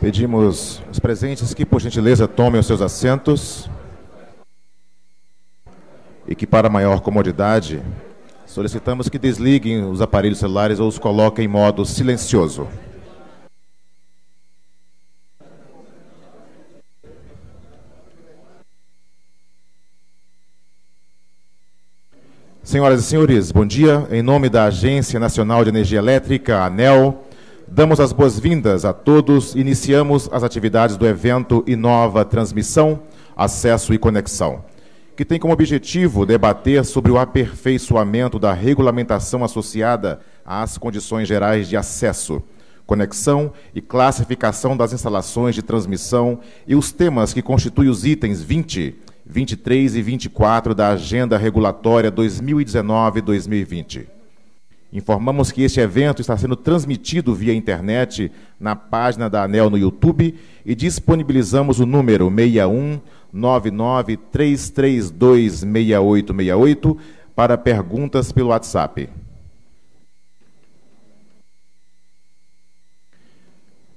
Pedimos os presentes que, por gentileza, tomem os seus assentos e que, para maior comodidade, solicitamos que desliguem os aparelhos celulares ou os coloquem em modo silencioso. Senhoras e senhores, bom dia. Em nome da Agência Nacional de Energia Elétrica, ANEEL, damos as boas-vindas a todos e iniciamos as atividades do evento Inova Transmissão, Acesso e Conexão, que tem como objetivo debater sobre o aperfeiçoamento da regulamentação associada às condições gerais de acesso, conexão e classificação das instalações de transmissão e os temas que constituem os itens 20, 23 e 24 da Agenda Regulatória 2019-2020. Informamos que este evento está sendo transmitido via internet na página da ANEEL no YouTube e disponibilizamos o número 61993326868 para perguntas pelo WhatsApp.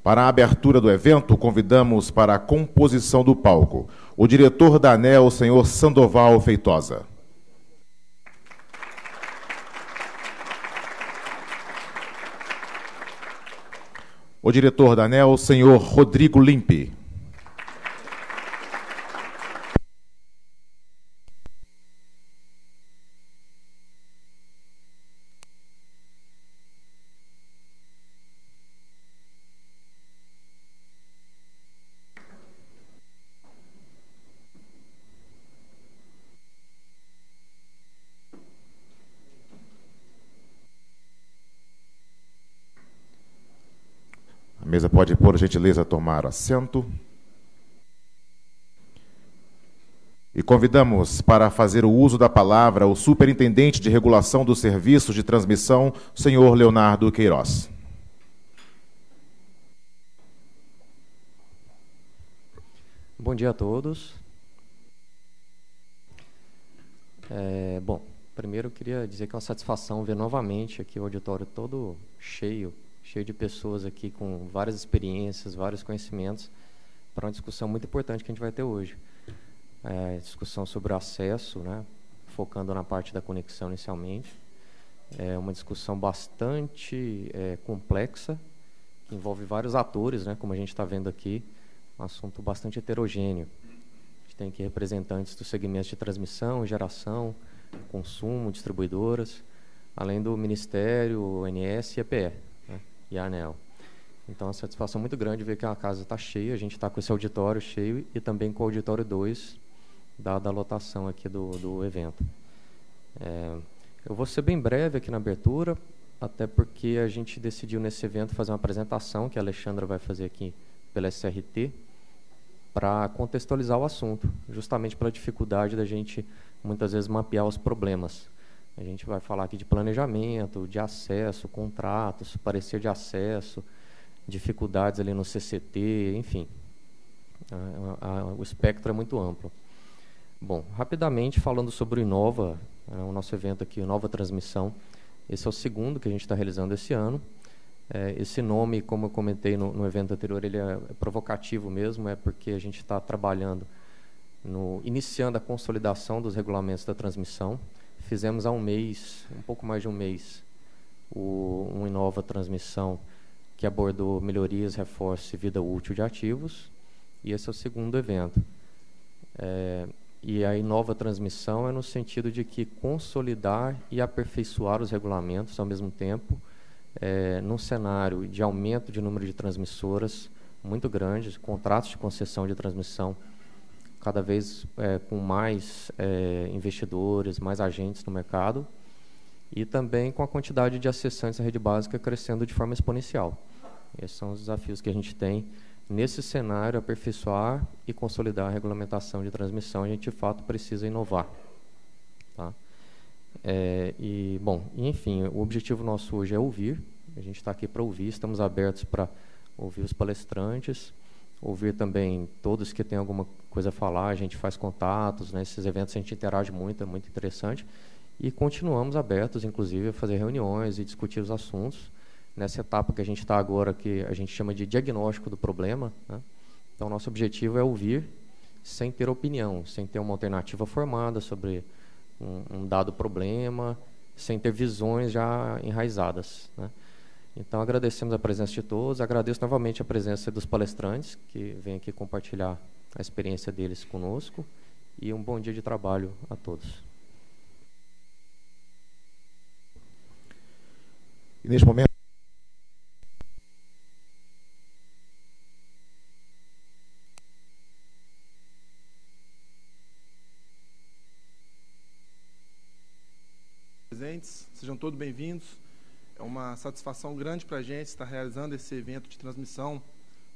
Para a abertura do evento, convidamos para a composição do palco o diretor da ANEEL, o senhor Sandoval Feitosa. O diretor da ANEEL, senhor Rodrigo Limpe. A mesa pode, por gentileza, tomar assento. E convidamos para fazer o uso da palavra o superintendente de regulação dos serviços de transmissão, senhor Leonardo Queiroz. Bom dia a todos. Bom, primeiro eu queria dizer que é uma satisfação ver novamente aqui o auditório todo cheio de pessoas aqui com várias experiências, vários conhecimentos, para uma discussão muito importante que a gente vai ter hoje. Discussão sobre o acesso, né, focando na parte da conexão inicialmente. É uma discussão bastante complexa, que envolve vários atores, né, como a gente está vendo aqui, um assunto bastante heterogêneo. A gente tem aqui representantes dos segmentos de transmissão, geração, consumo, distribuidoras, além do Ministério, ONS e EPE. E a ANEEL. Então, é uma satisfação muito grande ver que a casa está cheia, a gente está com esse auditório cheio e também com o auditório 2 da lotação aqui do evento. Eu vou ser bem breve aqui na abertura, até porque a gente decidiu nesse evento fazer uma apresentação que a Alexandra vai fazer aqui pela SRT para contextualizar o assunto, justamente pela dificuldade da gente, muitas vezes, mapear os problemas. A gente vai falar aqui de planejamento, de acesso, contratos, parecer de acesso, dificuldades ali no CCT, enfim. O espectro é muito amplo. Bom, rapidamente falando sobre o Inova, o nosso evento aqui, Inova Transmissão, esse é o segundo que a gente está realizando esse ano. Esse nome, como eu comentei no evento anterior, ele é provocativo mesmo, é porque a gente está trabalhando, iniciando a consolidação dos regulamentos da transmissão. Fizemos há um mês, um pouco mais de um mês, um Inova Transmissão que abordou melhorias, reforço e vida útil de ativos, e esse é o segundo evento. E a Inova Transmissão é no sentido de que consolidar e aperfeiçoar os regulamentos ao mesmo tempo, num cenário de aumento de número de transmissoras muito grande, contratos de concessão de transmissão cada vez com mais investidores, mais agentes no mercado, e também com a quantidade de acessantes à rede básica crescendo de forma exponencial. Esses são os desafios que a gente tem nesse cenário, aperfeiçoar e consolidar a regulamentação de transmissão. A gente, de fato, precisa inovar. Tá? Bom, enfim, o objetivo nosso hoje é ouvir. A gente está aqui para ouvir, estamos abertos para ouvir os palestrantes, ouvir também todos que têm alguma coisa a falar, a gente faz contatos, né, esses eventos a gente interage muito, é muito interessante, e continuamos abertos, inclusive, a fazer reuniões e discutir os assuntos, nessa etapa que a gente está agora, que a gente chama de diagnóstico do problema, né? Então, nosso objetivo é ouvir sem ter opinião, sem ter uma alternativa formada sobre um dado problema, sem ter visões já enraizadas, né? Então, agradecemos a presença de todos, agradeço novamente a presença dos palestrantes, que vêm aqui compartilhar a experiência deles conosco, e um bom dia de trabalho a todos. E neste momento... Presentes, sejam todos bem-vindos. É uma satisfação grande para a gente estar realizando esse evento de transmissão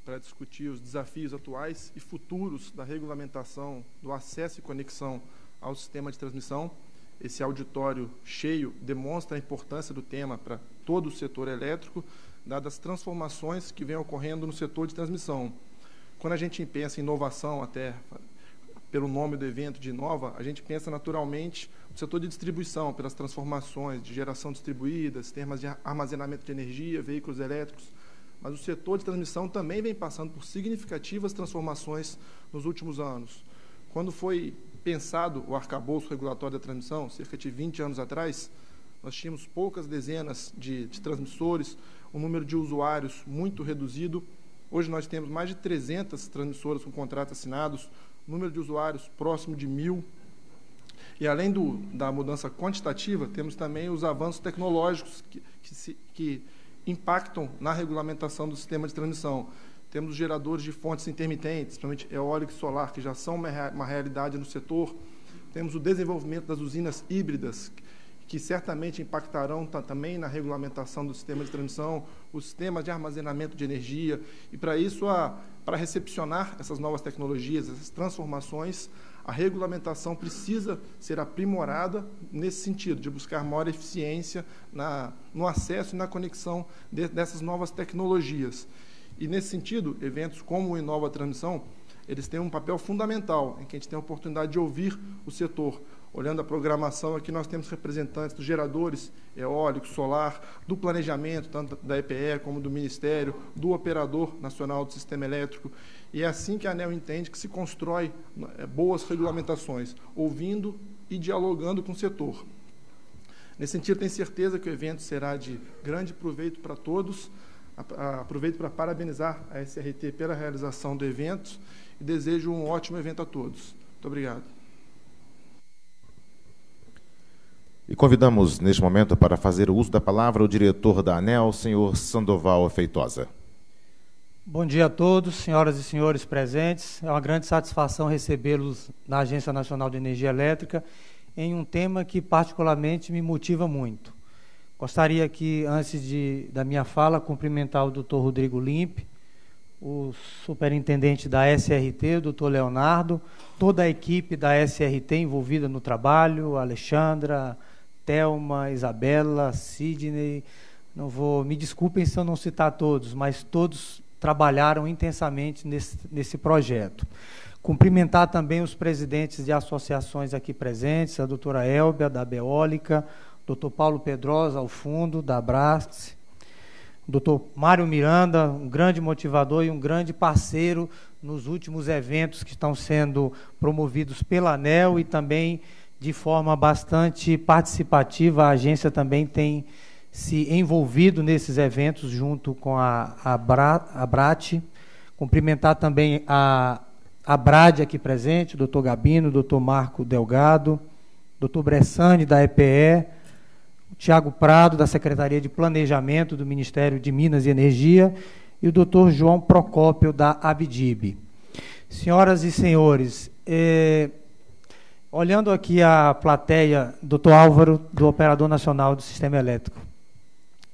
para discutir os desafios atuais e futuros da regulamentação do acesso e conexão ao sistema de transmissão. Esse auditório cheio demonstra a importância do tema para todo o setor elétrico, dadas as transformações que vêm ocorrendo no setor de transmissão. Quando a gente pensa em inovação, até pelo nome do evento de Inova, a gente pensa naturalmente no setor de distribuição, pelas transformações de geração distribuída, sistemas de armazenamento de energia, veículos elétricos, mas o setor de transmissão também vem passando por significativas transformações nos últimos anos. Quando foi pensado o arcabouço regulatório da transmissão, cerca de 20 anos atrás, nós tínhamos poucas dezenas de transmissores, um número de usuários muito reduzido. Hoje nós temos mais de 300 transmissoras com contratos assinados, número de usuários próximo de 1000. E além da mudança quantitativa, temos também os avanços tecnológicos que impactam na regulamentação do sistema de transmissão. Temos os geradores de fontes intermitentes, principalmente eólica e solar, que já são uma realidade no setor. Temos o desenvolvimento das usinas híbridas, que certamente impactarão também na regulamentação do sistema de transmissão, o sistema de armazenamento de energia. E para isso, para recepcionar essas novas tecnologias, essas transformações, a regulamentação precisa ser aprimorada nesse sentido, de buscar maior eficiência no acesso e na conexão dessas novas tecnologias. E, nesse sentido, eventos como o Inova Transmissão, eles têm um papel fundamental, em que a gente tem a oportunidade de ouvir o setor. Olhando a programação, aqui nós temos representantes dos geradores eólicos, solar, do planejamento, tanto da EPE como do Ministério, do Operador Nacional do Sistema Elétrico. E é assim que a ANEEL entende que se constrói boas regulamentações, ouvindo e dialogando com o setor. Nesse sentido, tenho certeza que o evento será de grande proveito para todos. Aproveito para parabenizar a SRT pela realização do evento e desejo um ótimo evento a todos. Muito obrigado. E convidamos, neste momento, para fazer o uso da palavra, o diretor da ANEEL, senhor Sandoval Feitosa. Bom dia a todos, senhoras e senhores presentes. É uma grande satisfação recebê-los na Agência Nacional de Energia Elétrica em um tema que particularmente me motiva muito. Gostaria aqui, antes da minha fala, cumprimentar o doutor Rodrigo Limpe, o superintendente da SRT, o doutor Leonardo, toda a equipe da SRT envolvida no trabalho, Alexandra, Thelma, Isabela, Sidney, me desculpem se eu não citar todos, mas todos trabalharam intensamente nesse projeto. Cumprimentar também os presidentes de associações aqui presentes, a doutora Elbia, da Beólica, doutor Paulo Pedrosa, ao fundo, da Abrace, doutor Mário Miranda, um grande motivador e um grande parceiro nos últimos eventos que estão sendo promovidos pela ANEEL e também de forma bastante participativa. A agência também tem se envolvido nesses eventos junto com a ABRADE. Cumprimentar também a ABRADE aqui presente, o doutor Gabino, o doutor Marco Delgado, doutor Bressani, da EPE, o Tiago Prado, da Secretaria de Planejamento do Ministério de Minas e Energia, e o doutor João Procópio, da ABDIB. Senhoras e senhores, olhando aqui a plateia, doutor Álvaro, do Operador Nacional do Sistema Elétrico,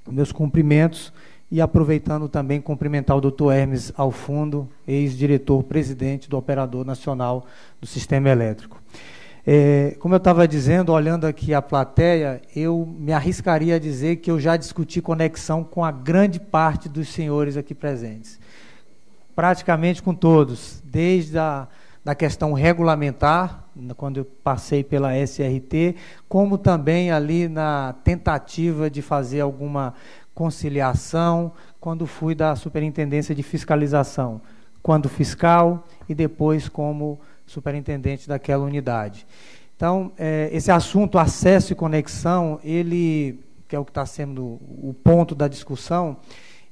meus cumprimentos, e aproveitando também cumprimentar o doutor Hermes ao fundo, ex-diretor-presidente do Operador Nacional do Sistema Elétrico. Como eu estava dizendo, olhando aqui a plateia, eu me arriscaria a dizer que eu já discuti conexão com a grande parte dos senhores aqui presentes. Praticamente com todos, desde da questão regulamentar, quando eu passei pela SRT, como também ali na tentativa de fazer alguma conciliação, quando fui da Superintendência de Fiscalização, quando fiscal e depois como superintendente daquela unidade. Então, esse assunto acesso e conexão, ele, que é o que está sendo o ponto da discussão,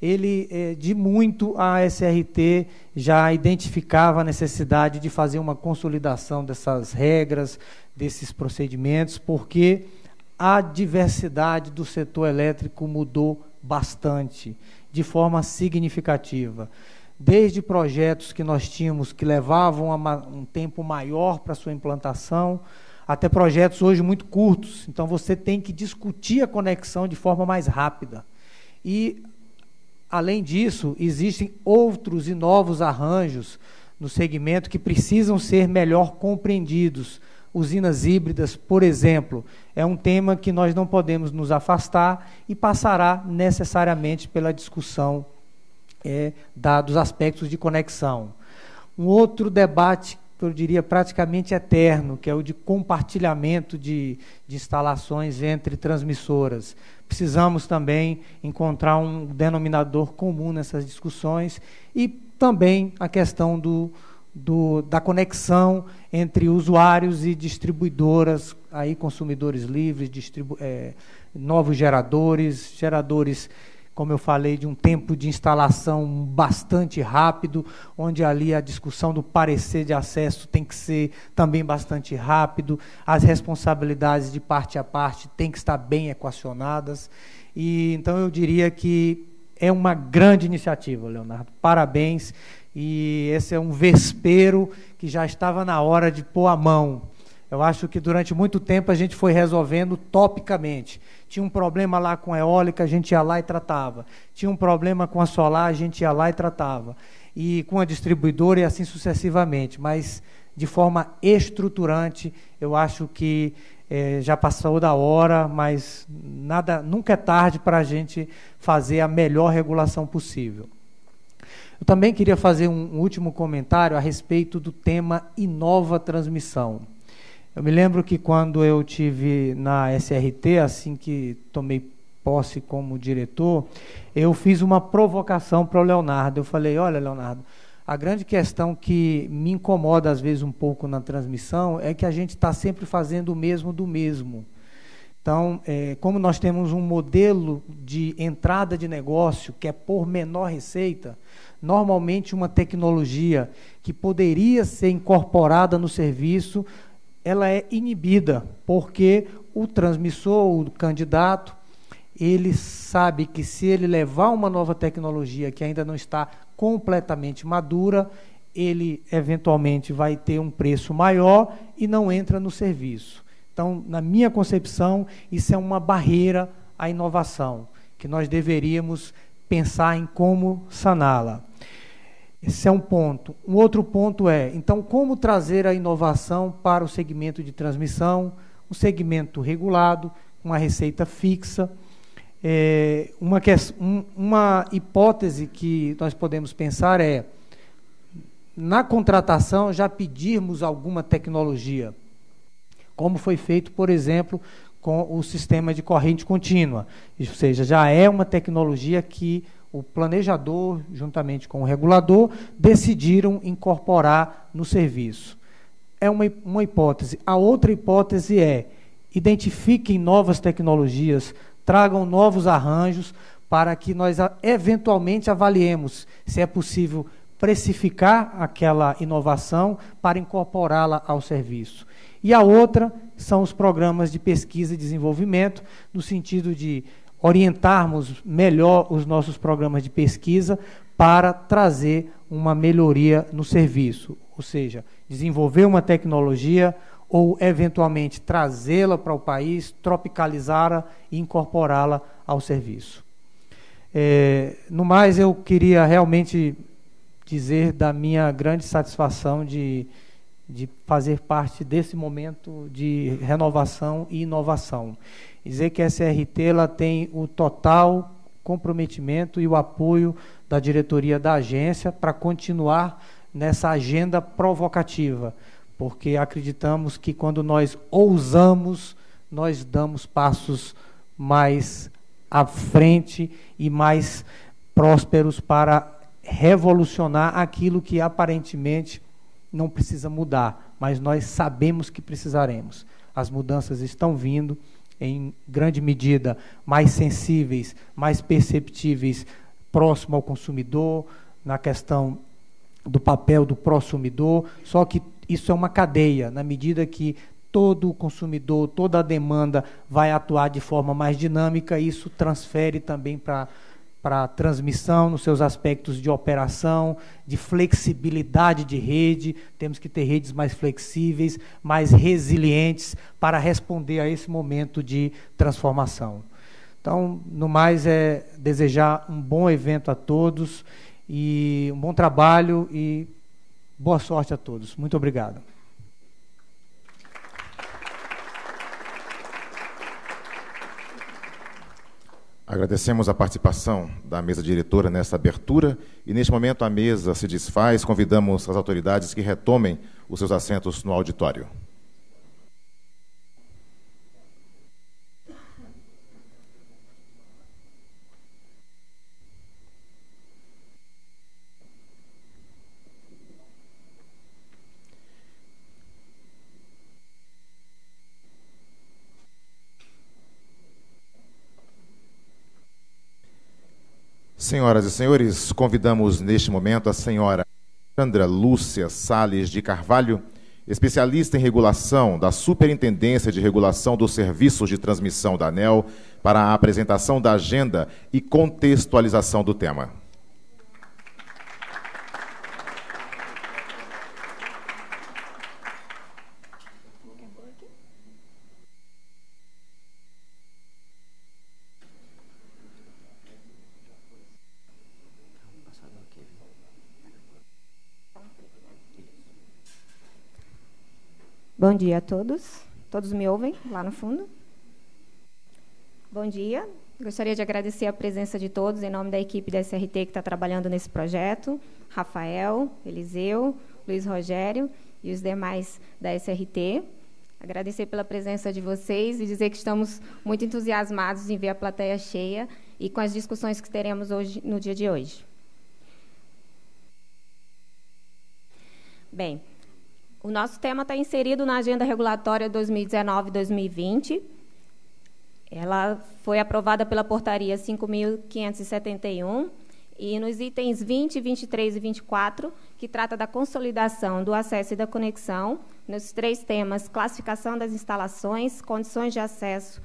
ele, de muito, a SRT já identificava a necessidade de fazer uma consolidação dessas regras, desses procedimentos, porque a diversidade do setor elétrico mudou bastante, de forma significativa. Desde projetos que nós tínhamos que levavam um tempo maior para sua implantação, até projetos hoje muito curtos. Então, você tem que discutir a conexão de forma mais rápida. E, além disso, existem outros e novos arranjos no segmento que precisam ser melhor compreendidos. Usinas híbridas, por exemplo, é um tema que nós não podemos nos afastar e passará necessariamente pela discussão dos aspectos de conexão. Um outro debate, que eu diria praticamente eterno, que é o de compartilhamento de instalações entre transmissoras. Precisamos também encontrar um denominador comum nessas discussões e também a questão da conexão entre usuários e distribuidoras, aí consumidores livres, novos geradores, como eu falei, de um tempo de instalação bastante rápido, onde ali a discussão do parecer de acesso tem que ser também bastante rápido, as responsabilidades de parte a parte têm que estar bem equacionadas. E, então, eu diria que é uma grande iniciativa, Leonardo. Parabéns. E esse é um vespeiro que já estava na hora de pôr a mão. Eu acho que durante muito tempo a gente foi resolvendo topicamente. Tinha um problema lá com a eólica, a gente ia lá e tratava. Tinha um problema com a solar, a gente ia lá e tratava. E com a distribuidora e assim sucessivamente. Mas de forma estruturante, eu acho que já passou da hora, mas nunca é tarde para a gente fazer a melhor regulação possível. Eu também queria fazer um último comentário a respeito do tema Inova Transmissão. Eu me lembro que quando eu tive na SRT, assim que tomei posse como diretor, eu fiz uma provocação para o Leonardo. Eu falei, olha, Leonardo, a grande questão que me incomoda às vezes um pouco na transmissão é que a gente está sempre fazendo o mesmo do mesmo. Então, como nós temos um modelo de entrada de negócio que é por menor receita, normalmente uma tecnologia que poderia ser incorporada no serviço, ela é inibida, porque o transmissor, o candidato, ele sabe que se ele levar uma nova tecnologia que ainda não está completamente madura, ele eventualmente vai ter um preço maior e não entra no serviço. Então, na minha concepção, isso é uma barreira à inovação, que nós deveríamos pensar em como saná-la. Esse é um ponto. Um outro ponto então, como trazer a inovação para o segmento de transmissão, um segmento regulado, uma receita fixa. Uma hipótese que nós podemos pensar na contratação, já pedirmos alguma tecnologia, como foi feito, por exemplo, com o sistema de corrente contínua. Ou seja, já é uma tecnologia que o planejador, juntamente com o regulador, decidiram incorporar no serviço. É uma hipótese. A outra hipótese identifiquem novas tecnologias, tragam novos arranjos para que nós eventualmente avaliemos se é possível precificar aquela inovação para incorporá-la ao serviço. E a outra são os programas de pesquisa e desenvolvimento, no sentido de orientarmos melhor os nossos programas de pesquisa para trazer uma melhoria no serviço, ou seja, desenvolver uma tecnologia ou, eventualmente, trazê-la para o país, tropicalizá-la e incorporá-la ao serviço. No mais, eu queria realmente dizer da minha grande satisfação de fazer parte desse momento de renovação e inovação. Dizer que a SRT ela tem o total comprometimento e o apoio da diretoria da agência para continuar nessa agenda provocativa, porque acreditamos que quando nós ousamos, nós damos passos mais à frente e mais prósperos para revolucionar aquilo que aparentemente não precisa mudar, mas nós sabemos que precisaremos. As mudanças estão vindo em grande medida mais sensíveis, mais perceptíveis, próximo ao consumidor, na questão do papel do prosumidor, só que isso é uma cadeia, na medida que todo o consumidor, toda a demanda vai atuar de forma mais dinâmica, isso transfere também para a transmissão, nos seus aspectos de operação, de flexibilidade de rede, temos que ter redes mais flexíveis, mais resilientes, para responder a esse momento de transformação. Então, no mais, é desejar um bom evento a todos, e um bom trabalho, e boa sorte a todos. Muito obrigado. Agradecemos a participação da mesa diretora nessa abertura e, neste momento, a mesa se desfaz. Convidamos as autoridades que retomem os seus assentos no auditório. Senhoras e senhores, convidamos neste momento a senhora Alexandra Lúcia Salles de Carvalho, especialista em regulação da Superintendência de Regulação dos Serviços de Transmissão da ANEEL, para a apresentação da agenda e contextualização do tema. Bom dia a todos. Todos me ouvem lá no fundo? Bom dia. Gostaria de agradecer a presença de todos em nome da equipe da SRT que está trabalhando nesse projeto. Rafael, Eliseu, Luiz Rogério e os demais da SRT. Agradecer pela presença de vocês e dizer que estamos muito entusiasmados em ver a plateia cheia e com as discussões que teremos hoje, no dia de hoje. Bem, o nosso tema está inserido na Agenda Regulatória 2019-2020. Ela foi aprovada pela Portaria 5.571 e nos itens 20, 23 e 24, que trata da consolidação do acesso e da conexão, nos três temas, classificação das instalações, condições de acesso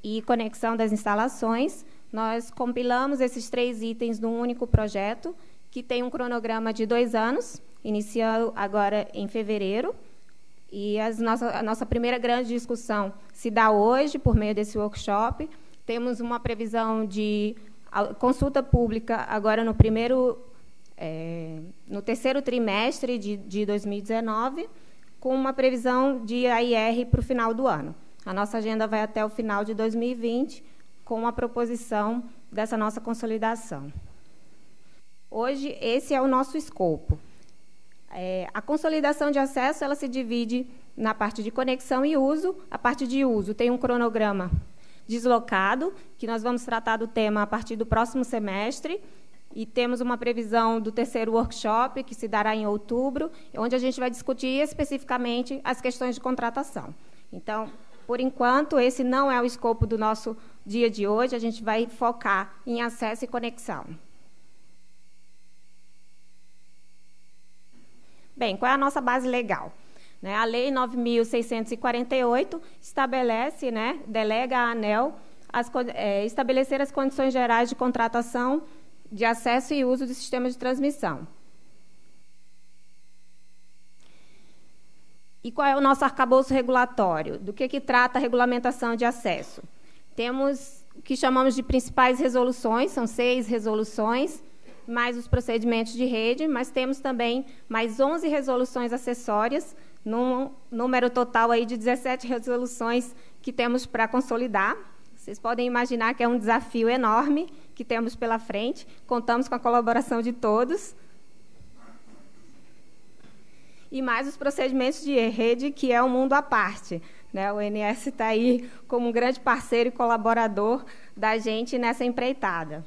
e conexão das instalações, nós compilamos esses três itens num único projeto, que tem um cronograma de 2 anos, iniciou agora em fevereiro, e a nossa primeira grande discussão se dá hoje, por meio desse workshop. Temos uma previsão de consulta pública agora no terceiro trimestre de 2019, com uma previsão de AIR para o final do ano. A nossa agenda vai até o final de 2020, com a proposição dessa nossa consolidação. Hoje, esse é o nosso escopo. A consolidação de acesso, ela se divide na parte de conexão e uso. A parte de uso tem um cronograma deslocado, que nós vamos tratar do tema a partir do próximo semestre, e temos uma previsão do terceiro workshop, que se dará em outubro, onde a gente vai discutir especificamente as questões de contratação. Então, por enquanto, esse não é o escopo do nosso dia de hoje, a gente vai focar em acesso e conexão. Bem, qual é a nossa base legal? A Lei 9.648 estabelece, delega à ANEEL estabelecer as condições gerais de contratação, de acesso e uso do sistema de transmissão. E qual é o nosso arcabouço regulatório? Do que trata a regulamentação de acesso? Temos o que chamamos de principais resoluções, são 6 resoluções, mais os procedimentos de rede, mas temos também mais 11 resoluções acessórias, num número total aí de 17 resoluções que temos para consolidar. Vocês podem imaginar que é um desafio enorme que temos pela frente, contamos com a colaboração de todos. E mais os procedimentos de rede, que é um mundo à parte. né? O ONS está aí como um grande parceiro e colaborador da gente nessa empreitada.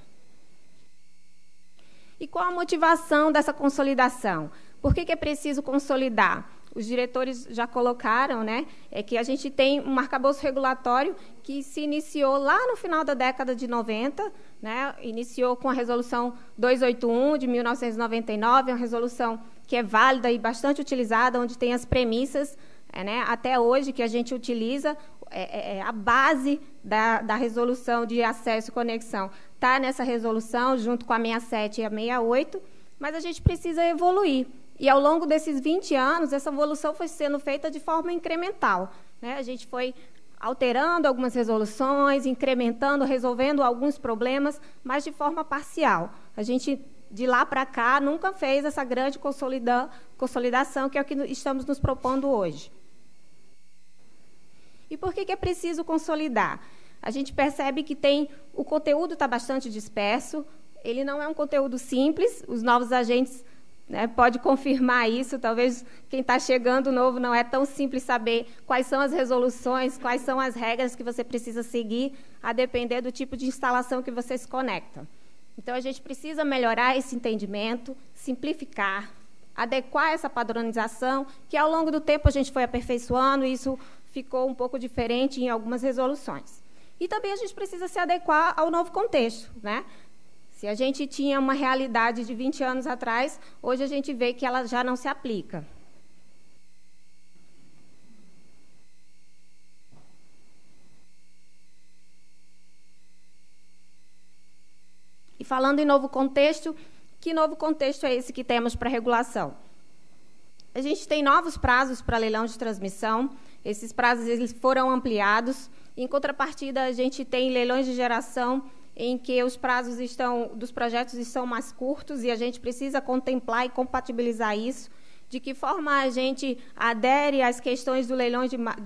E qual a motivação dessa consolidação? Por que é preciso consolidar? Os diretores já colocaram, né, que a gente tem um arcabouço regulatório que se iniciou lá no final da década de 90, né, iniciou com a Resolução 281, de 1999, uma resolução que é válida e bastante utilizada, onde tem as premissas, né, até hoje, que a gente utiliza, a base da resolução de acesso e conexão está nessa resolução, junto com a 67 e a 68, mas a gente precisa evoluir. E, ao longo desses 20 anos, essa evolução foi sendo feita de forma incremental, né? A gente foi alterando algumas resoluções, incrementando, resolvendo alguns problemas, mas de forma parcial. A gente, de lá para cá, nunca fez essa grande consolidação, que é o que estamos nos propondo hoje. E por que é preciso consolidar? A gente percebe que o conteúdo está bastante disperso, ele não é um conteúdo simples, os novos agentes... né, pode confirmar isso, talvez quem está chegando novo não é tão simples saber quais são as resoluções, quais são as regras que você precisa seguir, a depender do tipo de instalação que você se conecta. Então, a gente precisa melhorar esse entendimento, simplificar, adequar essa padronização, que ao longo do tempo a gente foi aperfeiçoando e isso ficou um pouco diferente em algumas resoluções. E também a gente precisa se adequar ao novo contexto, né? Se a gente tinha uma realidade de 20 anos atrás, hoje a gente vê que ela já não se aplica. E falando em novo contexto, que novo contexto é esse que temos para regulação? A gente tem novos prazos para leilão de transmissão, esses prazos eles foram ampliados, em contrapartida a gente tem leilões de geração em que os prazos dos projetos estão mais curtos e a gente precisa contemplar e compatibilizar isso, de que forma a gente adere às questões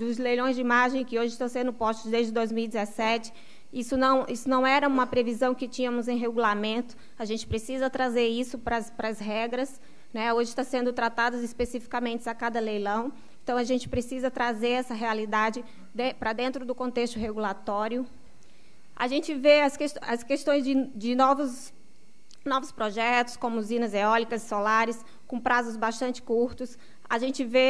dos leilões de imagem que hoje estão sendo postos desde 2017. Isso não era uma previsão que tínhamos em regulamento, a gente precisa trazer isso para as regras, né? Hoje está sendo tratados especificamente a cada leilão, então a gente precisa trazer essa realidade para dentro do contexto regulatório. A gente vê as questões de novos projetos, como usinas eólicas e solares, com prazos bastante curtos. A gente vê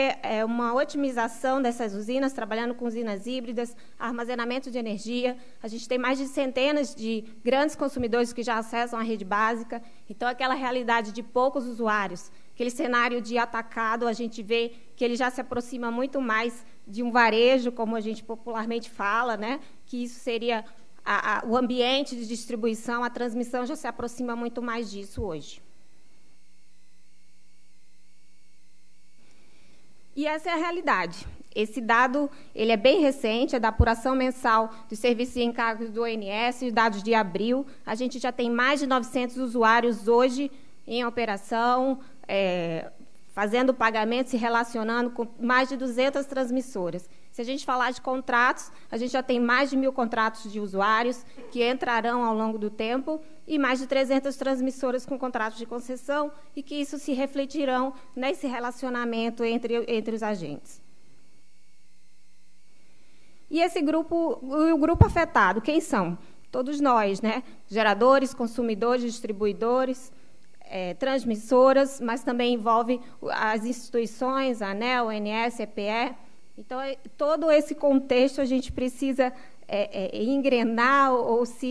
uma otimização dessas usinas, trabalhando com usinas híbridas, armazenamento de energia. A gente tem mais de centenas de grandes consumidores que já acessam a rede básica. Então, aquela realidade de poucos usuários, aquele cenário de atacado, a gente vê que ele já se aproxima muito mais de um varejo, como a gente popularmente fala, né? Que isso seria... O ambiente de distribuição, a transmissão já se aproxima muito mais disso hoje. E essa é a realidade. Esse dado ele é bem recente, é da apuração mensal de serviços e encargos do ONS, dados de abril. A gente já tem mais de 900 usuários hoje em operação, fazendo pagamentos, se relacionando com mais de 200 transmissoras. Se a gente falar de contratos, a gente já tem mais de 1.000 contratos de usuários que entrarão ao longo do tempo e mais de 300 transmissoras com contratos de concessão e que isso se refletirão nesse relacionamento entre os agentes. E esse grupo, o grupo afetado, quem são? Todos nós, né? Geradores, consumidores, distribuidores... transmissoras, mas também envolve as instituições, a ANEEL, ONS, EPE. Então, todo esse contexto a gente precisa engrenar ou se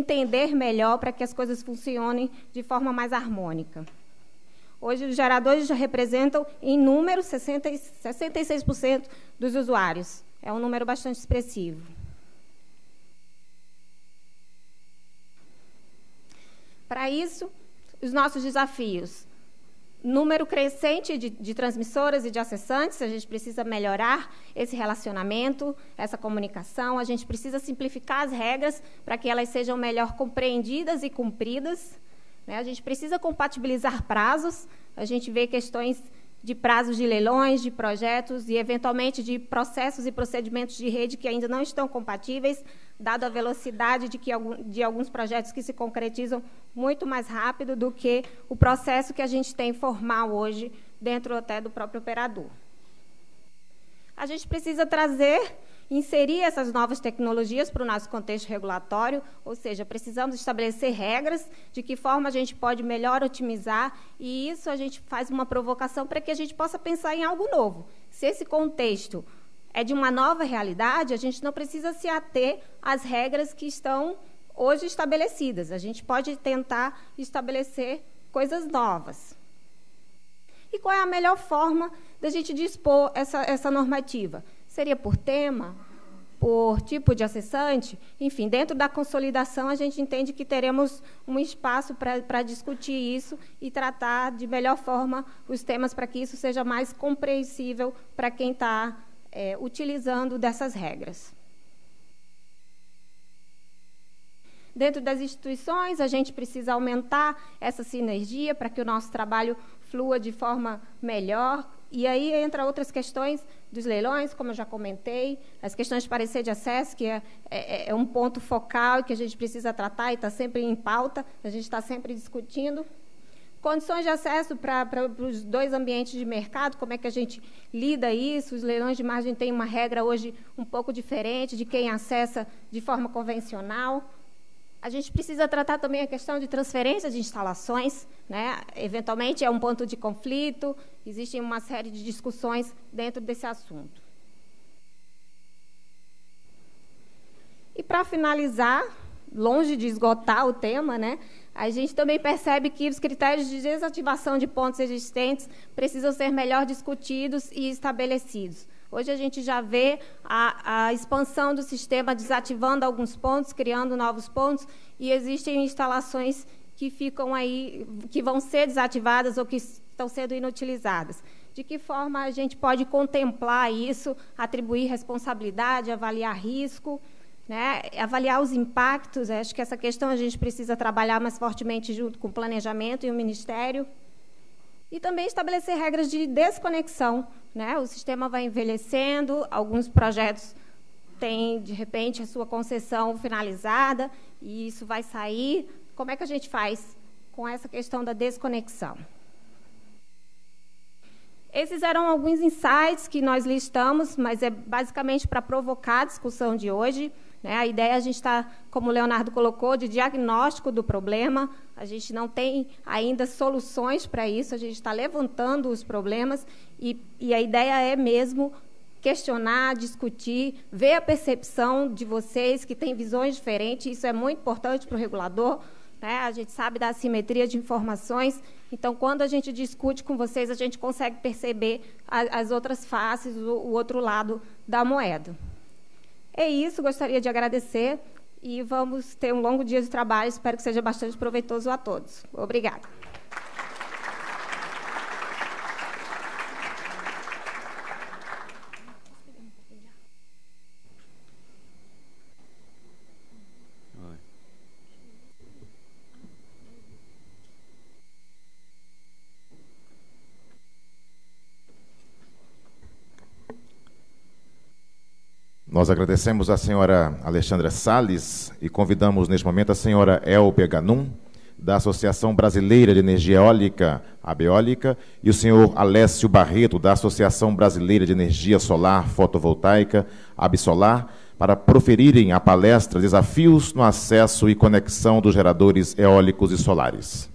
entender melhor para que as coisas funcionem de forma mais harmônica. Hoje, os geradores já representam, em número, 66% dos usuários. É um número bastante expressivo. Para isso... os nossos desafios, número crescente de transmissoras e de acessantes, a gente precisa melhorar esse relacionamento, essa comunicação, a gente precisa simplificar as regras para que elas sejam melhor compreendidas e cumpridas, né? A gente precisa compatibilizar prazos, a gente vê questões de prazos de leilões, de projetos e, eventualmente, de processos e procedimentos de rede que ainda não estão compatíveis, dado a velocidade de alguns projetos que se concretizam muito mais rápido do que o processo que a gente tem formal hoje, dentro até do próprio operador. a gente precisa trazer, inserir essas novas tecnologias para o nosso contexto regulatório, ou seja, precisamos estabelecer regras de que forma a gente pode melhor otimizar, e isso a gente faz uma provocação para que a gente possa pensar em algo novo. Se esse contexto é de uma nova realidade, a gente não precisa se ater às regras que estão hoje estabelecidas. A gente pode tentar estabelecer coisas novas. E qual é a melhor forma da gente dispor essa normativa? Seria por tema, por tipo de acessante? Enfim, dentro da consolidação, a gente entende que teremos um espaço para discutir isso e tratar de melhor forma os temas para que isso seja mais compreensível para quem está utilizando dessas regras. Dentro das instituições, a gente precisa aumentar essa sinergia para que o nosso trabalho flua de forma melhor. E aí entra outras questões dos leilões, como eu já comentei, as questões de parecer de acesso, que é um ponto focal e que a gente precisa tratar e está sempre em pauta, a gente está sempre discutindo. Condições de acesso para os dois ambientes de mercado, como é que a gente lida isso? Os leilões de margem têm uma regra hoje um pouco diferente de quem acessa de forma convencional. A gente precisa tratar também a questão de transferência de instalações, né? Eventualmente é um ponto de conflito, existem uma série de discussões dentro desse assunto. E para finalizar, longe de esgotar o tema, né? A gente também percebe que os critérios de desativação de pontos existentes precisam ser melhor discutidos e estabelecidos. Hoje a gente já vê a expansão do sistema desativando alguns pontos, criando novos pontos, e existem instalações que ficam aí, que vão ser desativadas ou que estão sendo inutilizadas. De que forma a gente pode contemplar isso, atribuir responsabilidade, avaliar risco, né? Avaliar os impactos. Acho que essa questão a gente precisa trabalhar mais fortemente junto com o planejamento e o Ministério. E também estabelecer regras de desconexão, né? O sistema vai envelhecendo, alguns projetos têm, de repente, a sua concessão finalizada, e isso vai sair. Como é que a gente faz com essa questão da desconexão? Esses eram alguns insights que nós listamos, mas é basicamente para provocar a discussão de hoje, né? A ideia, a gente está, como o Leonardo colocou, de diagnóstico do problema. A gente não tem ainda soluções para isso, a gente está levantando os problemas, e a ideia é mesmo questionar, discutir, ver a percepção de vocês que têm visões diferentes. Isso é muito importante para o regulador, né? A gente sabe da assimetria de informações. Então, quando a gente discute com vocês, a gente consegue perceber as outras faces, o outro lado da moeda. É isso, gostaria de agradecer, e vamos ter um longo dia de trabalho, espero que seja bastante proveitoso a todos. Obrigada. Nós agradecemos a senhora Alexandra Salles e convidamos, neste momento, a senhora Elbia, da Associação Brasileira de Energia Eólica, a Beólica, e o senhor Alessio Barreto, da Associação Brasileira de Energia Solar Fotovoltaica, ABSOLAR, para proferirem a palestra Desafios no Acesso e Conexão dos Geradores Eólicos e Solares.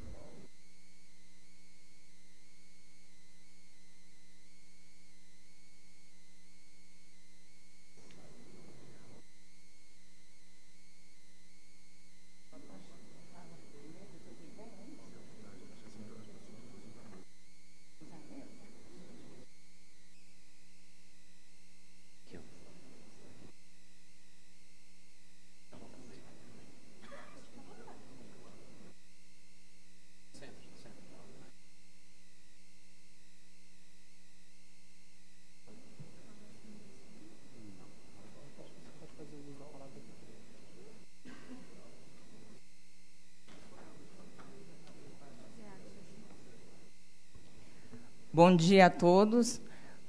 Bom dia a todos.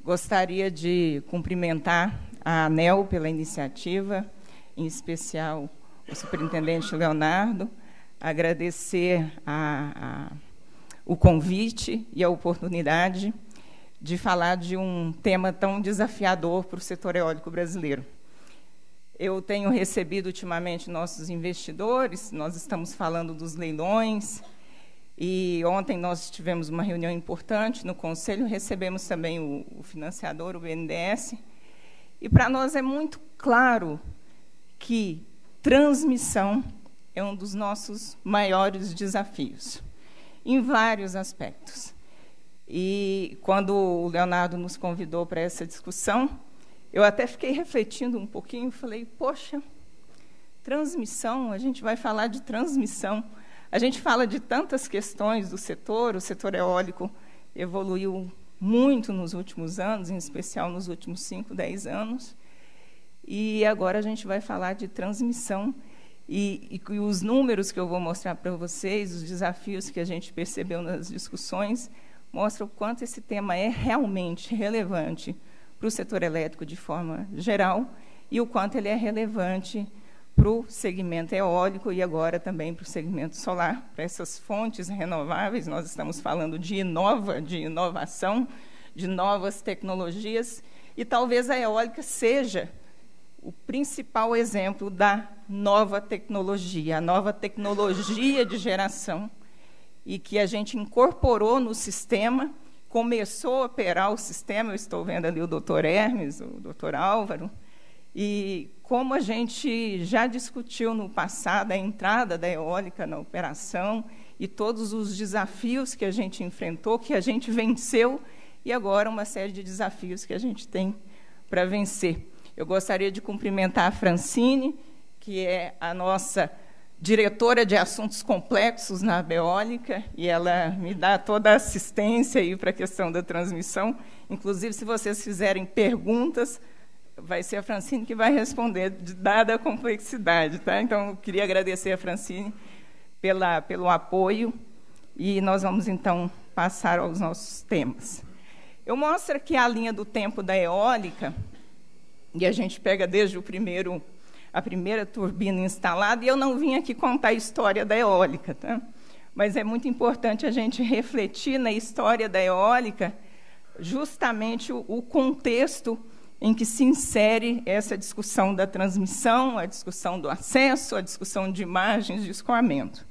Gostaria de cumprimentar a ANEEL pela iniciativa, em especial o superintendente Leonardo, agradecer o convite e a oportunidade de falar de um tema tão desafiador para o setor eólico brasileiro. Eu tenho recebido ultimamente nossos investidores, nós estamos falando dos leilões, e ontem nós tivemos uma reunião importante no Conselho, recebemos também o financiador, o BNDES, e para nós é muito claro que transmissão é um dos nossos maiores desafios, em vários aspectos. E quando o Leonardo nos convidou para essa discussão, eu até fiquei refletindo um pouquinho, falei, poxa, transmissão, a gente vai falar de transmissão. A gente fala de tantas questões do setor, o setor eólico evoluiu muito nos últimos anos, em especial nos últimos 5, 10 anos, e agora a gente vai falar de transmissão. E os números que eu vou mostrar para vocês, os desafios que a gente percebeu nas discussões, mostram o quanto esse tema é realmente relevante para o setor elétrico de forma geral e o quanto ele é relevante para o segmento eólico e agora também para o segmento solar, para essas fontes renováveis. Nós estamos falando de inova, de inovação, de novas tecnologias, e talvez a eólica seja o principal exemplo da nova tecnologia, a nova tecnologia de geração, e que a gente incorporou no sistema, começou a operar o sistema. Eu estou vendo ali o doutor Hermes, o doutor Álvaro, e como a gente já discutiu no passado a entrada da eólica na operação e todos os desafios que a gente enfrentou, que a gente venceu, e agora uma série de desafios que a gente tem para vencer. Eu gostaria de cumprimentar a Francine, que é a nossa diretora de assuntos complexos na Beólica, e ela me dá toda a assistência aí para a questão da transmissão. Inclusive, se vocês fizerem perguntas, vai ser a Francine que vai responder, dada a complexidade, tá? Então, eu queria agradecer a Francine pelo apoio, e nós vamos, então, passar aos nossos temas. Eu mostro aqui a linha do tempo da eólica, e a gente pega desde a primeira turbina instalada, e eu não vim aqui contar a história da eólica, tá? Mas é muito importante a gente refletir na história da eólica justamente o contexto em que se insere essa discussão da transmissão, a discussão do acesso, a discussão de margens de escoamento.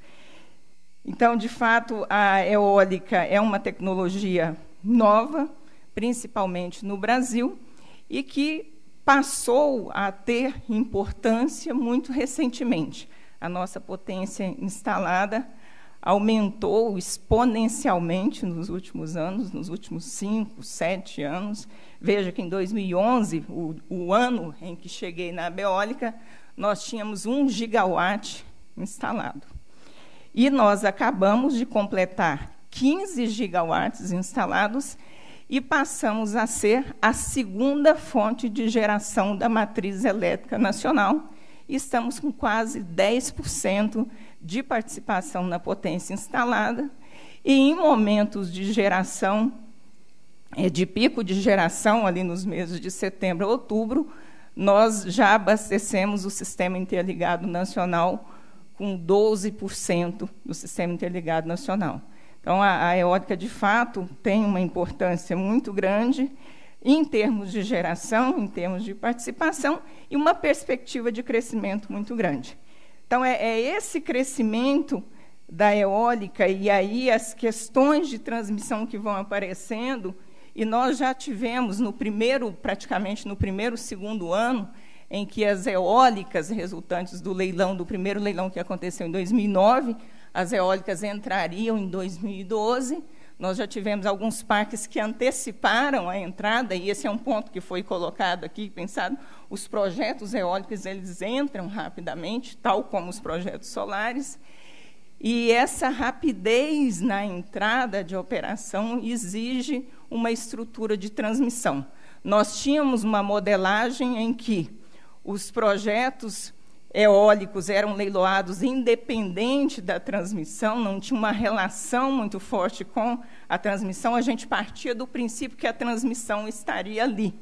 Então, de fato, a eólica é uma tecnologia nova, principalmente no Brasil, e que passou a ter importância muito recentemente. A nossa potência instalada aumentou exponencialmente nos últimos anos, nos últimos 5, 7 anos. Veja que em 2011, o ano em que cheguei na Beólica, nós tínhamos 1 gigawatt instalado. E nós acabamos de completar 15 gigawatts instalados e passamos a ser a segunda fonte de geração da matriz elétrica nacional. E estamos com quase 10% de participação na potência instalada, e em momentos de geração, de pico de geração, ali nos meses de setembro a outubro, nós já abastecemos o Sistema Interligado Nacional com 12% do Sistema Interligado Nacional. Então, a eólica, de fato, tem uma importância muito grande em termos de geração, em termos de participação, e uma perspectiva de crescimento muito grande. Então, é esse crescimento da eólica, e aí as questões de transmissão que vão aparecendo, e nós já tivemos, praticamente no segundo ano, em que as eólicas resultantes do primeiro leilão que aconteceu em 2009, as eólicas entrariam em 2012, nós já tivemos alguns parques que anteciparam a entrada, e esse é um ponto que foi colocado aqui, pensado, os projetos eólicos, eles entram rapidamente, tal como os projetos solares, e essa rapidez na entrada de operação exige uma estrutura de transmissão. Nós tínhamos uma modelagem em que os projetos eólicos eram leiloados independente da transmissão, não tinha uma relação muito forte com a transmissão, a gente partia do princípio que a transmissão estaria ali.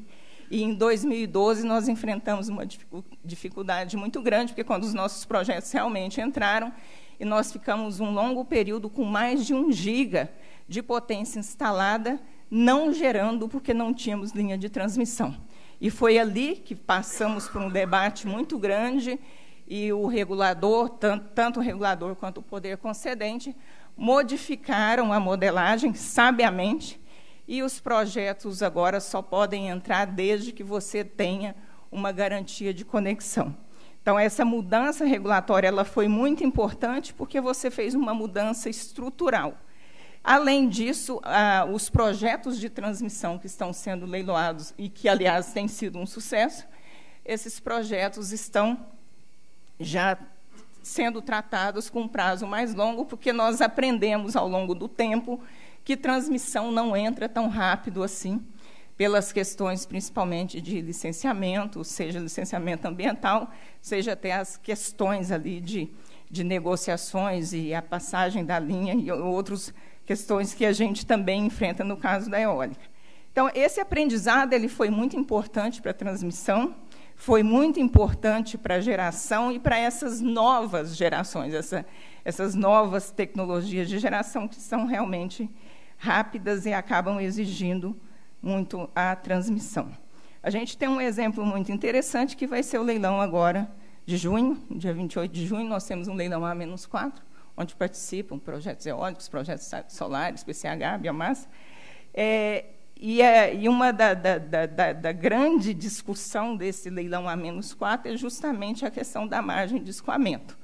E em 2012 nós enfrentamos uma dificuldade muito grande, porque quando os nossos projetos realmente entraram, e nós ficamos um longo período com mais de 1 giga de potência instalada não gerando porque não tínhamos linha de transmissão. E foi ali que passamos por um debate muito grande e o regulador, tanto o regulador quanto o poder concedente, modificaram a modelagem sabiamente e os projetos agora só podem entrar desde que você tenha uma garantia de conexão. Então, essa mudança regulatória ela foi muito importante porque você fez uma mudança estrutural. Além disso, os projetos de transmissão que estão sendo leiloados e que, aliás, têm sido um sucesso, esses projetos estão já sendo tratados com um prazo mais longo, porque nós aprendemos ao longo do tempo que transmissão não entra tão rápido assim, pelas questões principalmente de licenciamento, seja licenciamento ambiental, seja até as questões ali de negociações e a passagem da linha e outras questões que a gente também enfrenta no caso da eólica. Então, esse aprendizado ele foi muito importante para a transmissão, foi muito importante para a geração e para essas novas gerações, essas novas tecnologias de geração que são realmente rápidas e acabam exigindo muito a transmissão. A gente tem um exemplo muito interessante que vai ser o leilão agora de junho, dia 28 de junho, nós temos um leilão A-4, onde participam projetos eólicos, projetos solares, PCH, biomassa. E uma da grande discussão desse leilão A-4 é justamente a questão da margem de escoamento.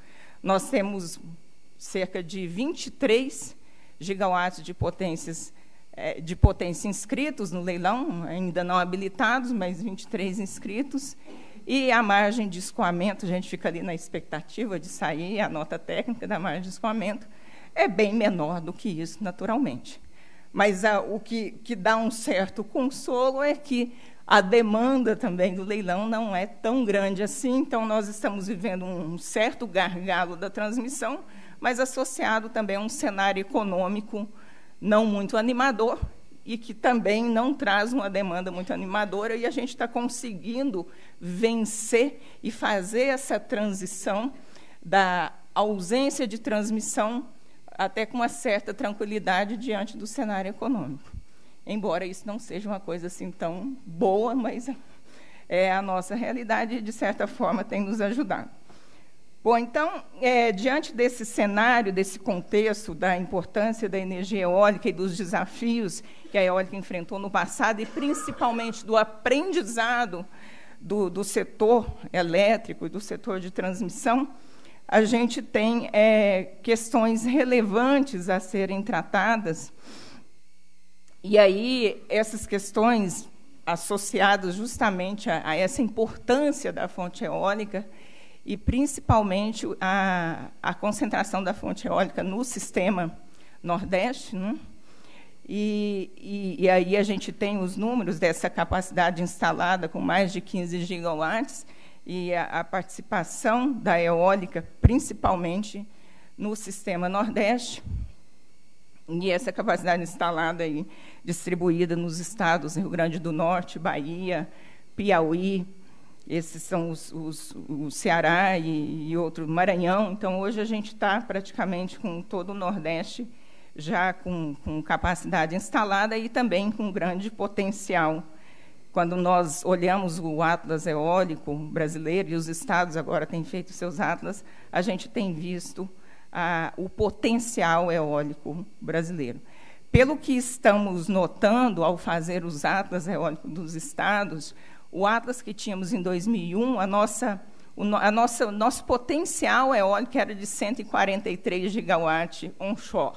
Nós temos cerca de 23 gigawatts de potência inscritos no leilão, ainda não habilitados, mas 23 inscritos, e a margem de escoamento, a gente fica ali na expectativa de sair, a nota técnica da margem de escoamento é bem menor do que isso, naturalmente. Mas o que dá um certo consolo é que a demanda também do leilão não é tão grande assim, então nós estamos vivendo um certo gargalo da transmissão, mas associado também a um cenário econômico não muito animador e que também não traz uma demanda muito animadora, e a gente está conseguindo vencer e fazer essa transição da ausência de transmissão até com uma certa tranquilidade diante do cenário econômico. Embora isso não seja uma coisa assim tão boa, mas é a nossa realidade e, de certa forma, tem nos ajudado. Bom, então, diante desse cenário, desse contexto, da importância da energia eólica e dos desafios que a eólica enfrentou no passado e, principalmente, do aprendizado do setor elétrico e do setor de transmissão, a gente tem questões relevantes a serem tratadas. E aí, essas questões associadas justamente a essa importância da fonte eólica e, principalmente, a concentração da fonte eólica no sistema Nordeste, né? E aí a gente tem os números dessa capacidade instalada com mais de 15 gigawatts e a participação da eólica, principalmente, no sistema Nordeste. E essa capacidade instalada e distribuída nos estados Rio Grande do Norte, Bahia, Piauí, esses são o Ceará e outro Maranhão. Então, hoje a gente está praticamente com todo o Nordeste já com capacidade instalada e também com grande potencial. Quando nós olhamos o Atlas Eólico brasileiro, e os estados agora têm feito seus atlas, a gente tem visto o potencial eólico brasileiro. Pelo que estamos notando ao fazer os atlas eólicos dos estados, o atlas que tínhamos em 2001, nosso potencial eólico era de 143 gigawatts onshore.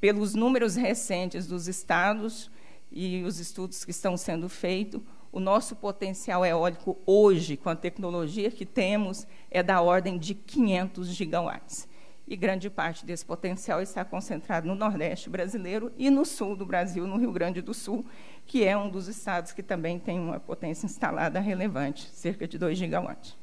Pelos números recentes dos estados e os estudos que estão sendo feitos, o nosso potencial eólico hoje, com a tecnologia que temos, é da ordem de 500 gigawatts. E grande parte desse potencial está concentrado no Nordeste brasileiro e no Sul do Brasil, no Rio Grande do Sul, que é um dos estados que também tem uma potência instalada relevante, cerca de 2 gigawatts.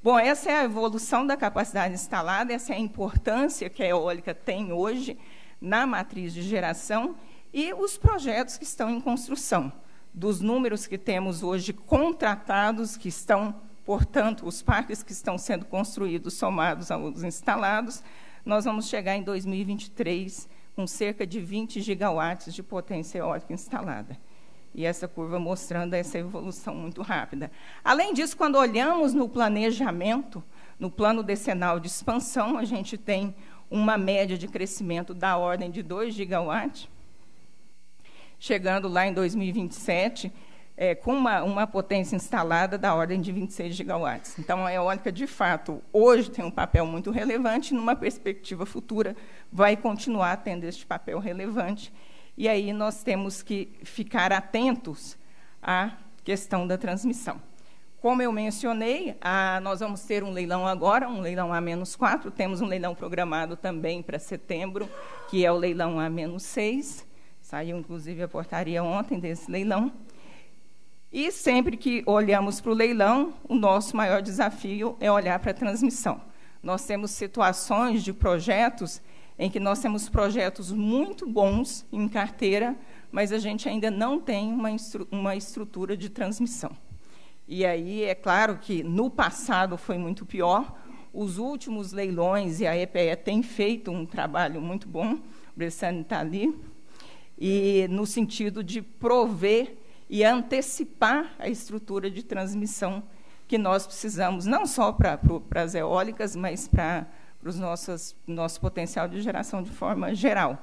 Bom, essa é a evolução da capacidade instalada, essa é a importância que a eólica tem hoje na matriz de geração e os projetos que estão em construção. Dos números que temos hoje contratados, que estão, portanto, os parques que estão sendo construídos somados aos instalados, nós vamos chegar em 2023 com cerca de 20 gigawatts de potência eólica instalada. E essa curva mostrando essa evolução muito rápida. Além disso, quando olhamos no planejamento, no plano decenal de expansão, a gente tem uma média de crescimento da ordem de 2 gigawatts, chegando lá em 2027, com uma potência instalada da ordem de 26 gigawatts. Então, a eólica, de fato, hoje tem um papel muito relevante, e numa perspectiva futura vai continuar tendo este papel relevante. E aí nós temos que ficar atentos à questão da transmissão. Como eu mencionei, nós vamos ter um leilão agora, um leilão A-4, temos um leilão programado também para setembro, que é o leilão A-6, saiu inclusive a portaria ontem desse leilão. E sempre que olhamos para o leilão, o nosso maior desafio é olhar para a transmissão. Nós temos situações de projetos em que nós temos projetos muito bons em carteira, mas a gente ainda não tem uma estrutura de transmissão. E aí, é claro que no passado foi muito pior, os últimos leilões, e a EPE tem feito um trabalho muito bom, o Bressani está ali, e no sentido de prover e antecipar a estrutura de transmissão que nós precisamos, não só para as eólicas, mas para nosso potencial de geração de forma geral.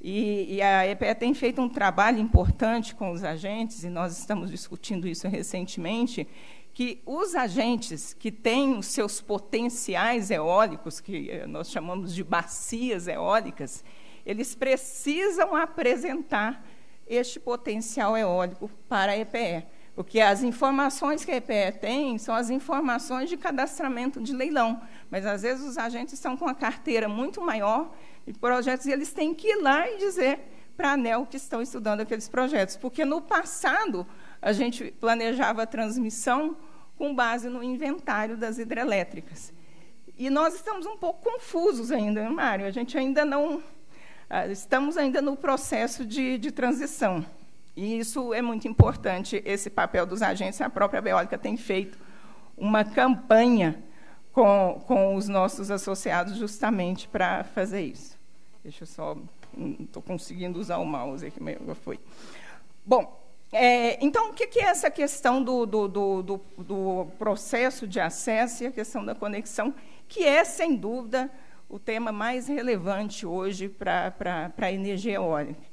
E a EPE tem feito um trabalho importante com os agentes, e nós estamos discutindo isso recentemente, que os agentes que têm os seus potenciais eólicos, que nós chamamos de bacias eólicas, eles precisam apresentar este potencial eólico para a EPE, porque as informações que a EPE tem são as informações de cadastramento de leilão, mas, às vezes, os agentes estão com a carteira muito maior de projetos e eles têm que ir lá e dizer para a ANEEL que estão estudando aqueles projetos, porque, no passado, a gente planejava a transmissão com base no inventário das hidrelétricas. E nós estamos um pouco confusos ainda, né, Mário? A gente ainda não... Estamos ainda no processo de transição. E isso é muito importante, esse papel dos agentes. A própria Beólica tem feito uma campanha com os nossos associados justamente para fazer isso. Deixa eu só... Não estou conseguindo usar o mouse aqui, mas foi. Bom, então, o que é essa questão do processo de acesso e a questão da conexão, que é, sem dúvida, o tema mais relevante hoje para a energia eólica?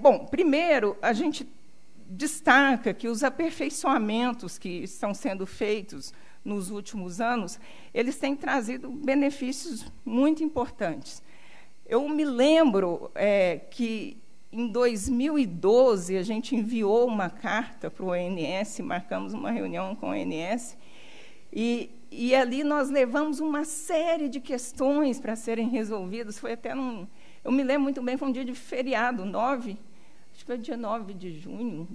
Bom, primeiro, a gente destaca que os aperfeiçoamentos que estão sendo feitos nos últimos anos, eles têm trazido benefícios muito importantes. Eu me lembro que, em 2012, a gente enviou uma carta para o ONS, marcamos uma reunião com o ONS, e ali nós levamos uma série de questões para serem resolvidas. Foi até num... Eu me lembro muito bem, foi um dia de feriado, 9, acho que foi dia 9 de junho,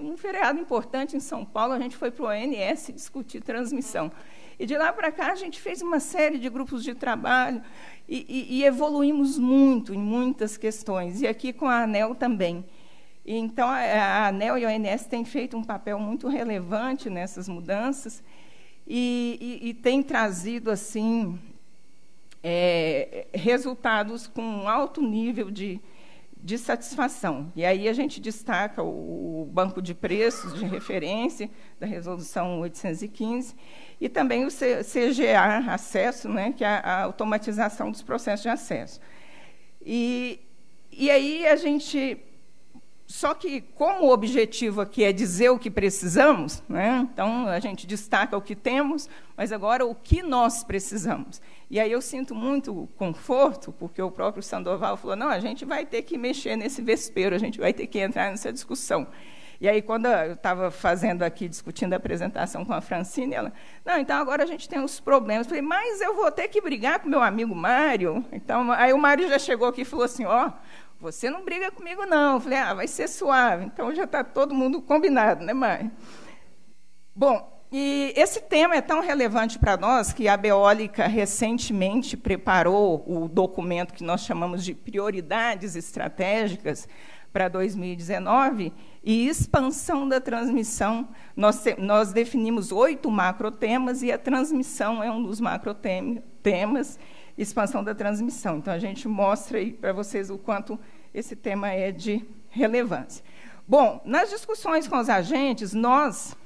um feriado importante em São Paulo, a gente foi para o ONS discutir transmissão. E de lá para cá, a gente fez uma série de grupos de trabalho e evoluímos muito em muitas questões, e aqui com a ANEEL também. E, então, a ANEEL e a ONS têm feito um papel muito relevante nessas mudanças e têm trazido, assim... resultados com um alto nível de satisfação. E aí a gente destaca o banco de preços de referência da Resolução 815 e também o CGA, acesso, né, que é a automatização dos processos de acesso. E aí a gente... Só que, como o objetivo aqui é dizer o que precisamos, né, então a gente destaca o que temos, mas agora o que nós precisamos. E aí eu sinto muito conforto, porque o próprio Sandoval falou, não, a gente vai ter que mexer nesse vespeiro, a gente vai ter que entrar nessa discussão. E aí, quando eu estava fazendo aqui, discutindo a apresentação com a Francine, ela, não, então agora a gente tem os problemas. Eu falei, mas eu vou ter que brigar com meu amigo Mário? Então, aí o Mário já chegou aqui e falou assim, ó... Você não briga comigo, não. Eu falei, ah, vai ser suave. Então, já está todo mundo combinado, né, Mário? Bom, e esse tema é tão relevante para nós que a Beólica recentemente preparou o documento que nós chamamos de Prioridades Estratégicas para 2019 e Expansão da Transmissão. Nós definimos 8 macrotemas e a transmissão é um dos macrotemas. expansão da transmissão. Então, a gente mostra aí para vocês o quanto esse tema é de relevância. Bom, nas discussões com os agentes, nós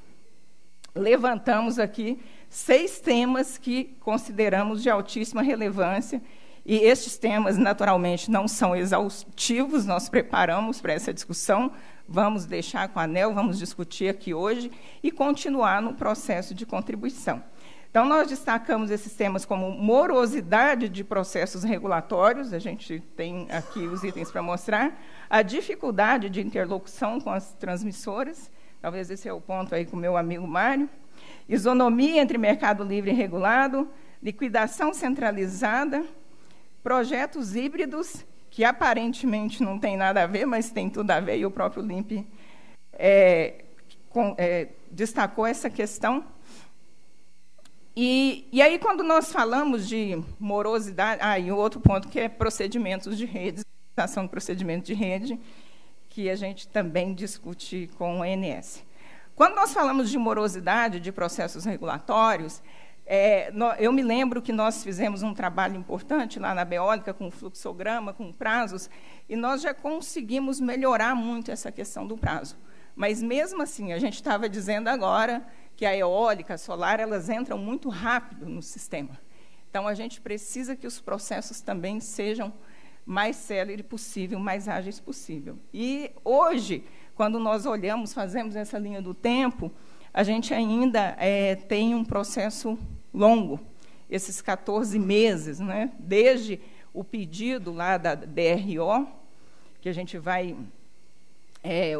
levantamos aqui 6 temas que consideramos de altíssima relevância, e estes temas, naturalmente, não são exaustivos, nós preparamos para essa discussão, vamos deixar com a ANEEL, vamos discutir aqui hoje e continuar no processo de contribuição. Então, nós destacamos esses temas como morosidade de processos regulatórios, a gente tem aqui os itens para mostrar, a dificuldade de interlocução com as transmissoras, talvez esse é o ponto aí com o meu amigo Mário, isonomia entre mercado livre e regulado, liquidação centralizada, projetos híbridos, que aparentemente não tem nada a ver, mas tem tudo a ver, e o próprio Limpe destacou essa questão. E aí, quando nós falamos de morosidade... Ah, e o outro ponto que é procedimentos de redes, ação de procedimento de rede, que a gente também discute com o ONS. Quando nós falamos de morosidade de processos regulatórios, eu me lembro que nós fizemos um trabalho importante lá na Beólica, com fluxograma, com prazos, e nós já conseguimos melhorar muito essa questão do prazo. Mas, mesmo assim, a gente estava dizendo agora que a eólica, a solar, elas entram muito rápido no sistema. Então, a gente precisa que os processos também sejam mais céleres possível, mais ágeis possível. E hoje, quando nós olhamos, fazemos essa linha do tempo, a gente ainda tem um processo longo, esses 14 meses, né? Desde o pedido lá da DRO, que a gente vai...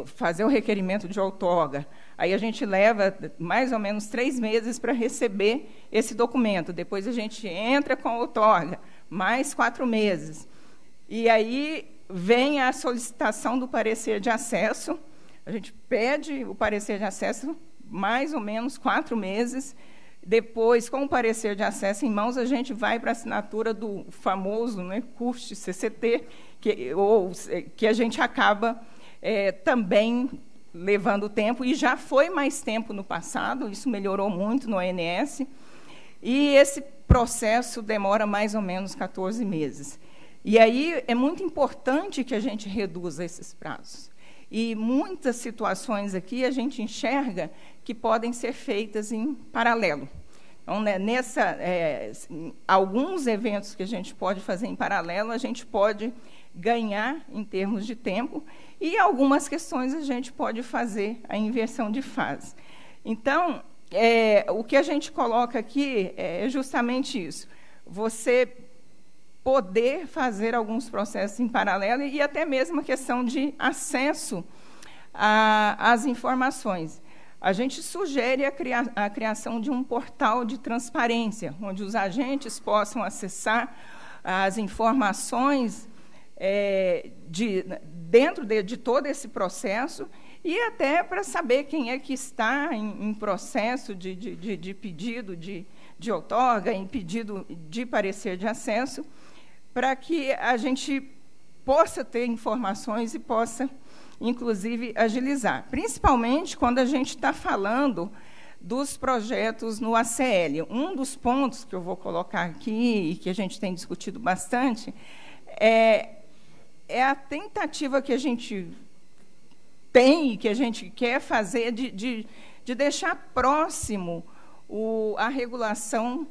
fazer o requerimento de outorga. Aí a gente leva mais ou menos 3 meses para receber esse documento. Depois a gente entra com a outorga, mais 4 meses. E aí vem a solicitação do parecer de acesso. A gente pede o parecer de acesso mais ou menos 4 meses. Depois, com o parecer de acesso em mãos, a gente vai para a assinatura do famoso, né, CUST, CCT, que a gente acaba... também levando tempo, e já foi mais tempo no passado, isso melhorou muito no ONS, e esse processo demora mais ou menos 14 meses. E aí é muito importante que a gente reduza esses prazos. E muitas situações aqui a gente enxerga que podem ser feitas em paralelo. Então, né, alguns eventos que a gente pode fazer em paralelo, a gente pode ganhar em termos de tempo, e algumas questões a gente pode fazer a inversão de fase. Então, o que a gente coloca aqui é justamente isso, você poder fazer alguns processos em paralelo, e até mesmo a questão de acesso às informações. A gente sugere a criação de um portal de transparência, onde os agentes possam acessar as informações dentro de todo esse processo, e até para saber quem é que está em processo de pedido de outorga, em pedido de parecer de acesso, para que a gente possa ter informações e possa, inclusive, agilizar. Principalmente quando a gente está falando dos projetos no ACL. Um dos pontos que eu vou colocar aqui, e que a gente tem discutido bastante, é a tentativa que a gente tem, que a gente quer fazer, de deixar próximo a regulação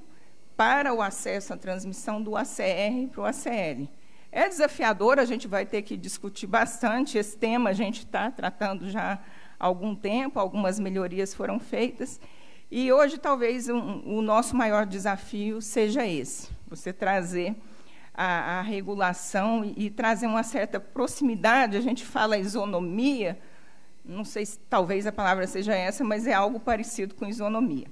para o acesso à transmissão do ACR para o ACL. É desafiador, a gente vai ter que discutir bastante. Esse tema a gente está tratando já há algum tempo, algumas melhorias foram feitas, e hoje talvez o nosso maior desafio seja esse, você trazer a regulação e trazer uma certa proximidade. A gente fala isonomia, não sei se talvez a palavra seja essa, mas é algo parecido com isonomia.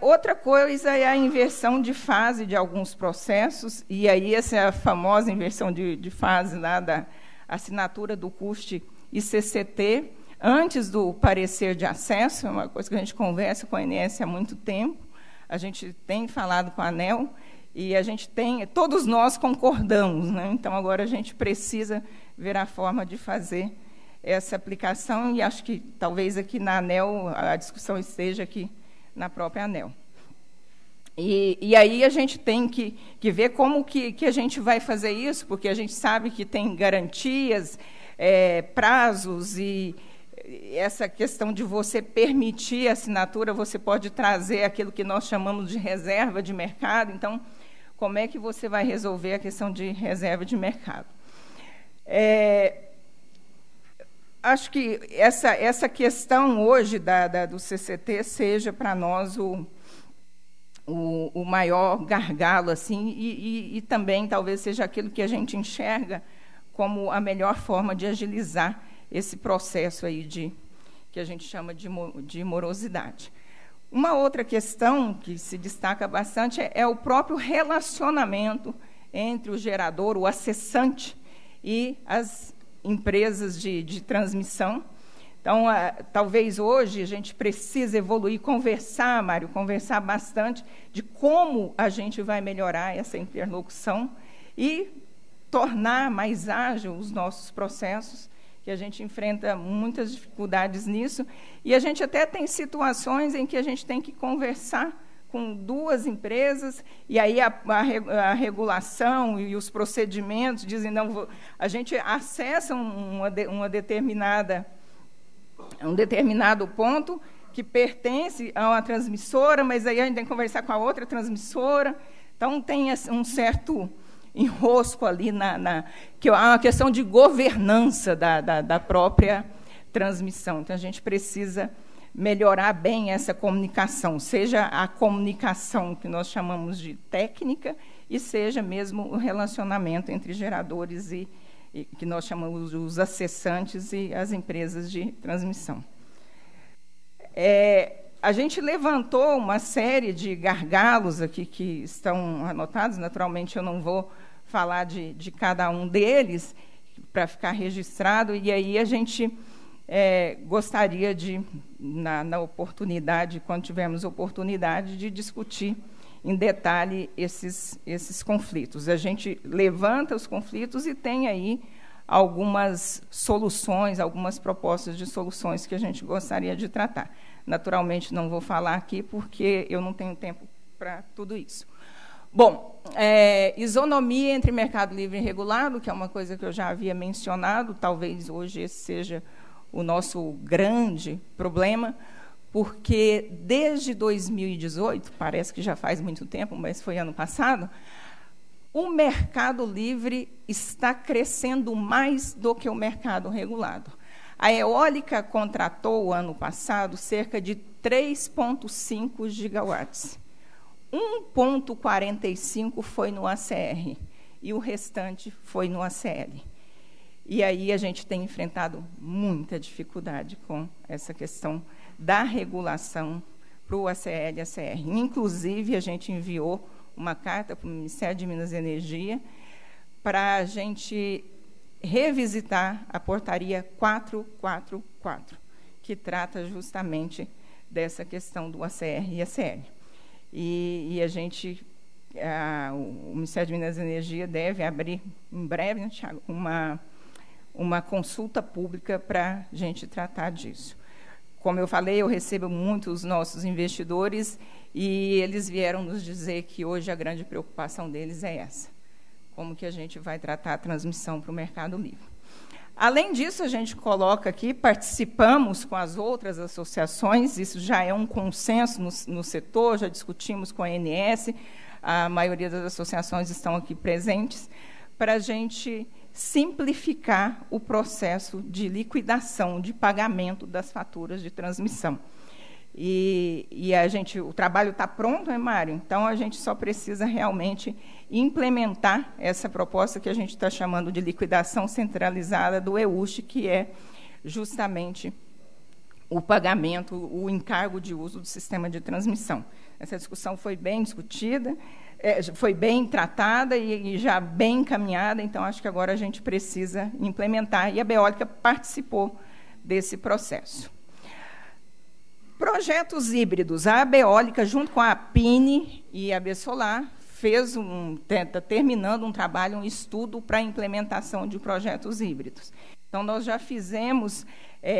Outra coisa é a inversão de fase de alguns processos, e aí essa é a famosa inversão de fase lá da assinatura do CUST e CCT, antes do parecer de acesso, é uma coisa que a gente conversa com a ANS há muito tempo, a gente tem falado com a ANEEL, e a gente tem, todos nós concordamos, né? Então, agora a gente precisa ver a forma de fazer essa aplicação, e acho que talvez aqui na ANEEL a discussão esteja aqui na própria ANEEL. E aí a gente tem que ver como que a gente vai fazer isso, porque a gente sabe que tem garantias, prazos, e essa questão de você permitir a assinatura, você pode trazer aquilo que nós chamamos de reserva de mercado. Então, como é que você vai resolver a questão de reserva de mercado? Acho que essa questão hoje do CCT seja para nós o maior gargalo, assim, e também talvez seja aquilo que a gente enxerga como a melhor forma de agilizar esse processo aí que a gente chama de morosidade. Uma outra questão que se destaca bastante é o próprio relacionamento entre o gerador, o acessante, e as empresas de transmissão. Então, talvez hoje a gente precise evoluir, conversar, Mário, conversar bastante de como a gente vai melhorar essa interlocução e tornar mais ágil os nossos processos, que a gente enfrenta muitas dificuldades nisso, e a gente até tem situações em que a gente tem que conversar com duas empresas, e aí a regulação e os procedimentos dizem, não, a gente acessa um determinado ponto que pertence a uma transmissora, mas aí a gente tem que conversar com a outra transmissora, então tem um certo enrosco ali, que é uma questão de governança da própria transmissão. Então, a gente precisa melhorar bem essa comunicação, seja a comunicação que nós chamamos de técnica e seja mesmo o relacionamento entre geradores e que nós chamamos os acessantes e as empresas de transmissão. A gente levantou uma série de gargalos aqui que estão anotados, naturalmente eu não vou falar de cada um deles para ficar registrado, e aí a gente gostaria de, na oportunidade, quando tivermos oportunidade, de discutir em detalhe esses conflitos. A gente levanta os conflitos e tem aí algumas soluções, algumas propostas de soluções que a gente gostaria de tratar. Naturalmente, não vou falar aqui, porque eu não tenho tempo para tudo isso. Bom, isonomia entre mercado livre e regulado, que é uma coisa que eu já havia mencionado, talvez hoje esse seja o nosso grande problema, porque desde 2018, parece que já faz muito tempo, mas foi ano passado, o mercado livre está crescendo mais do que o mercado regulado. A eólica contratou, ano passado, cerca de 3,5 gigawatts. 1,45 foi no ACR e o restante foi no ACL. E aí a gente tem enfrentado muita dificuldade com essa questão da regulação para o ACL e ACR. Inclusive, a gente enviou uma carta para o Ministério de Minas e Energia para a gente revisitar a portaria 444, que trata justamente dessa questão do ACR e ACL. E a gente, o Ministério de Minas e Energia deve abrir em breve, né, Tiago, uma consulta pública para a gente tratar disso. Como eu falei, eu recebo muitos nossos investidores e eles vieram nos dizer que hoje a grande preocupação deles é essa. Como que a gente vai tratar a transmissão para o mercado livre. Além disso, a gente coloca aqui, participamos com as outras associações, isso já é um consenso no setor, já discutimos com a ANS, a maioria das associações estão aqui presentes, para a gente simplificar o processo de liquidação, de pagamento das faturas de transmissão. E a gente, o trabalho está pronto, né, Mário? Então, a gente só precisa realmente implementar essa proposta que a gente está chamando de liquidação centralizada do EUSH, que é justamente o pagamento, o encargo de uso do sistema de transmissão. Essa discussão foi bem discutida, foi bem tratada e já bem encaminhada, então, acho que agora a gente precisa implementar. E a Beólica participou desse processo. Projetos híbridos. A Beólica, junto com a APINE e a ABSOLAR, fez terminando um trabalho, um estudo para a implementação de projetos híbridos. Então, nós já fizemos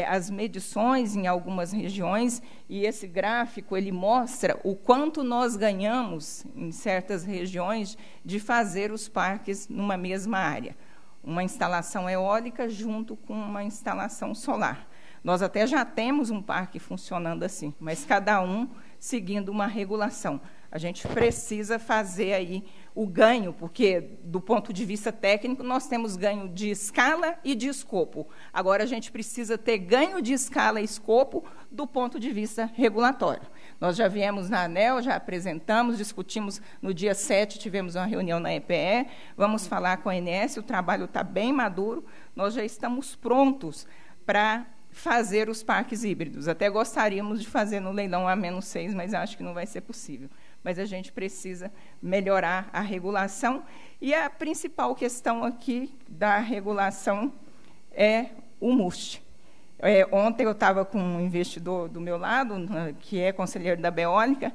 as medições em algumas regiões, e esse gráfico ele mostra o quanto nós ganhamos em certas regiões de fazer os parques numa mesma área. Uma instalação eólica junto com uma instalação solar. Nós até já temos um parque funcionando assim, mas cada um seguindo uma regulação. A gente precisa fazer aí o ganho, porque, do ponto de vista técnico, nós temos ganho de escala e de escopo. Agora, a gente precisa ter ganho de escala e escopo do ponto de vista regulatório. Nós já viemos na ANEEL, já apresentamos, discutimos no dia 7, tivemos uma reunião na EPE, vamos falar com a ANS, o trabalho está bem maduro, nós já estamos prontos para fazer os parques híbridos. Até gostaríamos de fazer no leilão A-6, mas acho que não vai ser possível. Mas a gente precisa melhorar a regulação. E a principal questão aqui da regulação é o MUST. Ontem eu estava com um investidor do meu lado, que é conselheiro da Beólica.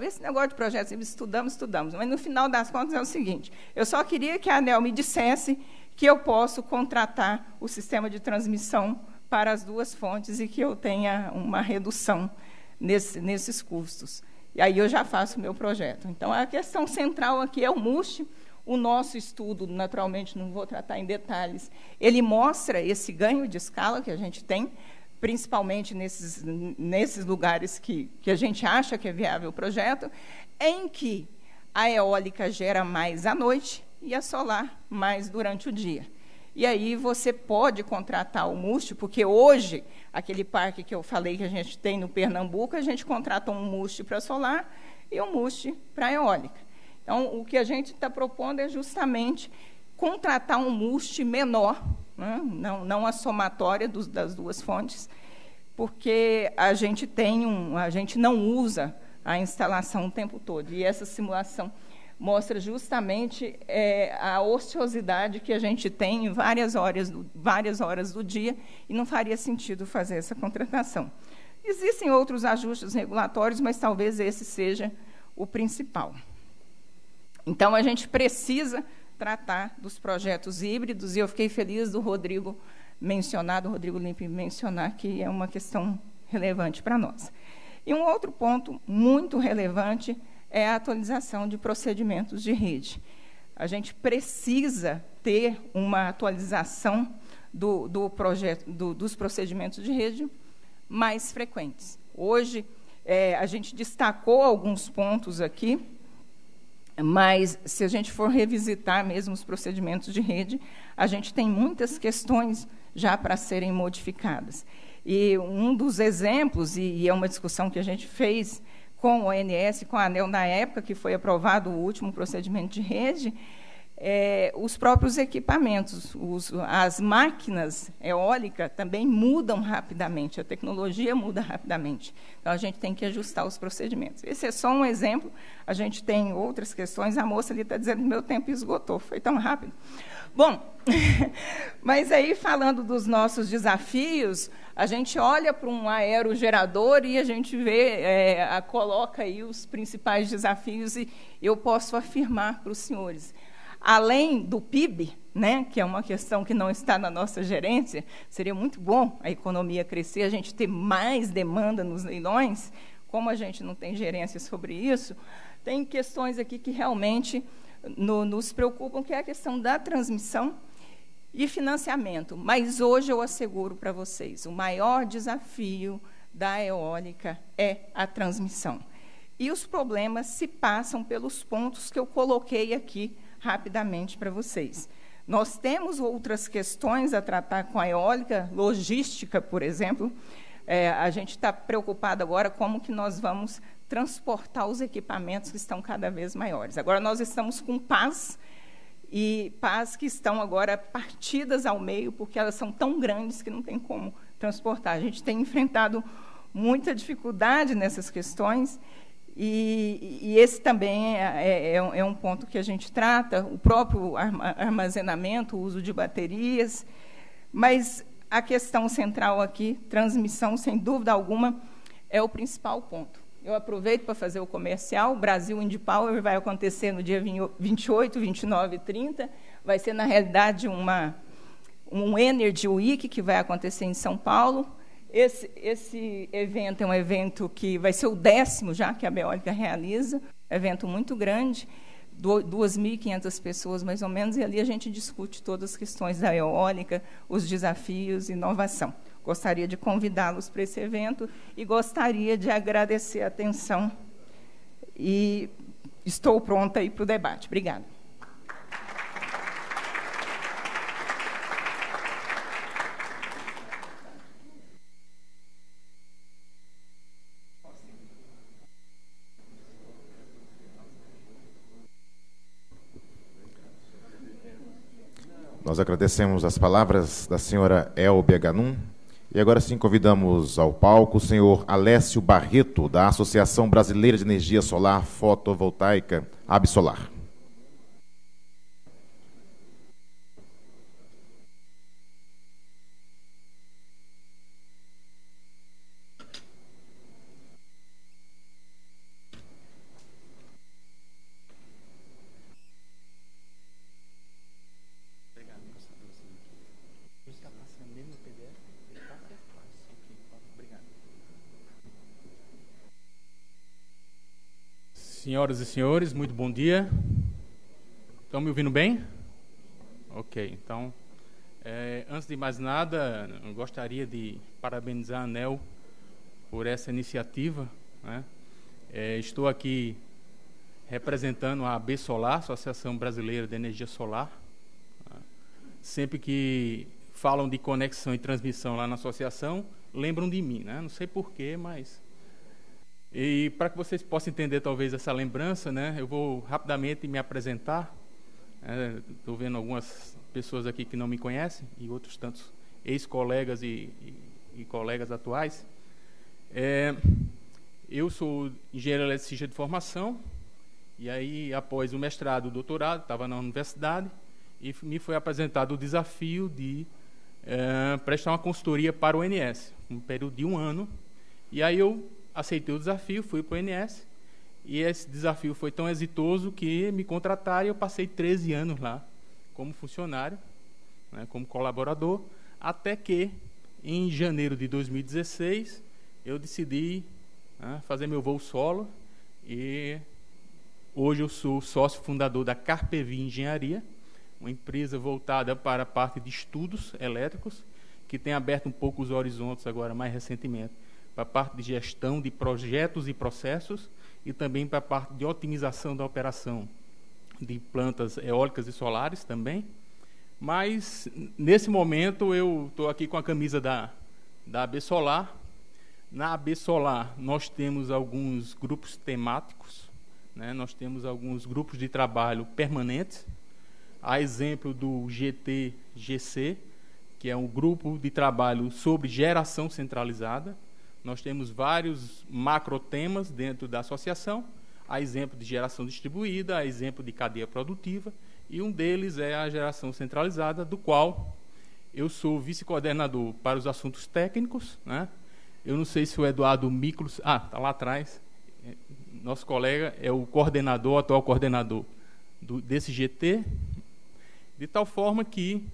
Esse negócio de projetos, estudamos, mas no final das contas é o seguinte, eu só queria que a ANEEL me dissesse que eu posso contratar o sistema de transmissão para as duas fontes e que eu tenha uma redução nesses custos. E aí eu já faço o meu projeto. Então, a questão central aqui é o MUST. O nosso estudo, naturalmente, não vou tratar em detalhes, ele mostra esse ganho de escala que a gente tem, principalmente nesses lugares que a gente acha que é viável o projeto, em que a eólica gera mais à noite e a solar mais durante o dia. E aí você pode contratar o MUST, porque hoje, aquele parque que eu falei que a gente tem no Pernambuco, a gente contrata um MUST para solar e um MUST para eólica. Então, o que a gente está propondo é justamente contratar um MUST menor, né? não a somatória das duas fontes, porque a gente não usa a instalação o tempo todo. E essa simulação mostra justamente a ociosidade que a gente tem em várias horas do dia, e não faria sentido fazer essa contratação. Existem outros ajustes regulatórios, mas talvez esse seja o principal. Então, a gente precisa tratar dos projetos híbridos, e eu fiquei feliz do Rodrigo Limpe mencionar, que é uma questão relevante para nós. E um outro ponto muito relevante é a atualização de procedimentos de rede. A gente precisa ter uma atualização dos procedimentos de rede mais frequentes. Hoje, a gente destacou alguns pontos aqui, mas, se a gente for revisitar mesmo os procedimentos de rede, a gente tem muitas questões já para serem modificadas. E um dos exemplos, e é uma discussão que a gente fez com o ONS, com a ANEEL, na época que foi aprovado o último procedimento de rede, os próprios equipamentos, as máquinas eólicas também mudam rapidamente, a tecnologia muda rapidamente. Então, a gente tem que ajustar os procedimentos. Esse é só um exemplo, a gente tem outras questões, a moça ali está dizendo que meu tempo esgotou, foi tão rápido. Bom, mas aí, falando dos nossos desafios, a gente olha para um aerogerador e a gente vê, coloca aí os principais desafios, e eu posso afirmar para os senhores, além do PIB, né, que é uma questão que não está na nossa gerência, seria muito bom a economia crescer, a gente ter mais demanda nos leilões, como a gente não tem gerência sobre isso, tem questões aqui que realmente nos preocupam, que é a questão da transmissão e financiamento. Mas hoje eu asseguro para vocês, o maior desafio da eólica é a transmissão. E os problemas se passam pelos pontos que eu coloquei aqui rapidamente para vocês. Nós temos outras questões a tratar com a eólica, logística, por exemplo. A gente está preocupado agora como que nós vamos transportar os equipamentos que estão cada vez maiores. Agora, nós estamos com pás, e pás que estão agora partidas ao meio, porque elas são tão grandes que não tem como transportar. A gente tem enfrentado muita dificuldade nessas questões, e esse também é um ponto que a gente trata, o próprio armazenamento, o uso de baterias, mas a questão central aqui, transmissão, sem dúvida alguma, é o principal ponto. eu aproveito para fazer o comercial, o Brasil Indie Power vai acontecer no dia 28, 29 e 30, vai ser, na realidade, um Energy Week que vai acontecer em São Paulo. Esse evento é um evento que vai ser o 10º já que a Beólica realiza, evento muito grande, 2.500 pessoas mais ou menos, e ali a gente discute todas as questões da eólica, os desafios, inovação. Gostaria de convidá-los para esse evento e gostaria de agradecer a atenção. E estou pronta aí para o debate. Obrigada. Nós agradecemos as palavras da senhora Elbia Ganum. E agora sim convidamos ao palco o senhor Alessio Barreto, da Associação Brasileira de Energia Solar Fotovoltaica, ABSOLAR. Senhoras e senhores, muito bom dia. Estão me ouvindo bem? Ok, então, antes de mais nada, eu gostaria de parabenizar a ANEEL por essa iniciativa, né? Estou aqui representando a ABSOLAR, Associação Brasileira de Energia Solar. Sempre que falam de conexão e transmissão lá na associação, lembram de mim, né? Não sei porquê, mas... E para que vocês possam entender talvez essa lembrança, né, eu vou rapidamente me apresentar. Estou vendo algumas pessoas aqui que não me conhecem e outros tantos ex-colegas e colegas atuais. Eu sou engenheiro eletricista de formação e aí, após o mestrado e o doutorado, estava na universidade e me foi apresentado o desafio de prestar uma consultoria para o ONS, um período de um ano. E aí eu aceitei o desafio, fui para o ONS e esse desafio foi tão exitoso que me contrataram e eu passei 13 anos lá como funcionário, né, como colaborador, até que em janeiro de 2016 eu decidi fazer meu voo solo e hoje eu sou sócio fundador da Carpevi Engenharia, uma empresa voltada para a parte de estudos elétricos que tem aberto um pouco os horizontes agora mais recentemente para a parte de gestão de projetos e processos e também para a parte de otimização da operação de plantas eólicas e solares também. Mas, nesse momento, eu estou aqui com a camisa da ABSOLAR. Na ABSOLAR, nós temos alguns grupos temáticos, né? Nós temos alguns grupos de trabalho permanentes, a exemplo do GTGC, que é um grupo de trabalho sobre geração centralizada. Nós temos vários macrotemas dentro da associação, a exemplo de geração distribuída, a exemplo de cadeia produtiva, e um deles é a geração centralizada, do qual eu sou vice-coordenador para os assuntos técnicos, né? Eu não sei se o Eduardo Miklos... Ah, está lá atrás. Nosso colega é o coordenador, atual coordenador desse GT, de tal forma que,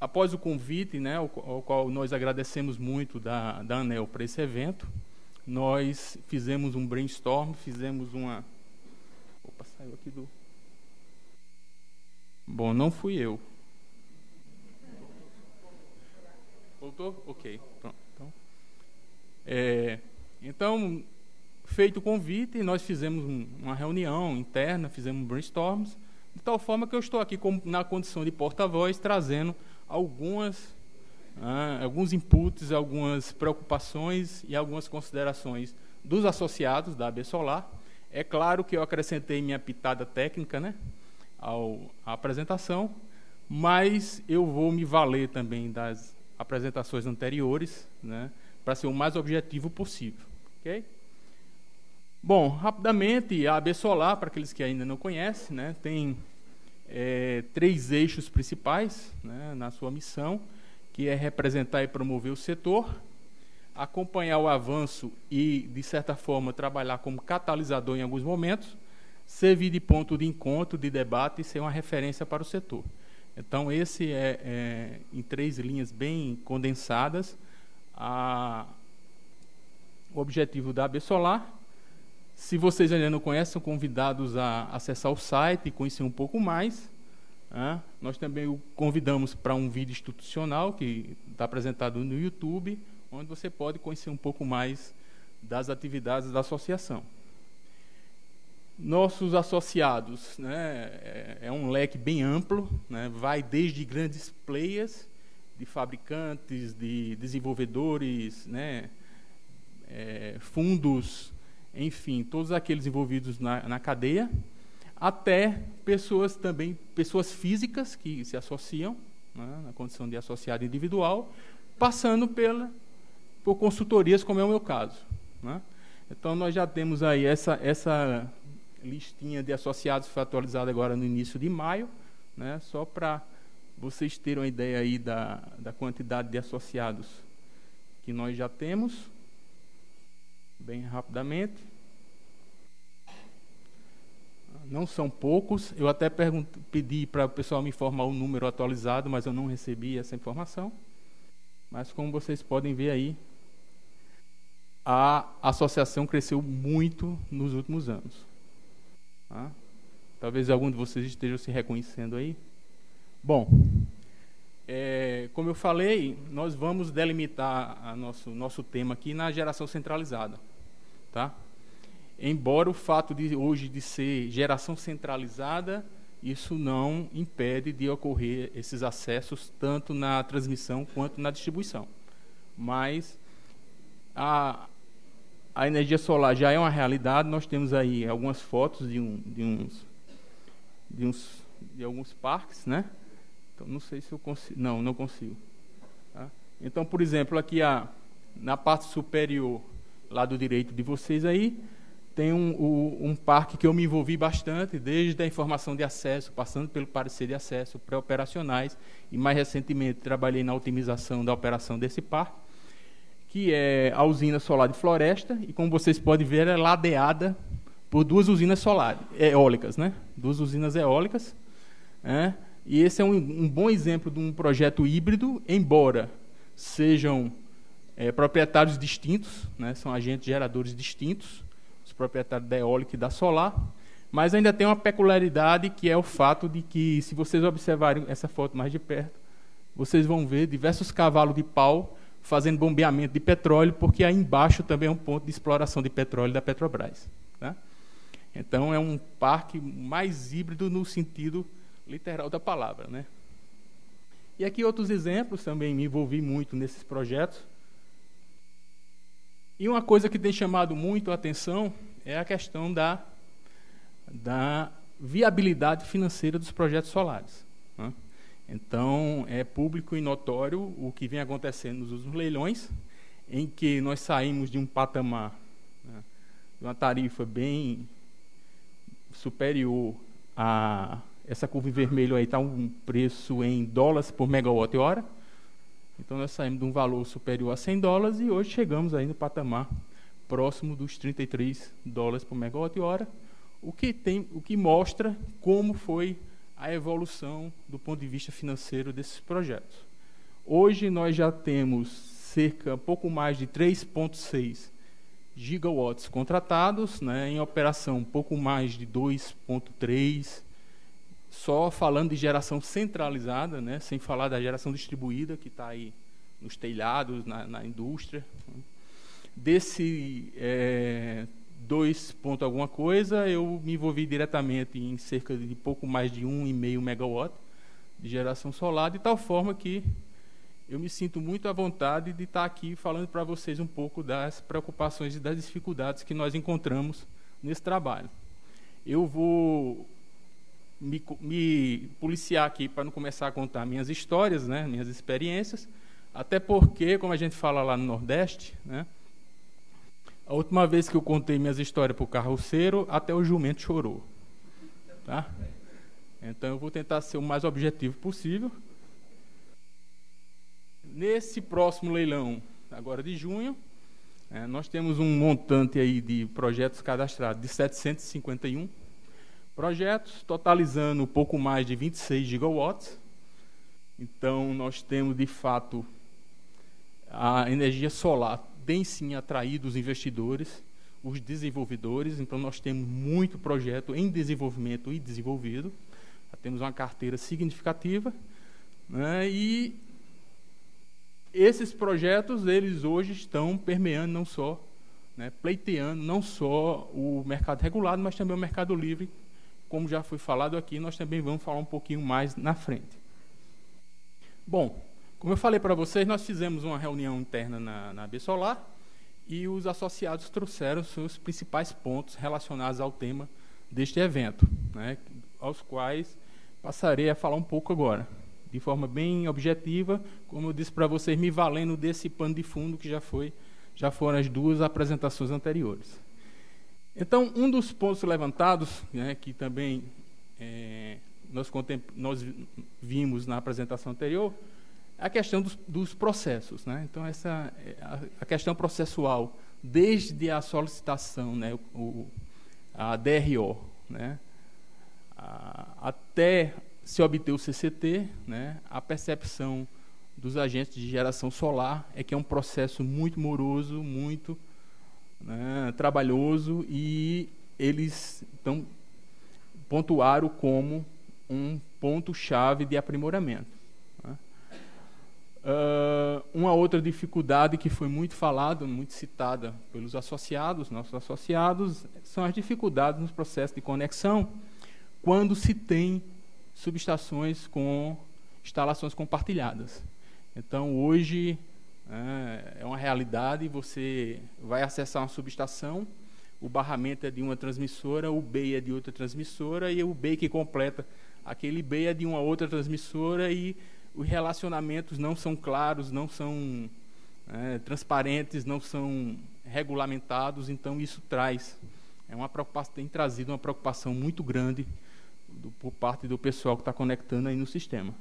após o convite, né, ao qual nós agradecemos muito da ANEEL para esse evento, nós fizemos um brainstorm, fizemos uma... Opa, saiu aqui do... Bom, não fui eu. Voltou? Ok. Pronto. Então, feito o convite, nós fizemos uma reunião interna, fizemos brainstorms, de tal forma que eu estou aqui na condição de porta-voz, trazendo alguns inputs, algumas preocupações e algumas considerações dos associados da ABSOLAR. É claro que eu acrescentei minha pitada técnica, né, à apresentação, mas eu vou me valer também das apresentações anteriores, né, para ser o mais objetivo possível. Okay? Bom, rapidamente, a ABSOLAR, para aqueles que ainda não conhecem, né, tem... três eixos principais, né, na sua missão, que é representar e promover o setor, acompanhar o avanço e, de certa forma, trabalhar como catalisador em alguns momentos, servir de ponto de encontro, de debate e ser uma referência para o setor. Então, esse é em três linhas bem condensadas, o objetivo da ABSOLAR. Se vocês ainda não conhecem, são convidados a acessar o site e conhecer um pouco mais. Nós também o convidamos para um vídeo institucional que está apresentado no YouTube, onde você pode conhecer um pouco mais das atividades da associação. Nossos associados, né, é um leque bem amplo, né, vai desde grandes players, de fabricantes, de desenvolvedores, né, fundos, enfim, todos aqueles envolvidos na cadeia, até pessoas físicas que se associam, né, na condição de associado individual, passando por consultorias, como é o meu caso, né? Então, nós já temos aí essa listinha de associados, foi atualizada agora no início de maio, né, só para vocês terem uma ideia aí da quantidade de associados que nós já temos, bem rapidamente. Não são poucos, eu até pedi para o pessoal me informar o número atualizado, mas eu não recebi essa informação. Mas, como vocês podem ver aí, a associação cresceu muito nos últimos anos. Tá? Talvez algum de vocês estejam se reconhecendo aí. Bom, como eu falei, nós vamos delimitar nosso tema aqui na geração centralizada. Tá? Embora o fato de hoje de ser geração centralizada, isso não impede de ocorrer esses acessos tanto na transmissão quanto na distribuição. Mas a energia solar já é uma realidade. Nós temos aí algumas fotos de alguns parques, né? Então, não sei se eu consigo. Não, não consigo. Tá? Então, por exemplo, aqui na parte superior, lado direito de vocês aí, tem um parque que eu me envolvi bastante, desde a informação de acesso, passando pelo parecer de acesso, pré-operacionais, e mais recentemente trabalhei na otimização da operação desse parque, que é a usina solar de Floresta, e como vocês podem ver, é ladeada por duas usinas solares, eólicas, né? Duas usinas eólicas. Né? E esse é um bom exemplo de um projeto híbrido, embora sejam proprietários distintos, né? São agentes geradores distintos, proprietário da eólica e da solar, mas ainda tem uma peculiaridade, que é o fato de que, se vocês observarem essa foto mais de perto, vocês vão ver diversos cavalos de pau fazendo bombeamento de petróleo, porque aí embaixo também é um ponto de exploração de petróleo da Petrobras. Tá? Então, é um parque mais híbrido no sentido literal da palavra. Né? E aqui outros exemplos, também me envolvi muito nesses projetos. E uma coisa que tem chamado muito a atenção é a questão da viabilidade financeira dos projetos solares. Né? Então, é público e notório o que vem acontecendo nos últimos leilões, em que nós saímos de um patamar, né, de uma tarifa bem superior a... Essa curva em vermelho aí está um preço em dólares por megawatt-hora. Então, nós saímos de um valor superior a 100 dólares e hoje chegamos aí no patamar próximo dos 33 dólares por megawatt-hora, o que mostra como foi a evolução do ponto de vista financeiro desses projetos. Hoje, nós já temos pouco mais de 3,6 gigawatts contratados, né, em operação pouco mais de 2,3, só falando de geração centralizada, né, sem falar da geração distribuída, que está aí nos telhados, na indústria. Desse 2 ponto alguma coisa, eu me envolvi diretamente em cerca de pouco mais de 1,5 megawatt de geração solar, de tal forma que eu me sinto muito à vontade de estar aqui falando para vocês um pouco das preocupações e das dificuldades que nós encontramos nesse trabalho. Eu vou... me policiar aqui para não começar a contar minhas histórias, né, minhas experiências, até porque, como a gente fala lá no Nordeste, né, a última vez que eu contei minhas histórias para o carroceiro, até o jumento chorou. Tá? Então, eu vou tentar ser o mais objetivo possível. Nesse próximo leilão, agora de junho, Nós temos um montante aí de projetos cadastrados de 751 projetos, totalizando um pouco mais de 26 gigawatts. Então, nós temos, de fato, a energia solar tem, sim, atraído os investidores, os desenvolvedores. Então, nós temos muito projeto em desenvolvimento e desenvolvido. Temos uma carteira significativa, né, e esses projetos, eles hoje estão permeando não só, né, pleiteando não só o mercado regulado, mas também o mercado livre, como já foi falado aqui, nós também vamos falar um pouquinho mais na frente. Bom, como eu falei para vocês, nós fizemos uma reunião interna na ABSOLAR e os associados trouxeram seus principais pontos relacionados ao tema deste evento, né, aos quais passarei a falar um pouco agora, de forma bem objetiva, como eu disse para vocês, me valendo desse pano de fundo que já foram as duas apresentações anteriores. Então, um dos pontos levantados, né, que também nós vimos na apresentação anterior, é a questão dos processos, né? Então, essa a questão processual, desde a solicitação, né, a DRO, né, até se obter o CCT, né, a percepção dos agentes de geração solar é que é um processo muito moroso, muito, né, trabalhoso, e eles então pontuaram como um ponto-chave de aprimoramento, né. Uma outra dificuldade que foi muito falada, muito citada pelos associados, nossos associados, são as dificuldades nos processos de conexão, quando se tem subestações com instalações compartilhadas. Então, hoje, é uma realidade, você vai acessar uma subestação, o barramento é de uma transmissora, o B é de outra transmissora, e o B que completa aquele B é de uma outra transmissora, e os relacionamentos não são claros, não são transparentes, não são regulamentados, então isso traz... tem trazido uma preocupação muito grande por parte do pessoal que está conectando aí no sistema.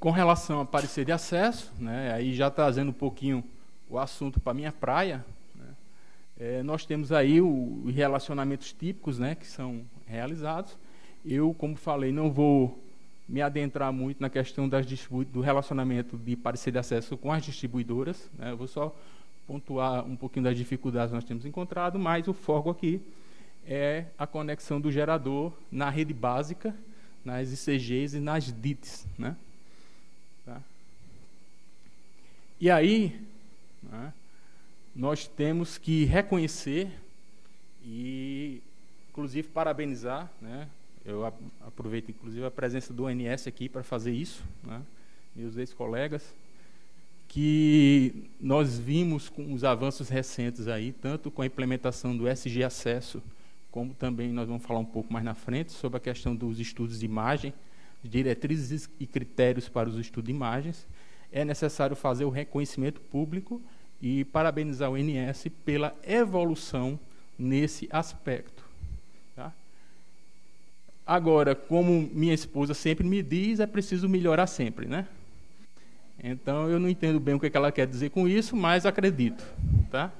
Com relação a parecer de acesso, né, aí já trazendo um pouquinho o assunto para a minha praia, né, nós temos aí os relacionamentos típicos, né, que são realizados. Eu, como falei, não vou me adentrar muito na questão do relacionamento de parecer de acesso com as distribuidoras, né, eu vou só pontuar um pouquinho das dificuldades que nós temos encontrado, mas o foco aqui é a conexão do gerador na rede básica, nas ICGs e nas DITs, né? Tá? E aí, né, nós temos que reconhecer e, inclusive, parabenizar, né? Eu aproveito, inclusive, a presença do ONS aqui para fazer isso, né? Meus ex-colegas, que nós vimos com os avanços recentes aí, tanto com a implementação do SG Acesso, como também nós vamos falar um pouco mais na frente sobre a questão dos estudos de imagem, diretrizes e critérios para os estudos de imagens. É necessário fazer o reconhecimento público e parabenizar o INS pela evolução nesse aspecto. Tá? Agora, como minha esposa sempre me diz, é preciso melhorar sempre, né? Então, eu não entendo bem o que ela quer dizer com isso, mas acredito, tá?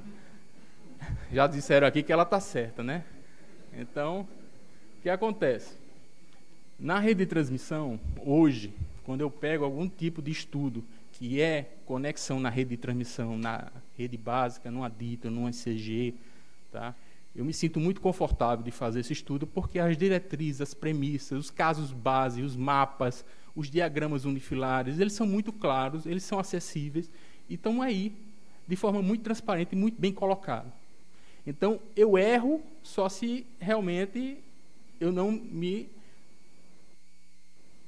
Já disseram aqui que ela está certa, né? Então, o que acontece? Na rede de transmissão, hoje, quando eu pego algum tipo de estudo que é conexão na rede de transmissão, na rede básica, numa DITA, numa ICG, tá? Eu me sinto muito confortável de fazer esse estudo, porque as diretrizes, as premissas, os casos base, os mapas, os diagramas unifilares, eles são muito claros, eles são acessíveis e estão aí de forma muito transparente e muito bem colocada. Então, eu erro só se realmente eu não me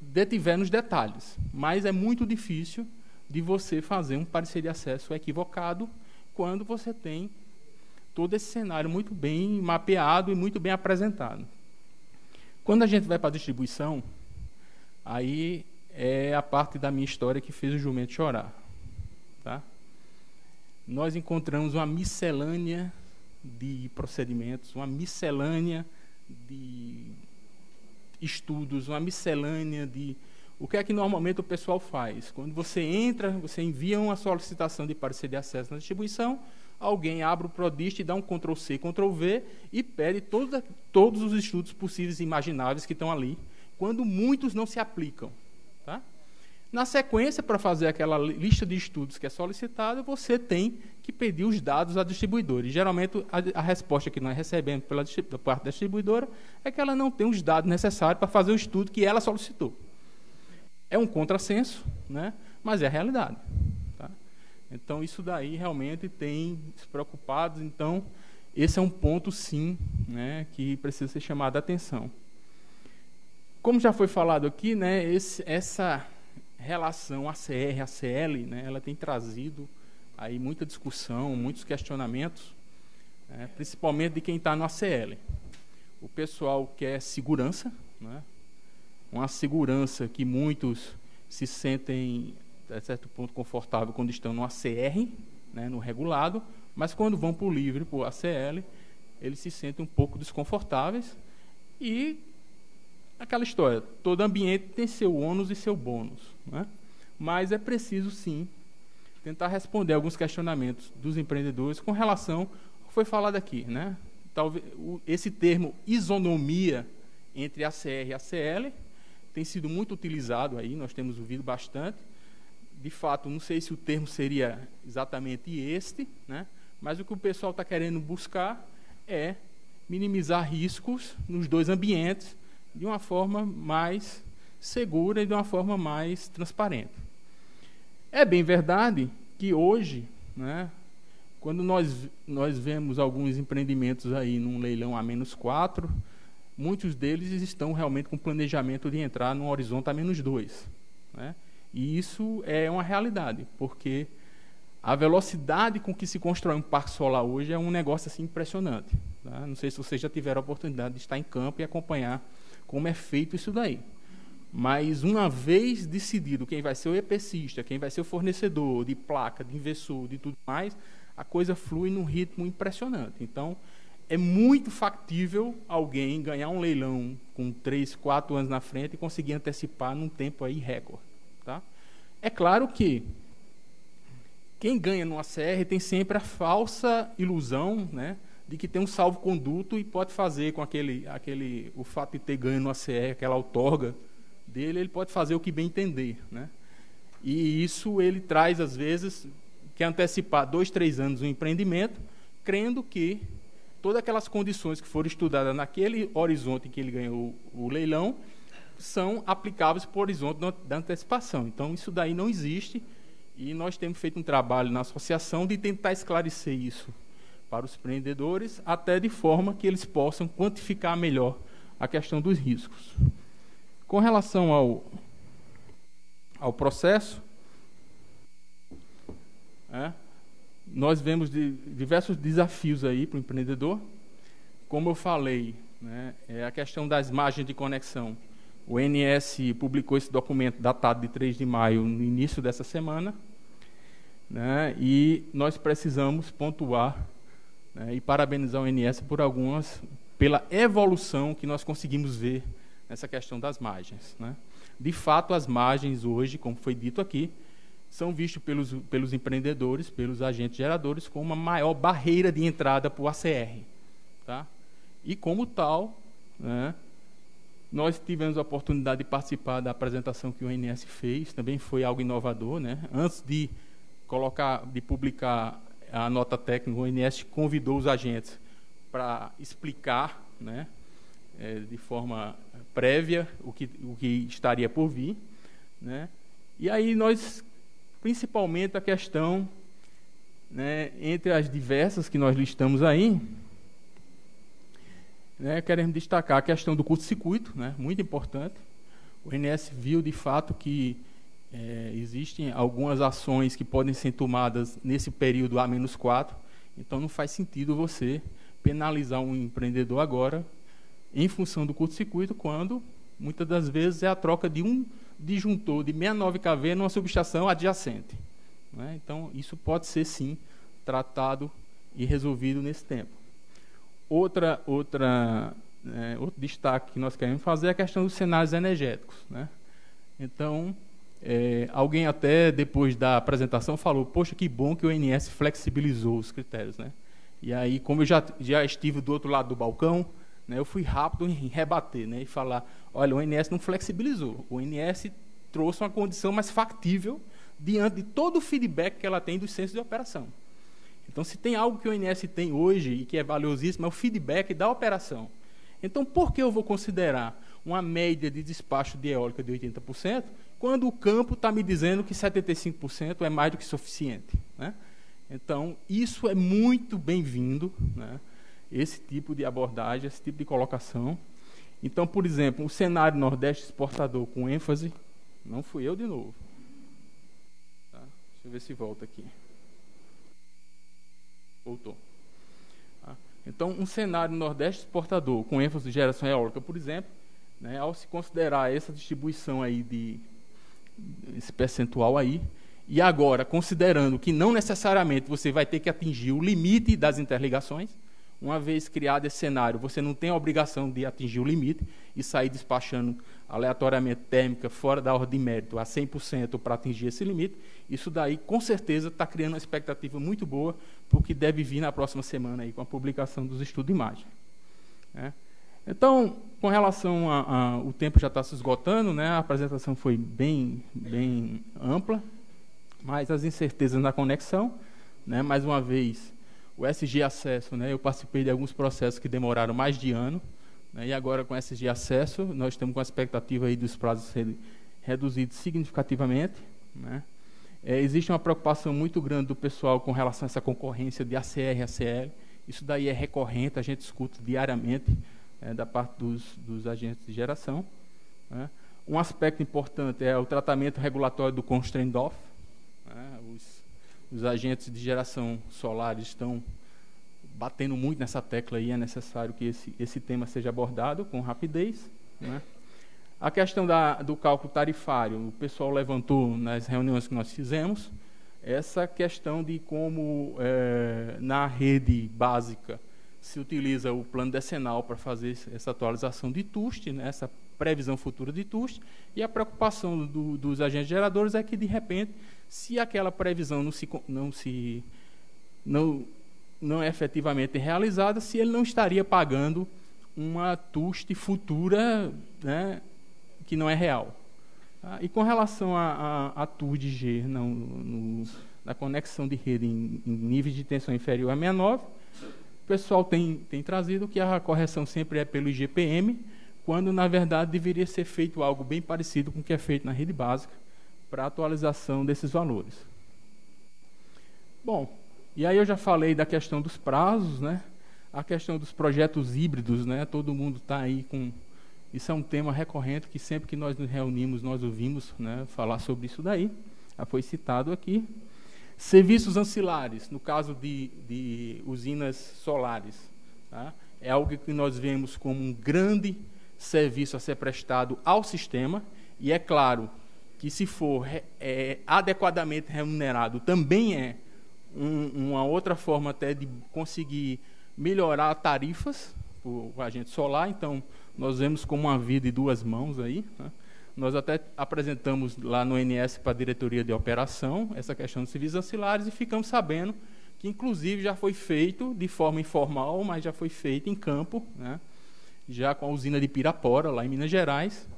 detiver nos detalhes, mas é muito difícil de você fazer um parecer de acesso equivocado quando você tem todo esse cenário muito bem mapeado e muito bem apresentado. Quando a gente vai para a distribuição, aí é a parte da minha história que fez o jumento chorar. Tá? Nós encontramos uma miscelânea de procedimentos, uma miscelânea de estudos, uma miscelânea de O que é que normalmente o pessoal faz? Quando você entra, você envia uma solicitação de parecer de acesso na distribuição, alguém abre o PRODIST e dá um Ctrl+C, Ctrl+V e pede todos os estudos possíveis e imagináveis que estão ali, quando muitos não se aplicam. Tá? Na sequência, para fazer aquela lista de estudos que é solicitada, você tem que pedir os dados à distribuidora. E, geralmente, a resposta que nós recebemos da parte da distribuidora é que ela não tem os dados necessários para fazer o estudo que ela solicitou. É um contrassenso, né? Mas é a realidade. Tá? Então, isso daí realmente tem se preocupado. Então, esse é um ponto, sim, né, que precisa ser chamado a atenção. Como já foi falado aqui, né, essa relação ACR, ACL, né, ela tem trazido aí muita discussão, muitos questionamentos, né, principalmente de quem está no ACL. O pessoal quer segurança, né, uma segurança que muitos se sentem, a certo ponto, confortável quando estão no ACR, né, no regulado, mas quando vão para o livre, para o ACL, eles se sentem um pouco desconfortáveis. E aquela história, todo ambiente tem seu ônus e seu bônus, né? Mas é preciso, sim, tentar responder alguns questionamentos dos empreendedores com relação ao que foi falado aqui, né? Talvez esse termo isonomia entre ACR e ACL tem sido muito utilizado aí, nós temos ouvido bastante. De fato, não sei se o termo seria exatamente este, né? Mas o que o pessoal está querendo buscar é minimizar riscos nos dois ambientes, de uma forma mais segura e de uma forma mais transparente. É bem verdade que hoje, né, quando nós vemos alguns empreendimentos aí num leilão A-4, muitos deles estão realmente com planejamento de entrar num horizonte A-2. Né? E isso é uma realidade, porque a velocidade com que se constrói um parque solar hoje é um negócio assim impressionante. Tá? Não sei se vocês já tiveram a oportunidade de estar em campo e acompanhar como é feito isso daí. Mas, uma vez decidido quem vai ser o EPCista, quem vai ser o fornecedor de placa, de inversor, de tudo mais, a coisa flui num ritmo impressionante. Então, é muito factível alguém ganhar um leilão com 3, 4 anos na frente e conseguir antecipar num tempo aí recorde. Tá? É claro que quem ganha no ACR tem sempre a falsa ilusão, né, de que tem um salvo-conduto e pode fazer com o fato de ter ganho no ACR, aquela outorga dele, ele pode fazer o que bem entender. Né? E isso ele traz, às vezes, que antecipar 2, 3 anos o empreendimento, crendo que todas aquelas condições que foram estudadas naquele horizonte em que ele ganhou o leilão são aplicáveis para o horizonte da antecipação. Então, isso daí não existe, e nós temos feito um trabalho na associação de tentar esclarecer isso para os empreendedores, até de forma que eles possam quantificar melhor a questão dos riscos. Com relação ao processo, nós vemos diversos desafios aí para o empreendedor. Como eu falei, né, a questão das margens de conexão. O ONS publicou esse documento datado de 3 de maio, no início dessa semana, né, e nós precisamos pontuar e parabenizar o ANS pela evolução que nós conseguimos ver nessa questão das margens. Né? De fato, as margens hoje, como foi dito aqui, são vistas pelos empreendedores, pelos agentes geradores, como uma maior barreira de entrada para o ACR. Tá? E, como tal, né, nós tivemos a oportunidade de participar da apresentação que o ANS fez, também foi algo inovador. Né? Antes de publicar a nota técnica, o ONS convidou os agentes para explicar, né, de forma prévia o que estaria por vir. Né? E aí nós, principalmente a questão, né, entre as diversas que nós listamos aí, né, queremos destacar a questão do curto-circuito, né, muito importante. O ONS viu, de fato, que existem algumas ações que podem ser tomadas nesse período A-4, então não faz sentido você penalizar um empreendedor agora em função do curto-circuito, quando muitas das vezes é a troca de um disjuntor de 69 kV numa subestação adjacente. Né? Então, isso pode ser, sim, tratado e resolvido nesse tempo. Outro destaque que nós queremos fazer é a questão dos cenários energéticos. Né? Então, alguém até depois da apresentação falou, poxa, que bom que o ONS flexibilizou os critérios, né? E aí, como eu já estive do outro lado do balcão, né, eu fui rápido em rebater, né, e falar, olha, o ONS não flexibilizou, o ONS trouxe uma condição mais factível diante de todo o feedback que ela tem dos centros de operação. Então, se tem algo que o ONS tem hoje e que é valiosíssimo, é o feedback da operação. Então, por que eu vou considerar uma média de despacho de eólica de 80% quando o campo está me dizendo que 75% é mais do que suficiente, né? Então, isso é muito bem-vindo, né? Esse tipo de abordagem, esse tipo de colocação. Então, por exemplo, o cenário Nordeste exportador com ênfase, não fui eu de novo. Tá? Deixa eu ver se volta aqui. Voltou. Tá? Então, um cenário Nordeste exportador com ênfase de geração eólica, por exemplo, né, ao se considerar essa distribuição aí de esse percentual aí, e agora, considerando que não necessariamente você vai ter que atingir o limite das interligações, uma vez criado esse cenário, você não tem a obrigação de atingir o limite e sair despachando aleatoriamente térmica fora da ordem de mérito a 100% para atingir esse limite. Isso daí, com certeza, está criando uma expectativa muito boa porque deve vir na próxima semana aí, com a publicação dos estudos de imagem. É. Então, com relação o tempo já está se esgotando, né? A apresentação foi bem ampla, mas as incertezas na conexão, né? Mais uma vez, o SG Acesso, né? Eu participei de alguns processos que demoraram mais de ano, né? E agora com o SG Acesso, nós estamos com a expectativa aí dos prazos serem reduzidos significativamente, né? Existe uma preocupação muito grande do pessoal com relação a essa concorrência de ACR e ACL, isso daí é recorrente, a gente escuta diariamente, da parte dos agentes de geração, né? Um aspecto importante é o tratamento regulatório do constraint-off, os agentes de geração solar estão batendo muito nessa tecla e é necessário que esse tema seja abordado com rapidez, né? A questão do cálculo tarifário, o pessoal levantou nas reuniões que nós fizemos, essa questão de como na rede básica se utiliza o plano decenal para fazer essa atualização de TUST, né? Essa previsão futura de TUST, e a preocupação dos agentes geradores é que, de repente, se aquela previsão não é efetivamente realizada, se ele não estaria pagando uma TUST futura, né, que não é real. Ah, e com relação à TUST-G, na conexão de rede em níveis de tensão inferior a 69, o pessoal tem trazido que a correção sempre é pelo IGPM, quando, na verdade, deveria ser feito algo bem parecido com o que é feito na rede básica para atualização desses valores. Bom, e aí eu já falei da questão dos prazos, né? A questão dos projetos híbridos, né? Todo mundo está aí com... Isso é um tema recorrente que sempre que nós nos reunimos, nós ouvimos, né, falar sobre isso daí. Já foi citado aqui. Serviços ancilares, no caso de usinas solares, tá? É algo que nós vemos como um grande serviço a ser prestado ao sistema, e é claro que, se for adequadamente remunerado, também é uma outra forma até de conseguir melhorar tarifas para o agente solar. Então, nós vemos como uma via de duas mãos aí, né? Nós até apresentamos lá no ONS para a diretoria de operação essa questão dos serviços ancilares e ficamos sabendo que, inclusive, já foi feito de forma informal, mas já foi feito em campo, né? Já com a usina de Pirapora, lá em Minas Gerais,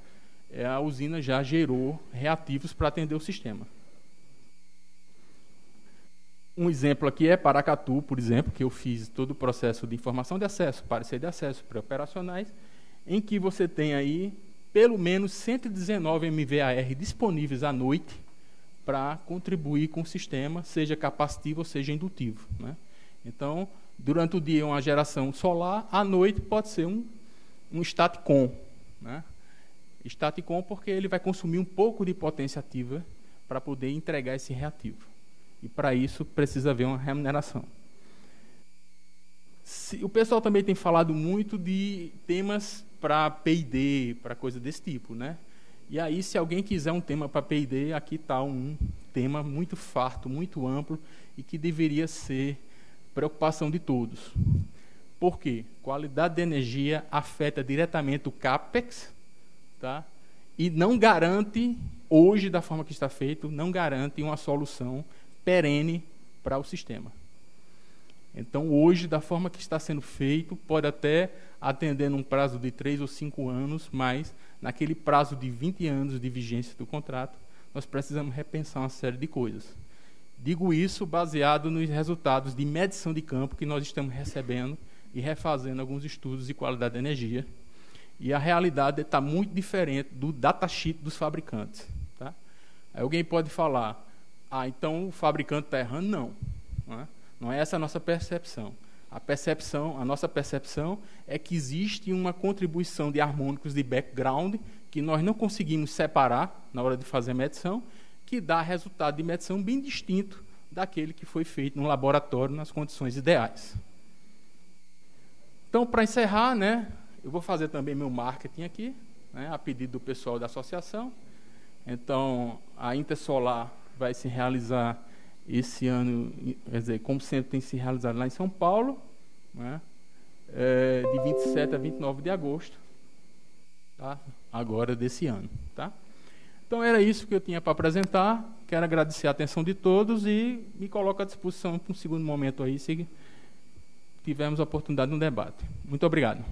a usina já gerou reativos para atender o sistema. Um exemplo aqui é Paracatu, por exemplo, que eu fiz todo o processo de informação de acesso, parecer de acesso, pré-operacionais, em que você tem aí pelo menos 119 MVAR disponíveis à noite para contribuir com o sistema, seja capacitivo ou seja indutivo, né? Então, durante o dia uma geração solar, à noite pode ser um StatCom, né? StatCom porque ele vai consumir um pouco de potência ativa para poder entregar esse reativo. E para isso precisa haver uma remuneração. O pessoal também tem falado muito de temas para P&D, para coisa desse tipo, né? E aí, se alguém quiser um tema para P&D, aqui está um tema muito farto, muito amplo e que deveria ser preocupação de todos. Por quê? Qualidade de energia afeta diretamente o CAPEX, tá? e não garante, hoje, da forma que está feito, não garante uma solução perene para o sistema. Então, hoje, da forma que está sendo feito, pode até atender num prazo de 3 ou 5 anos, mas naquele prazo de 20 anos de vigência do contrato, nós precisamos repensar uma série de coisas. Digo isso baseado nos resultados de medição de campo que nós estamos recebendo e refazendo alguns estudos de qualidade da energia. E a realidade está muito diferente do datasheet dos fabricantes. Tá? Aí alguém pode falar, ah, então o fabricante está errando? Não. Não é essa a nossa percepção. A nossa percepção é que existe uma contribuição de harmônicos de background que nós não conseguimos separar na hora de fazer a medição, que dá resultado de medição bem distinto daquele que foi feito no laboratório nas condições ideais. Então, para encerrar, né? Eu vou fazer também meu marketing aqui, né, a pedido do pessoal da associação. Então, a Intersolar vai se realizar esse ano, quer dizer, como sempre tem se realizado lá em São Paulo, né, de 27 a 29 de agosto, tá, agora desse ano. Tá? Então, era isso que eu tinha para apresentar. Quero agradecer a atenção de todos e me coloco à disposição para um segundo momento aí, se tivermos a oportunidade no debate. Muito obrigado.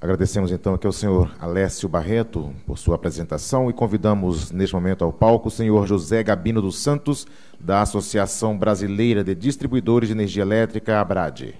Agradecemos, então, aqui ao senhor Alessio Barreto por sua apresentação e convidamos, neste momento, ao palco o senhor José Gabino dos Santos, da Associação Brasileira de Distribuidores de Energia Elétrica, ABRADE.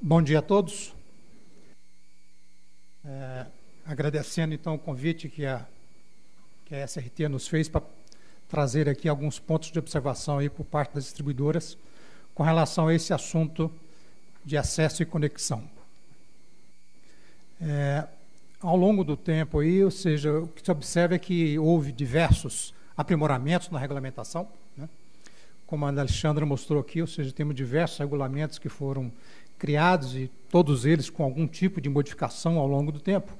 Bom dia a todos. Agradecendo, então, o convite que a SRT nos fez para trazer aqui alguns pontos de observação aí por parte das distribuidoras com relação a esse assunto de acesso e conexão. Ao longo do tempo, aí, ou seja, o que se observa é que houve diversos aprimoramentos na regulamentação, né? Como a Alexandra mostrou aqui, ou seja, temos diversos regulamentos que foram criados e todos eles com algum tipo de modificação ao longo do tempo.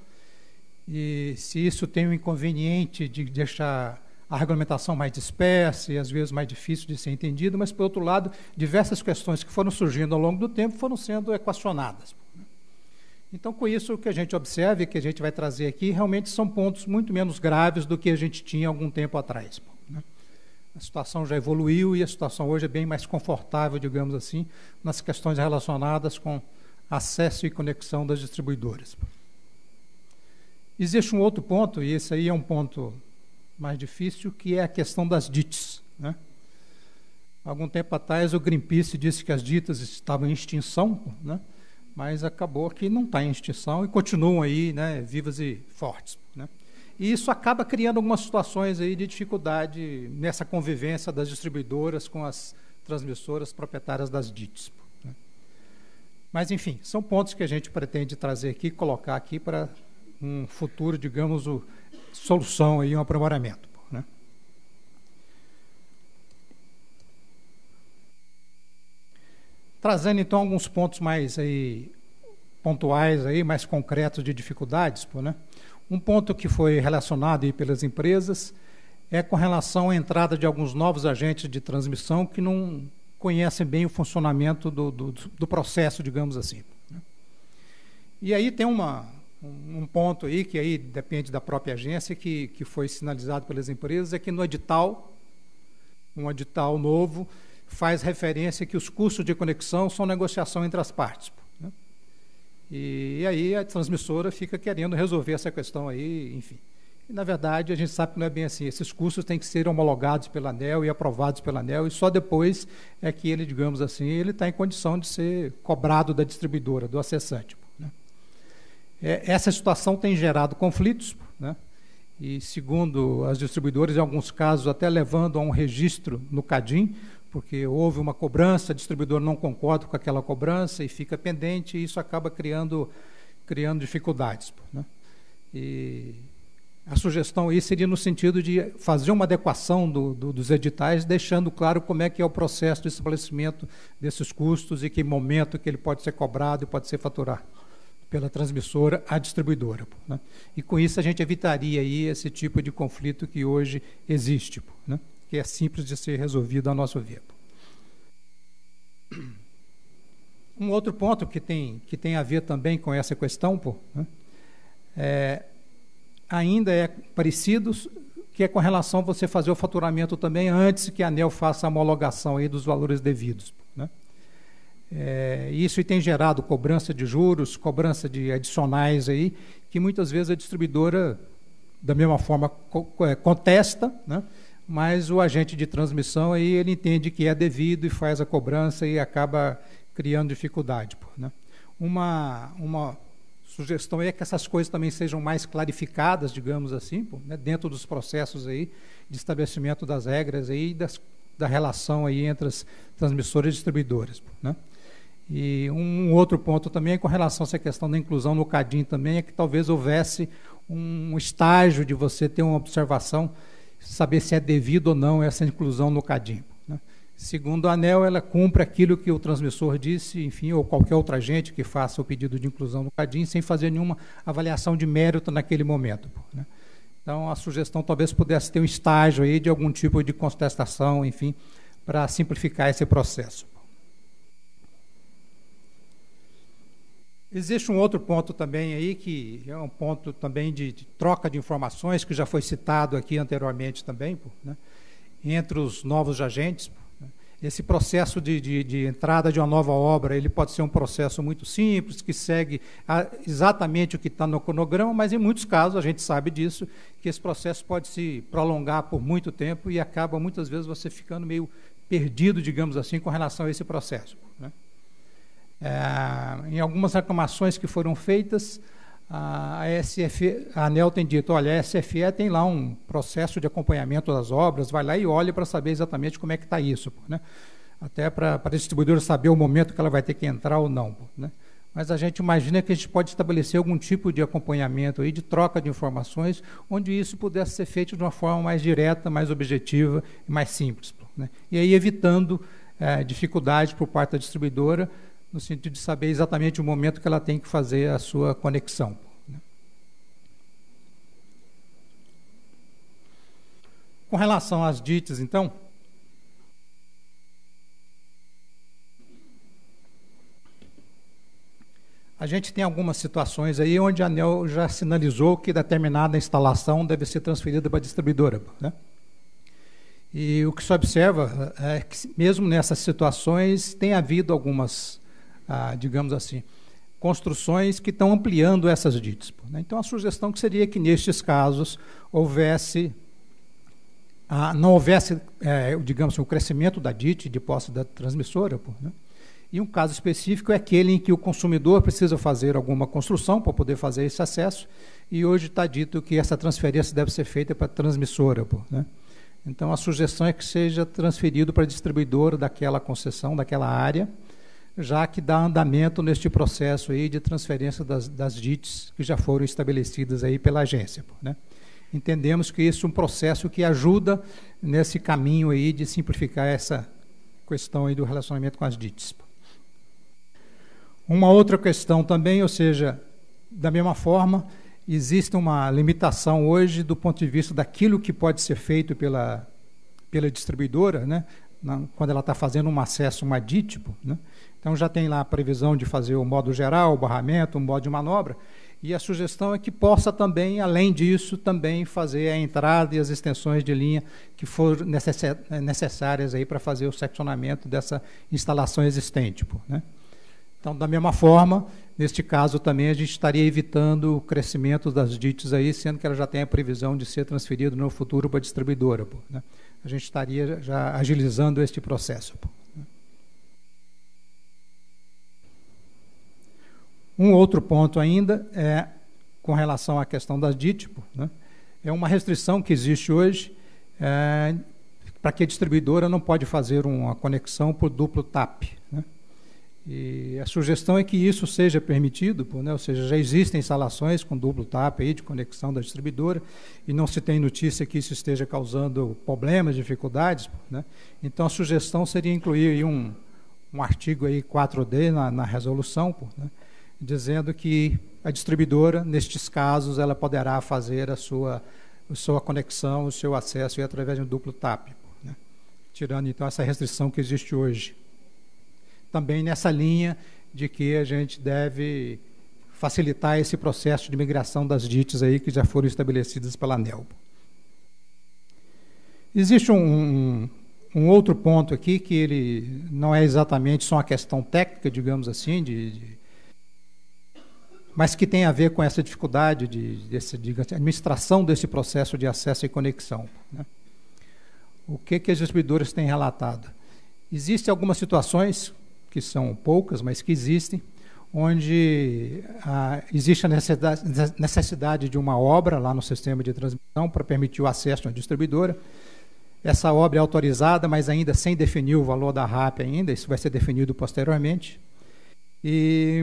E se isso tem um inconveniente de deixar a regulamentação mais dispersa e às vezes mais difícil de ser entendido, mas por outro lado, diversas questões que foram surgindo ao longo do tempo foram sendo equacionadas. Então, com isso, o que a gente observa e que a gente vai trazer aqui realmente são pontos muito menos graves do que a gente tinha algum tempo atrás. A situação já evoluiu e a situação hoje é bem mais confortável, digamos assim, nas questões relacionadas com acesso e conexão das distribuidoras. Existe um outro ponto, e esse aí é um ponto mais difícil, que é a questão das DITs, né? Algum tempo atrás, o Greenpeace disse que as DITs estavam em extinção, né? Mas acabou que não está em extinção e continuam aí, né, vivas e fortes, né? E isso acaba criando algumas situações aí de dificuldade nessa convivência das distribuidoras com as transmissoras proprietárias das DITs, né? Mas, enfim, são pontos que a gente pretende trazer aqui, colocar aqui para um futuro, digamos, solução aí, um aprimoramento, né? Trazendo, então, alguns pontos mais aí, pontuais, aí, mais concretos de dificuldades, né? Um ponto que foi relacionado aí pelas empresas é com relação à entrada de alguns novos agentes de transmissão que não conhecem bem o funcionamento do processo, digamos assim. E aí tem um ponto aí, que aí depende da própria agência, que foi sinalizado pelas empresas, é que no edital, um edital novo, faz referência que os custos de conexão são negociação entre as partes. E aí a transmissora fica querendo resolver essa questão aí, enfim. E, na verdade, a gente sabe que não é bem assim. Esses custos têm que ser homologados pela ANEEL e aprovados pela ANEEL, e só depois é que ele, digamos assim, ele está em condição de ser cobrado da distribuidora, do acessante, né? Essa situação tem gerado conflitos, né? E, segundo as distribuidoras, em alguns casos até levando a um registro no CADIM, porque houve uma cobrança, o distribuidor não concorda com aquela cobrança e fica pendente, e isso acaba criando dificuldades, né? E a sugestão aí seria no sentido de fazer uma adequação dos editais, deixando claro como é que é o processo de estabelecimento desses custos e que momento que ele pode ser cobrado e pode ser faturado pela transmissora à distribuidora, né? E com isso a gente evitaria aí esse tipo de conflito que hoje existe, né? Que é simples de ser resolvido a nosso ver. Um outro ponto que tem a ver também com essa questão, né? Ainda é parecido, que é com relação a você fazer o faturamento também antes que a ANEEL faça a homologação aí dos valores devidos, né? Isso tem gerado cobrança de juros, cobrança de adicionais aí, que muitas vezes a distribuidora, da mesma forma, contesta, né? Mas o agente de transmissão aí, ele entende que é devido e faz a cobrança e acaba criando dificuldade, né? Uma sugestão é que essas coisas também sejam mais clarificadas, digamos assim, né, dentro dos processos aí de estabelecimento das regras aí da relação aí entre as transmissoras e distribuidoras, né? E um outro ponto também é com relação a essa questão da inclusão no CADIM também, é que talvez houvesse um estágio de você ter uma observação, saber se é devido ou não essa inclusão no CADIM, né? Segundo a ANEEL, ela cumpre aquilo que o transmissor disse, enfim, ou qualquer outra agente que faça o pedido de inclusão no CADIM, sem fazer nenhuma avaliação de mérito naquele momento, né? Então, a sugestão talvez pudesse ter um estágio aí de algum tipo de contestação, enfim, para simplificar esse processo. Existe um outro ponto também aí, que é um ponto também de troca de informações, que já foi citado aqui anteriormente também, né? Entre os novos agentes. Esse processo de entrada de uma nova obra, ele pode ser um processo muito simples, que segue exatamente o que está no cronograma, mas em muitos casos, a gente sabe disso, que esse processo pode se prolongar por muito tempo e acaba, muitas vezes, você ficando meio perdido, digamos assim, com relação a esse processo, né? Em algumas reclamações que foram feitas, a ANEEL tem dito, olha, a SFE tem lá um processo de acompanhamento das obras, vai lá e olha para saber exatamente como é que está isso, né? Até para a distribuidora saber o momento que ela vai ter que entrar ou não, né? Mas a gente imagina que a gente pode estabelecer algum tipo de acompanhamento aí, de troca de informações, onde isso pudesse ser feito de uma forma mais direta, mais objetiva e mais simples, né? E aí evitando dificuldade por parte da distribuidora, no sentido de saber exatamente o momento que ela tem que fazer a sua conexão, né? Com relação às DITs, então, a gente tem algumas situações aí onde a ANEEL já sinalizou que determinada instalação deve ser transferida para a distribuidora, né? E o que se observa é que, mesmo nessas situações, tem havido algumas... digamos assim, construções que estão ampliando essas DITs, né? Então, a sugestão que seria que, nestes casos, houvesse, não houvesse, digamos assim, o crescimento da DIT, de posse da transmissora, né? E um caso específico é aquele em que o consumidor precisa fazer alguma construção para poder fazer esse acesso, e hoje está dito que essa transferência deve ser feita para a transmissora, né? Então, a sugestão é que seja transferido para a distribuidora daquela concessão, daquela área, já que dá andamento neste processo aí de transferência das DITs que já foram estabelecidas aí pela agência, né? Entendemos que isso é um processo que ajuda nesse caminho aí de simplificar essa questão aí do relacionamento com as DITs. Uma outra questão também, ou seja, da mesma forma, existe uma limitação hoje do ponto de vista daquilo que pode ser feito pela distribuidora, né? Quando ela está fazendo um acesso a uma DIT, né? Então, já tem lá a previsão de fazer o modo geral, o barramento, o modo de manobra, e a sugestão é que possa também, além disso, também fazer a entrada e as extensões de linha que for necessárias aí para fazer o seccionamento dessa instalação existente, né? Então, da mesma forma, neste caso também, a gente estaria evitando o crescimento das DITs aí, sendo que ela já tem a previsão de ser transferido no futuro para a distribuidora, né? A gente estaria já agilizando este processo, né? Um outro ponto ainda é com relação à questão da DITIPO, né? É uma restrição que existe hoje para que a distribuidora não pode fazer uma conexão por duplo TAP, né? E a sugestão é que isso seja permitido, né? Ou seja, já existem instalações com duplo TAP aí de conexão da distribuidora e não se tem notícia que isso esteja causando problemas, dificuldades, né? Então a sugestão seria incluir aí um artigo aí 4D na resolução, né? Dizendo que a distribuidora, nestes casos, ela poderá fazer a sua conexão, o seu acesso através de um duplo TAP, né? Tirando, então, essa restrição que existe hoje. Também nessa linha de que a gente deve facilitar esse processo de migração das DITs aí, que já foram estabelecidas pela ANEEL. Existe um outro ponto aqui, que ele não é exatamente só uma questão técnica, digamos assim, mas que tem a ver com essa dificuldade de administração desse processo de acesso e conexão, né? O que as distribuidoras têm relatado? Existem algumas situações, que são poucas, mas que existem, onde existe a necessidade de uma obra lá no sistema de transmissão para permitir o acesso à distribuidora. Essa obra é autorizada, mas ainda sem definir o valor da RAP ainda, isso vai ser definido posteriormente.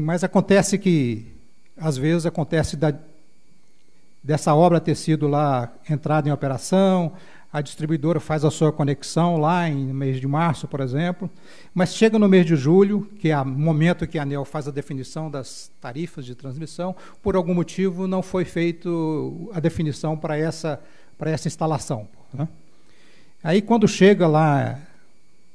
Mas acontece que às vezes acontece dessa obra ter sido lá entrada em operação, a distribuidora faz a sua conexão lá no mês de março, por exemplo, mas chega no mês de julho, que é o momento que a ANEEL faz a definição das tarifas de transmissão, por algum motivo não foi feita a definição para essa instalação, né? Aí quando chega lá,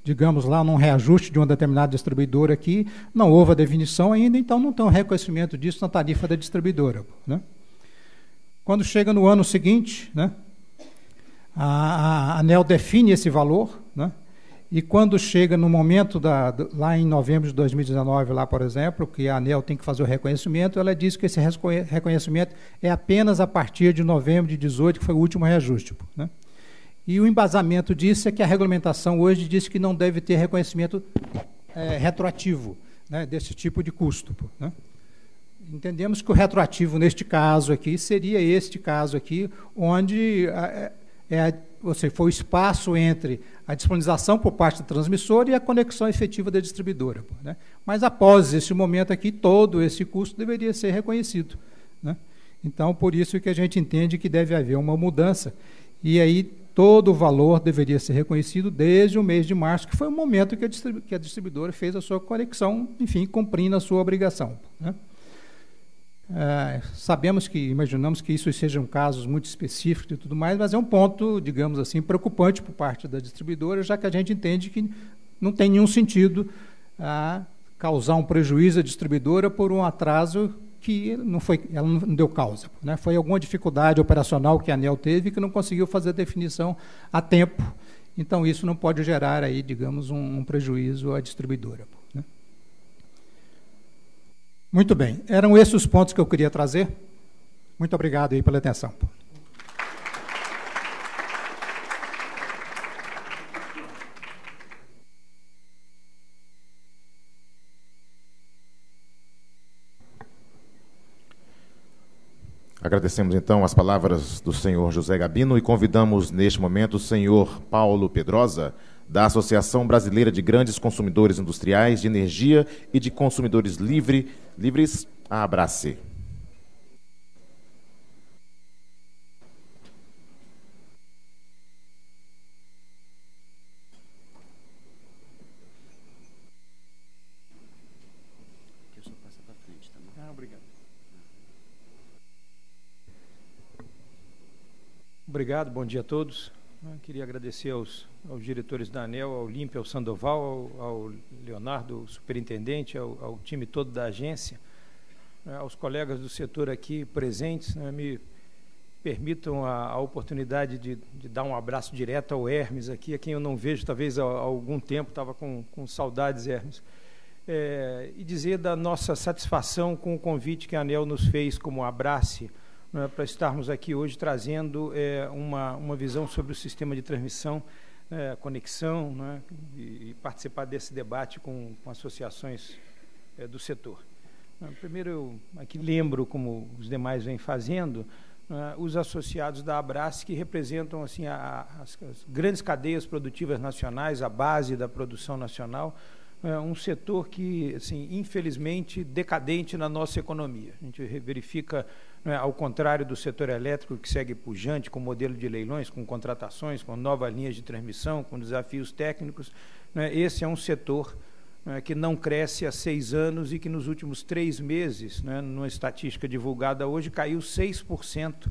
digamos lá, num reajuste de uma determinada distribuidora aqui, não houve a definição ainda, então não tem um reconhecimento disso na tarifa da distribuidora, né? Quando chega no ano seguinte, né, a ANEEL define esse valor, né, e quando chega no momento, lá em novembro de 2019, lá, por exemplo, que a ANEEL tem que fazer o reconhecimento, ela diz que esse reconhecimento é apenas a partir de novembro de 2018, que foi o último reajuste, né? E o embasamento disso é que a regulamentação hoje diz que não deve ter reconhecimento retroativo, né, desse tipo de custo, né? Entendemos que o retroativo neste caso aqui seria este caso aqui, onde foi o espaço entre a disponibilização por parte do transmissor e a conexão efetiva da distribuidora, né? Mas após esse momento aqui, todo esse custo deveria ser reconhecido, né? Então, por isso que a gente entende que deve haver uma mudança. E aí todo o valor deveria ser reconhecido desde o mês de março, que foi o momento que a distribuidora fez a sua conexão, enfim, cumprindo a sua obrigação, né? Imaginamos que isso sejam casos muito específicos e tudo mais, mas é um ponto, digamos assim, preocupante por parte da distribuidora, já que a gente entende que não tem nenhum sentido causar um prejuízo à distribuidora por um atraso que ela não deu causa, né? Foi alguma dificuldade operacional que a ANEEL teve que não conseguiu fazer a definição a tempo. Então, isso não pode gerar, aí, digamos, um prejuízo à distribuidora, né? Muito bem. Eram esses os pontos que eu queria trazer. Muito obrigado aí pela atenção. Agradecemos, então, as palavras do senhor José Gabino e convidamos, neste momento, o senhor Paulo Pedrosa, da Associação Brasileira de Grandes Consumidores Industriais de Energia e de Consumidores Livres, a Abrace. Obrigado, bom dia a todos. Eu queria agradecer aos diretores da ANEEL, ao Limpe, ao Sandoval, ao Leonardo, ao superintendente, ao time todo da agência, aos colegas do setor aqui presentes, né? Me permitam a oportunidade de dar um abraço direto ao Hermes aqui, a quem eu não vejo, talvez há algum tempo, estava com saudades, Hermes. E dizer da nossa satisfação com o convite que a ANEEL nos fez como Abrace, para estarmos aqui hoje trazendo uma visão sobre o sistema de transmissão, conexão, né, e participar desse debate com associações do setor. Primeiro, eu aqui lembro, como os demais vêm fazendo, os associados da Abrace, que representam assim, as grandes cadeias produtivas nacionais, a base da produção nacional, um setor que, assim, infelizmente, decadente na nossa economia. A gente verifica, ao contrário do setor elétrico, que segue pujante, com modelo de leilões, com contratações, com novas linhas de transmissão, com desafios técnicos, esse é um setor que não cresce há 6 anos e que nos últimos 3 meses, numa estatística divulgada hoje, caiu 6%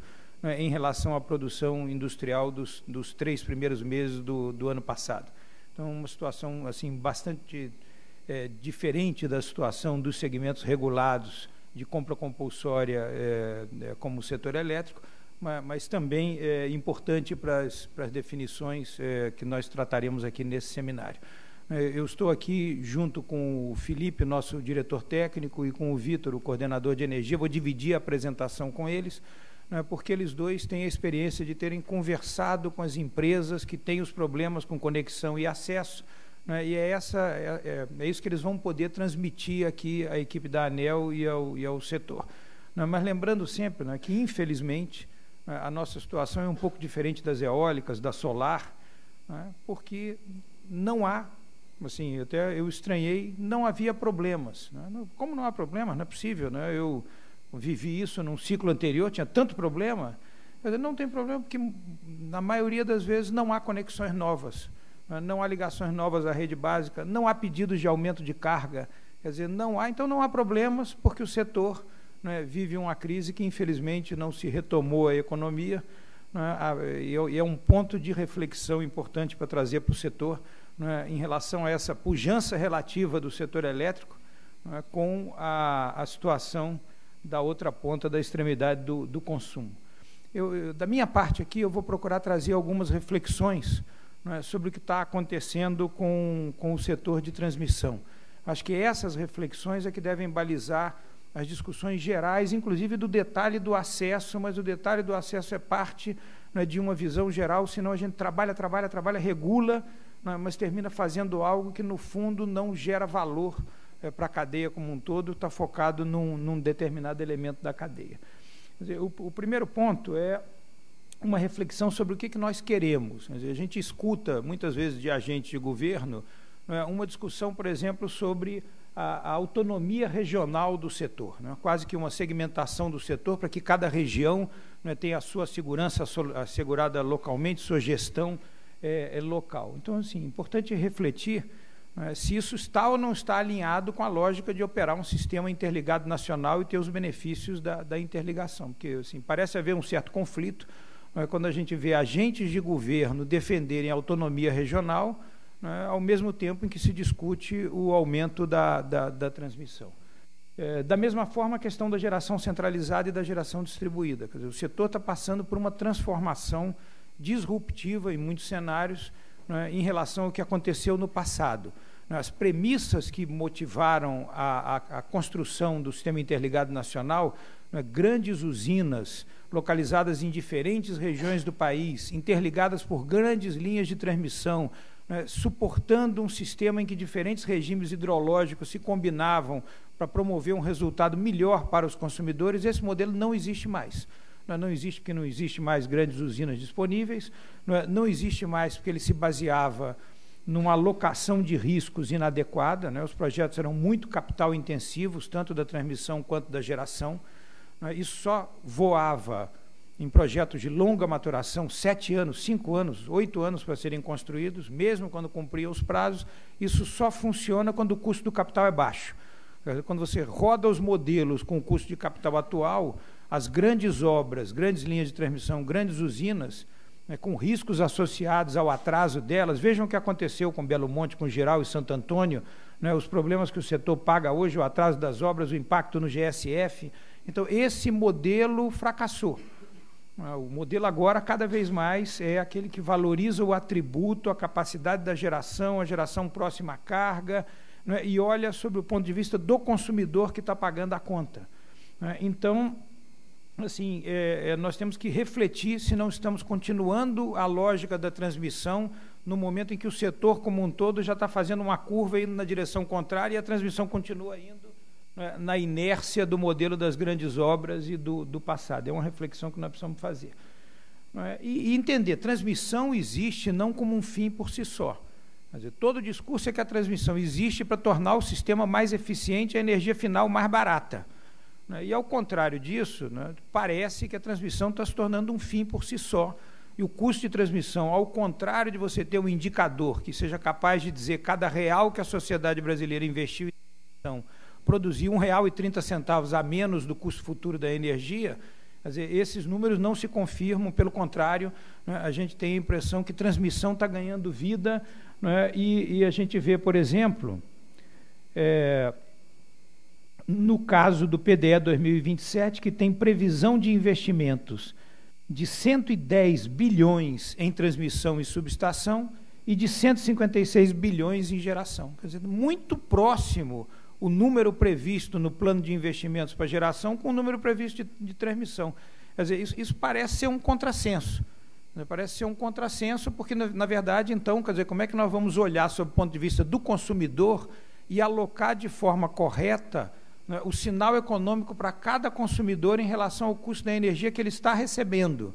em relação à produção industrial dos 3 primeiros meses do ano passado. Então, uma situação assim, bastante diferente da situação dos segmentos regulados de compra compulsória, como o setor elétrico, mas também é importante para as definições que nós trataremos aqui nesse seminário. Eu estou aqui junto com o Felipe, nosso diretor técnico, e com o Vitor, o coordenador de energia. Vou dividir a apresentação com eles, porque eles dois têm a experiência de terem conversado com as empresas que têm os problemas com conexão e acesso, e é isso que eles vão poder transmitir aqui à equipe da ANEEL e ao setor. Mas lembrando sempre que, infelizmente, a nossa situação é um pouco diferente das eólicas, da solar, porque não há... Assim, até eu estranhei, não havia problemas. Como não há problemas? Não é possível. Eu vivi isso num ciclo anterior, tinha tanto problema. Não tem problema, porque na maioria das vezes não há conexões novas, não há ligações novas à rede básica, não há pedidos de aumento de carga. Quer dizer, não há, então não há problemas, porque o setor vive uma crise que, infelizmente, não se retomou a economia. E é um ponto de reflexão importante para trazer para o setor, em relação a essa pujança relativa do setor elétrico, com a situação da outra ponta da extremidade do consumo. Da minha parte aqui, eu vou procurar trazer algumas reflexões sobre o que está acontecendo com o setor de transmissão. Acho que essas reflexões é que devem balizar as discussões gerais, inclusive do detalhe do acesso, mas o detalhe do acesso é parte de uma visão geral, senão a gente trabalha, regula, mas termina fazendo algo que, no fundo, não gera valor para a cadeia como um todo, está focado num determinado elemento da cadeia. Quer dizer, o primeiro ponto é uma reflexão sobre o que nós queremos. Quer dizer, a gente escuta, muitas vezes, de agentes de governo, uma discussão, por exemplo, sobre a autonomia regional do setor, quase que uma segmentação do setor para que cada região tenha a sua segurança assegurada localmente, sua gestão local. Então, assim, é importante refletir se isso está ou não está alinhado com a lógica de operar um sistema interligado nacional e ter os benefícios da interligação, porque assim, parece haver um certo conflito quando a gente vê agentes de governo defenderem a autonomia regional, ao mesmo tempo em que se discute o aumento da transmissão. Da mesma forma, a questão da geração centralizada e da geração distribuída. Quer dizer, o setor está passando por uma transformação disruptiva em muitos cenários, em relação ao que aconteceu no passado. As premissas que motivaram a construção do Sistema Interligado Nacional, grandes usinas localizadas em diferentes regiões do país, interligadas por grandes linhas de transmissão, suportando um sistema em que diferentes regimes hidrológicos se combinavam para promover um resultado melhor para os consumidores, esse modelo não existe mais. Não existe porque não existe mais grandes usinas disponíveis, não existe mais porque ele se baseava numa alocação de riscos inadequada, os projetos eram muito capital intensivos, tanto da transmissão quanto da geração, e só voava em projetos de longa maturação, 7 anos, 5 anos, 8 anos para serem construídos, mesmo quando cumpriam os prazos. Isso só funciona quando o custo do capital é baixo. Quando você roda os modelos com o custo de capital atual, as grandes obras, grandes linhas de transmissão, grandes usinas, com riscos associados ao atraso delas, vejam o que aconteceu com Belo Monte, com Giral e Santo Antônio, os problemas que o setor paga hoje, o atraso das obras, o impacto no GSF. Então, esse modelo fracassou. O modelo agora, cada vez mais, é aquele que valoriza o atributo, a capacidade da geração, a geração próxima à carga, e olha sobre o ponto de vista do consumidor que está pagando a conta. Então, assim, nós temos que refletir se não estamos continuando a lógica da transmissão no momento em que o setor como um todo já está fazendo uma curva indo na direção contrária e a transmissão continua indo na inércia do modelo das grandes obras e do passado. É uma reflexão que nós precisamos fazer. E entender, transmissão existe não como um fim por si só. Quer dizer, todo discurso é que a transmissão existe para tornar o sistema mais eficiente e a energia final mais barata. E, ao contrário disso, né, parece que a transmissão está se tornando um fim por si só. E o custo de transmissão, ao contrário de você ter um indicador que seja capaz de dizer cada real que a sociedade brasileira investiu em transmissão, produzir R$1,30 a menos do custo futuro da energia, quer dizer, esses números não se confirmam, pelo contrário, né, a gente tem a impressão que transmissão está ganhando vida, né, e a gente vê, por exemplo, no caso do PDE 2027, que tem previsão de investimentos de 110 bilhões em transmissão e subestação e de 156 bilhões em geração. Quer dizer, muito próximo o número previsto no plano de investimentos para geração com o número previsto de transmissão. Quer dizer, isso parece ser um contrassenso. Parece ser um contrassenso porque, na verdade, então, quer dizer, como é que nós vamos olhar sob o ponto de vista do consumidor e alocar de forma correta o sinal econômico para cada consumidor em relação ao custo da energia que ele está recebendo?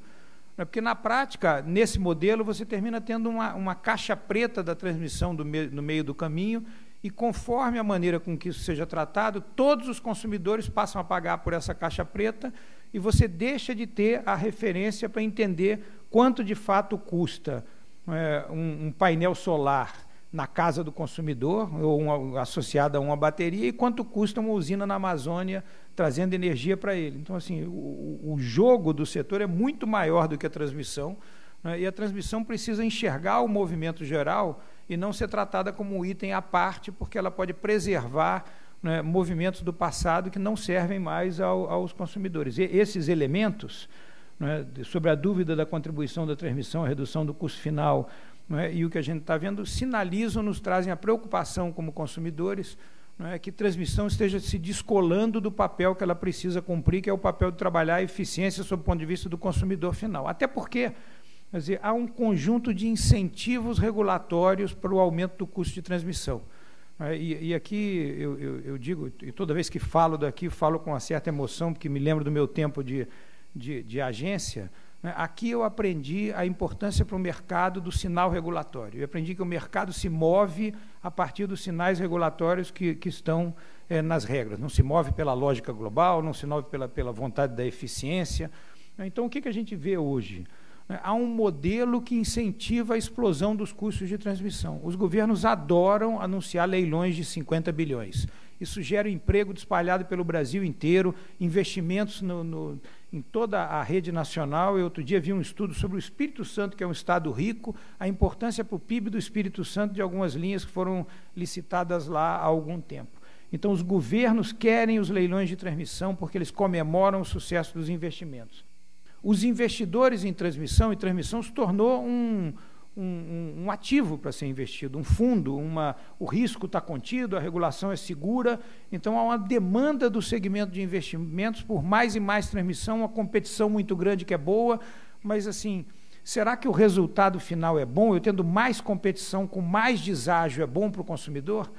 Porque, na prática, nesse modelo, você termina tendo uma caixa preta da transmissão no meio do caminho e, conforme a maneira com que isso seja tratado, todos os consumidores passam a pagar por essa caixa preta e você deixa de ter a referência para entender quanto, de fato, custa um painel solar na casa do consumidor, ou associada a uma bateria, e quanto custa uma usina na Amazônia trazendo energia para ele. Então, assim, o jogo do setor é muito maior do que a transmissão, né, e a transmissão precisa enxergar o movimento geral e não ser tratada como um item à parte, porque ela pode preservar, né, movimentos do passado que não servem mais aos consumidores. E esses elementos, né, sobre a dúvida da contribuição da transmissão, a redução do custo final, né, e o que a gente está vendo, sinalizam, nos trazem a preocupação como consumidores, né, que transmissão esteja se descolando do papel que ela precisa cumprir, que é o papel de trabalhar a eficiência sob o ponto de vista do consumidor final. Até porque, quer dizer, há um conjunto de incentivos regulatórios para o aumento do custo de transmissão. E aqui eu digo, e toda vez que falo daqui, falo com uma certa emoção, porque me lembro do meu tempo de agência. Aqui eu aprendi a importância para o mercado do sinal regulatório. Eu aprendi que o mercado se move a partir dos sinais regulatórios que estão nas regras. Não se move pela lógica global, não se move pela vontade da eficiência. Então, o que a gente vê hoje? Há um modelo que incentiva a explosão dos custos de transmissão. Os governos adoram anunciar leilões de 50 bilhões. Isso gera emprego espalhado pelo Brasil inteiro, investimentos em toda a rede nacional. Eu outro dia vi um estudo sobre o Espírito Santo, que é um estado rico, a importância para o PIB do Espírito Santo de algumas linhas que foram licitadas lá há algum tempo. Então, os governos querem os leilões de transmissão porque eles comemoram o sucesso dos investimentos. Os investidores em transmissão, e transmissão se tornou um ativo para ser investido, um fundo, o risco está contido, a regulação é segura, então há uma demanda do segmento de investimentos por mais e mais transmissão, uma competição muito grande que é boa, mas assim, será que o resultado final é bom? Eu tendo mais competição com mais deságio é bom para o consumidor?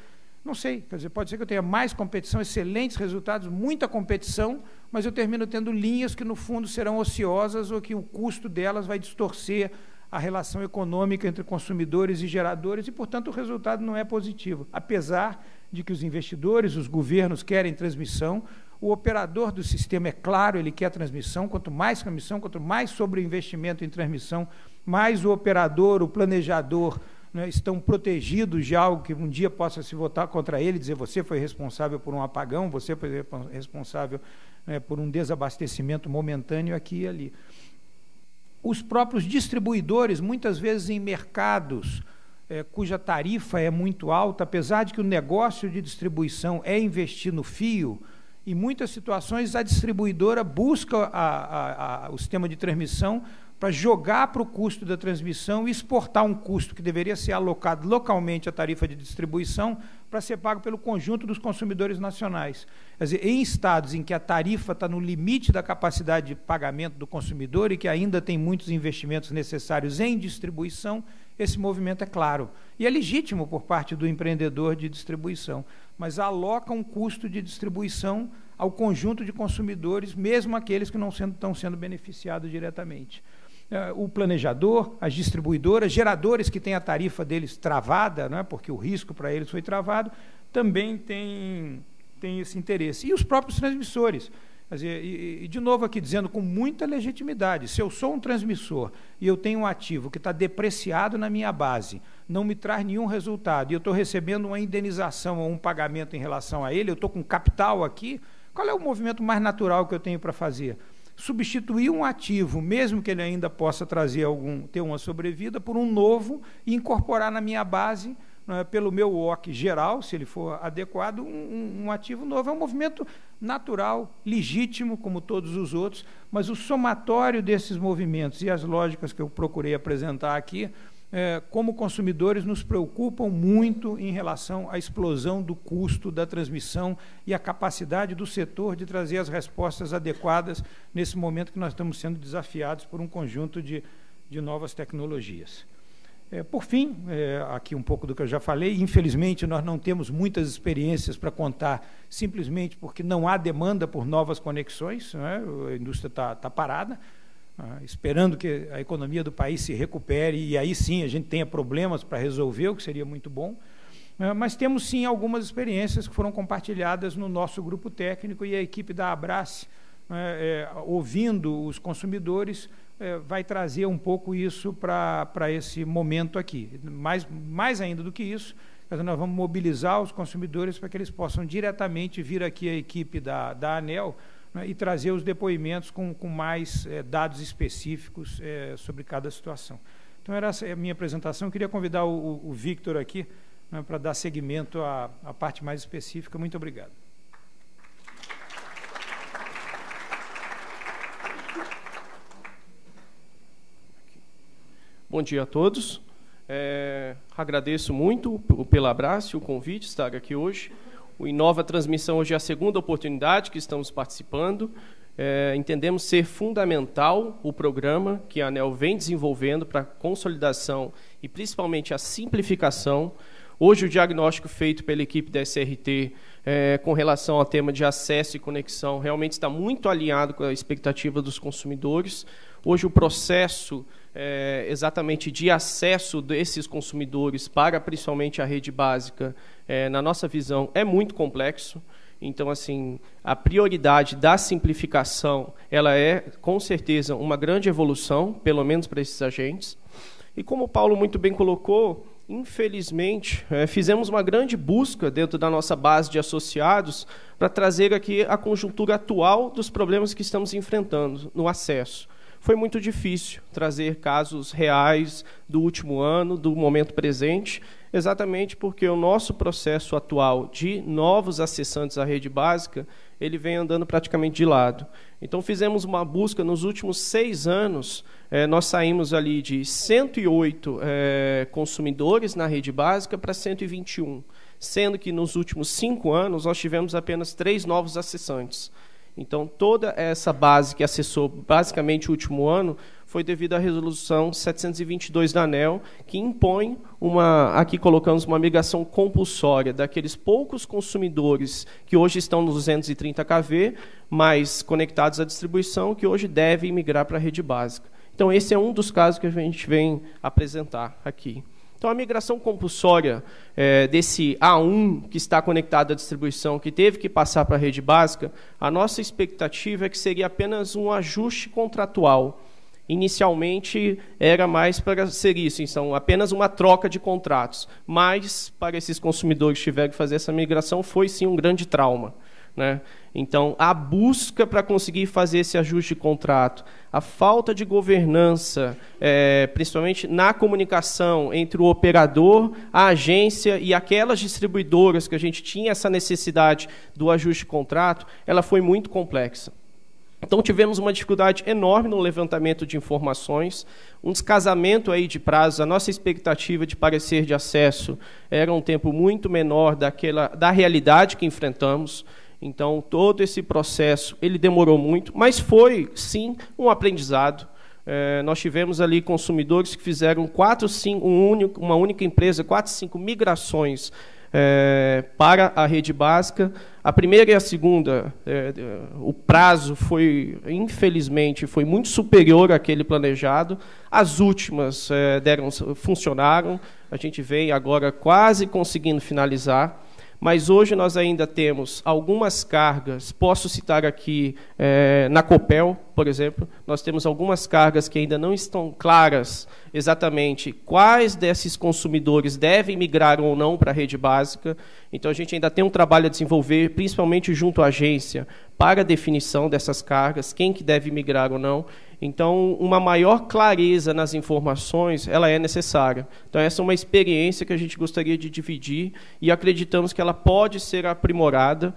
Não sei, quer dizer, pode ser que eu tenha mais competição, excelentes resultados, muita competição, mas eu termino tendo linhas que, no fundo, serão ociosas ou que o custo delas vai distorcer a relação econômica entre consumidores e geradores e, portanto, o resultado não é positivo. Apesar de que os investidores, os governos querem transmissão, o operador do sistema, é claro, ele quer transmissão, quanto mais transmissão, quanto mais sobreinvestimento em transmissão, mais o operador, o planejador, né, estão protegidos de algo que um dia possa se votar contra ele, dizer você foi responsável por um apagão, você foi responsável, né, por um desabastecimento momentâneo aqui e ali. Os próprios distribuidores, muitas vezes em mercados cuja tarifa é muito alta, apesar de que o negócio de distribuição é investir no fio, em muitas situações a distribuidora busca o sistema de transmissão para jogar para o custo da transmissão e exportar um custo que deveria ser alocado localmente à tarifa de distribuição para ser pago pelo conjunto dos consumidores nacionais. Quer dizer, em estados em que a tarifa está no limite da capacidade de pagamento do consumidor e que ainda tem muitos investimentos necessários em distribuição, esse movimento é claro. E é legítimo por parte do empreendedor de distribuição. mas aloca um custo de distribuição ao conjunto de consumidores, mesmo aqueles que não estão sendo beneficiados diretamente. O planejador, as distribuidoras, geradores que têm a tarifa deles travada, né, porque o risco para eles foi travado, também tem esse interesse. E os próprios transmissores. Quer dizer, e, de novo, aqui dizendo com muita legitimidade, se eu sou um transmissor e eu tenho um ativo que está depreciado na minha base, não me traz nenhum resultado, e eu estou recebendo uma indenização ou um pagamento em relação a ele, eu estou com capital aqui, qual é o movimento mais natural que eu tenho para fazer? Substituir um ativo, mesmo que ele ainda possa trazer ter uma sobrevida, por um novo e incorporar na minha base, né, pelo meu OC geral, se ele for adequado, um ativo novo. É um movimento natural, legítimo, como todos os outros, mas o somatório desses movimentos e as lógicas que eu procurei apresentar aqui, como consumidores, nos preocupam muito em relação à explosão do custo da transmissão e a capacidade do setor de trazer as respostas adequadas nesse momento que nós estamos sendo desafiados por um conjunto de novas tecnologias. Por fim, aqui um pouco do que eu já falei, infelizmente nós não temos muitas experiências para contar, simplesmente porque não há demanda por novas conexões, né? A indústria está parada, esperando que a economia do país se recupere e aí sim a gente tenha problemas para resolver, o que seria muito bom, mas temos sim algumas experiências que foram compartilhadas no nosso grupo técnico, e a equipe da Abrace, ouvindo os consumidores, vai trazer um pouco isso para esse momento aqui. Mais ainda do que isso, nós vamos mobilizar os consumidores para que eles possam diretamente vir aqui à equipe da ANEEL, né, e trazer os depoimentos com mais dados específicos sobre cada situação. Então, era essa a minha apresentação. Eu queria convidar o Victor aqui, né, para dar seguimento à parte mais específica. Muito obrigado. Bom dia a todos. Agradeço muito pela Abrace, o convite, estar aqui hoje. O Inova Transmissão hoje é a segunda oportunidade que estamos participando. Entendemos ser fundamental o programa que a ANEEL vem desenvolvendo para a consolidação e principalmente a simplificação. Hoje o diagnóstico feito pela equipe da SRT com relação ao tema de acesso e conexão realmente está muito alinhado com a expectativa dos consumidores. Hoje o processo exatamente de acesso desses consumidores para principalmente a rede básica, na nossa visão, é muito complexo. Então, assim, a prioridade da simplificação, ela é, com certeza, uma grande evolução, pelo menos para esses agentes. E como o Paulo muito bem colocou, infelizmente, fizemos uma grande busca dentro da nossa base de associados para trazer aqui a conjuntura atual dos problemas que estamos enfrentando no acesso. Foi muito difícil trazer casos reais do último ano, do momento presente, exatamente porque o nosso processo atual de novos acessantes à rede básica, ele vem andando praticamente de lado. Então, fizemos uma busca nos últimos 6 anos, nós saímos ali de 108 consumidores na rede básica para 121, sendo que nos últimos 5 anos nós tivemos apenas 3 novos acessantes. Então, toda essa base que acessou basicamente o último ano foi devido à Resolução 722 da ANEEL, que impõe aqui colocamos uma migração compulsória daqueles poucos consumidores que hoje estão nos 230 kV, mas conectados à distribuição, que hoje devem migrar para a rede básica. Então, esse é um dos casos que a gente vem apresentar aqui. Então, a migração compulsória desse A1 que está conectado à distribuição, que teve que passar para a rede básica, a nossa expectativa é que seria apenas um ajuste contratual. Inicialmente, era mais para ser isso, então, apenas uma troca de contratos. Mas, para esses consumidores que tiveram que fazer essa migração, foi sim um grande trauma, né? Então, a busca para conseguir fazer esse ajuste de contrato, a falta de governança, principalmente na comunicação entre o operador, a agência e aquelas distribuidoras que a gente tinha essa necessidade do ajuste de contrato, ela foi muito complexa. Então, tivemos uma dificuldade enorme no levantamento de informações, um descasamento aí de prazos. A nossa expectativa de parecer de acesso era um tempo muito menor da realidade que enfrentamos. Então, todo esse processo, ele demorou muito, mas foi, sim, um aprendizado. Nós tivemos ali consumidores que fizeram uma única empresa, 4, 5 migrações para a rede básica. A primeira e a segunda, o prazo foi, infelizmente, foi muito superior àquele planejado. As últimas funcionaram, a gente vem agora quase conseguindo finalizar. Mas hoje nós ainda temos algumas cargas, posso citar aqui na Copel, por exemplo, nós temos algumas cargas que ainda não estão claras exatamente quais desses consumidores devem migrar ou não para a rede básica. Então, a gente ainda tem um trabalho a desenvolver, principalmente junto à agência, para a definição dessas cargas, quem que deve migrar ou não. Então, uma maior clareza nas informações, ela é necessária. Então, essa é uma experiência que a gente gostaria de dividir e acreditamos que ela pode ser aprimorada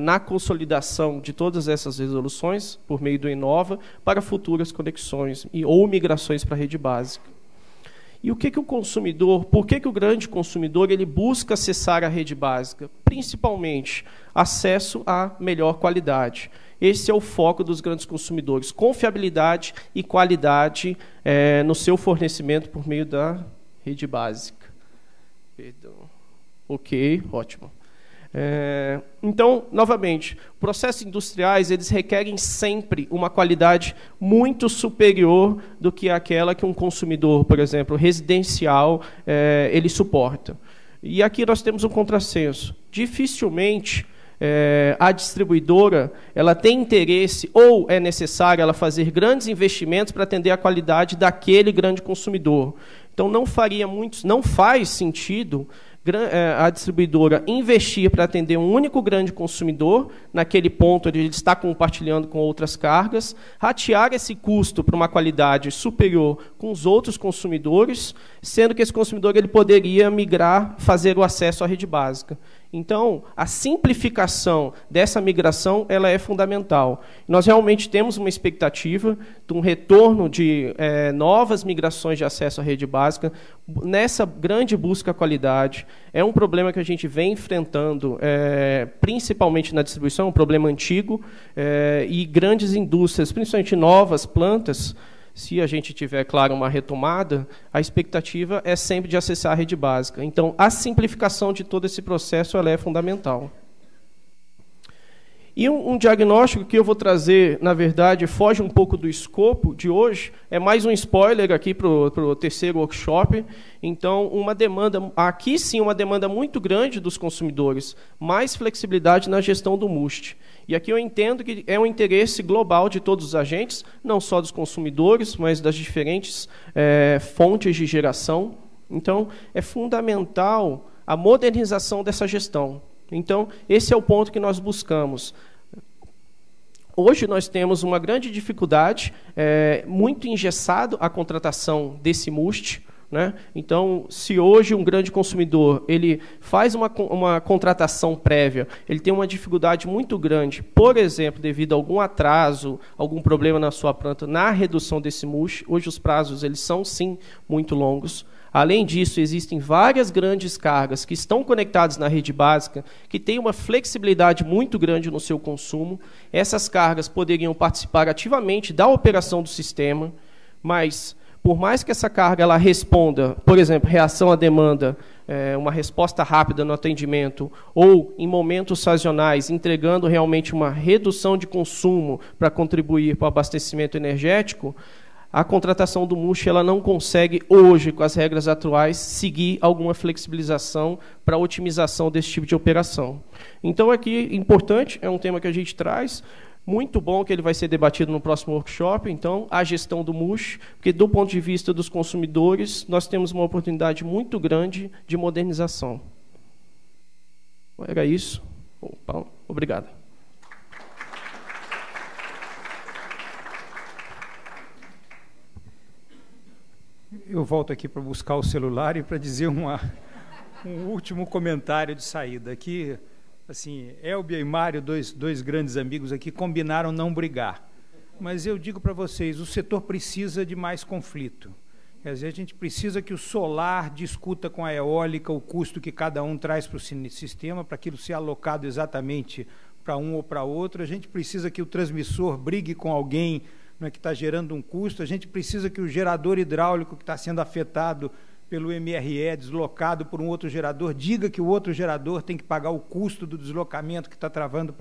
na consolidação de todas essas resoluções, por meio do Inova, para futuras conexões ou migrações para a rede básica. E o que que o consumidor, por que que o grande consumidor ele busca acessar a rede básica? Principalmente, acesso à melhor qualidade. Esse é o foco dos grandes consumidores, confiabilidade e qualidade no seu fornecimento por meio da rede básica. Perdão. Ok, ótimo. Então, novamente, processos industriais eles requerem sempre uma qualidade muito superior do que aquela que um consumidor, por exemplo, residencial, ele suporta. E aqui nós temos um contrassenso. Dificilmente a distribuidora ela tem interesse ou é necessário ela fazer grandes investimentos para atender a qualidade daquele grande consumidor. Então, não faz sentido a distribuidora investir para atender um único grande consumidor, naquele ponto onde ele está compartilhando com outras cargas, ratear esse custo para uma qualidade superior com os outros consumidores, sendo que esse consumidor ele poderia migrar, fazer o acesso à rede básica. Então, a simplificação dessa migração ela é fundamental. Nós realmente temos uma expectativa de um retorno de novas migrações de acesso à rede básica nessa grande busca à qualidade. É um problema que a gente vem enfrentando, principalmente na distribuição, um problema antigo, e grandes indústrias, principalmente novas plantas, se a gente tiver, claro, uma retomada, a expectativa é sempre de acessar a rede básica. Então, a simplificação de todo esse processo ela é fundamental. E um diagnóstico que eu vou trazer, na verdade, foge um pouco do escopo de hoje, é mais um spoiler aqui para o terceiro workshop. Então, uma demanda, aqui sim, uma demanda muito grande dos consumidores, mais flexibilidade na gestão do MUST. E aqui eu entendo que é um interesse global de todos os agentes, não só dos consumidores, mas das diferentes fontes de geração. Então, é fundamental a modernização dessa gestão. Então, esse é o ponto que nós buscamos. Hoje nós temos uma grande dificuldade, muito engessado a contratação desse MUST, né? Então, se hoje um grande consumidor ele faz uma contratação prévia, ele tem uma dificuldade muito grande, por exemplo, devido a algum atraso, algum problema na sua planta, na redução desse MUST, hoje os prazos eles são, sim, muito longos. Além disso, existem várias grandes cargas que estão conectadas na rede básica, que têm uma flexibilidade muito grande no seu consumo. Essas cargas poderiam participar ativamente da operação do sistema, mas por mais que essa carga ela responda, por exemplo, reação à demanda, uma resposta rápida no atendimento, ou em momentos sazonais, entregando realmente uma redução de consumo para contribuir para o abastecimento energético, a contratação do MUST ela não consegue hoje, com as regras atuais, seguir alguma flexibilização para a otimização desse tipo de operação. Então, aqui, importante, é um tema que a gente traz, muito bom que ele vai ser debatido no próximo workshop, então, a gestão do MUST, porque do ponto de vista dos consumidores, nós temos uma oportunidade muito grande de modernização. Era isso. Opa, obrigado. Eu volto aqui para buscar o celular e para dizer um último comentário de saída aqui. Assim, Elbia e Mário, dois grandes amigos aqui, combinaram não brigar. Mas eu digo para vocês, o setor precisa de mais conflito. Quer dizer, a gente precisa que o solar discuta com a eólica o custo que cada um traz para o sistema, para aquilo ser alocado exatamente para um ou para outro. A gente precisa que o transmissor brigue com alguém, né, que está gerando um custo. A gente precisa que o gerador hidráulico que está sendo afetado pelo MRE deslocado por um outro gerador, diga que o outro gerador tem que pagar o custo do deslocamento que está travando,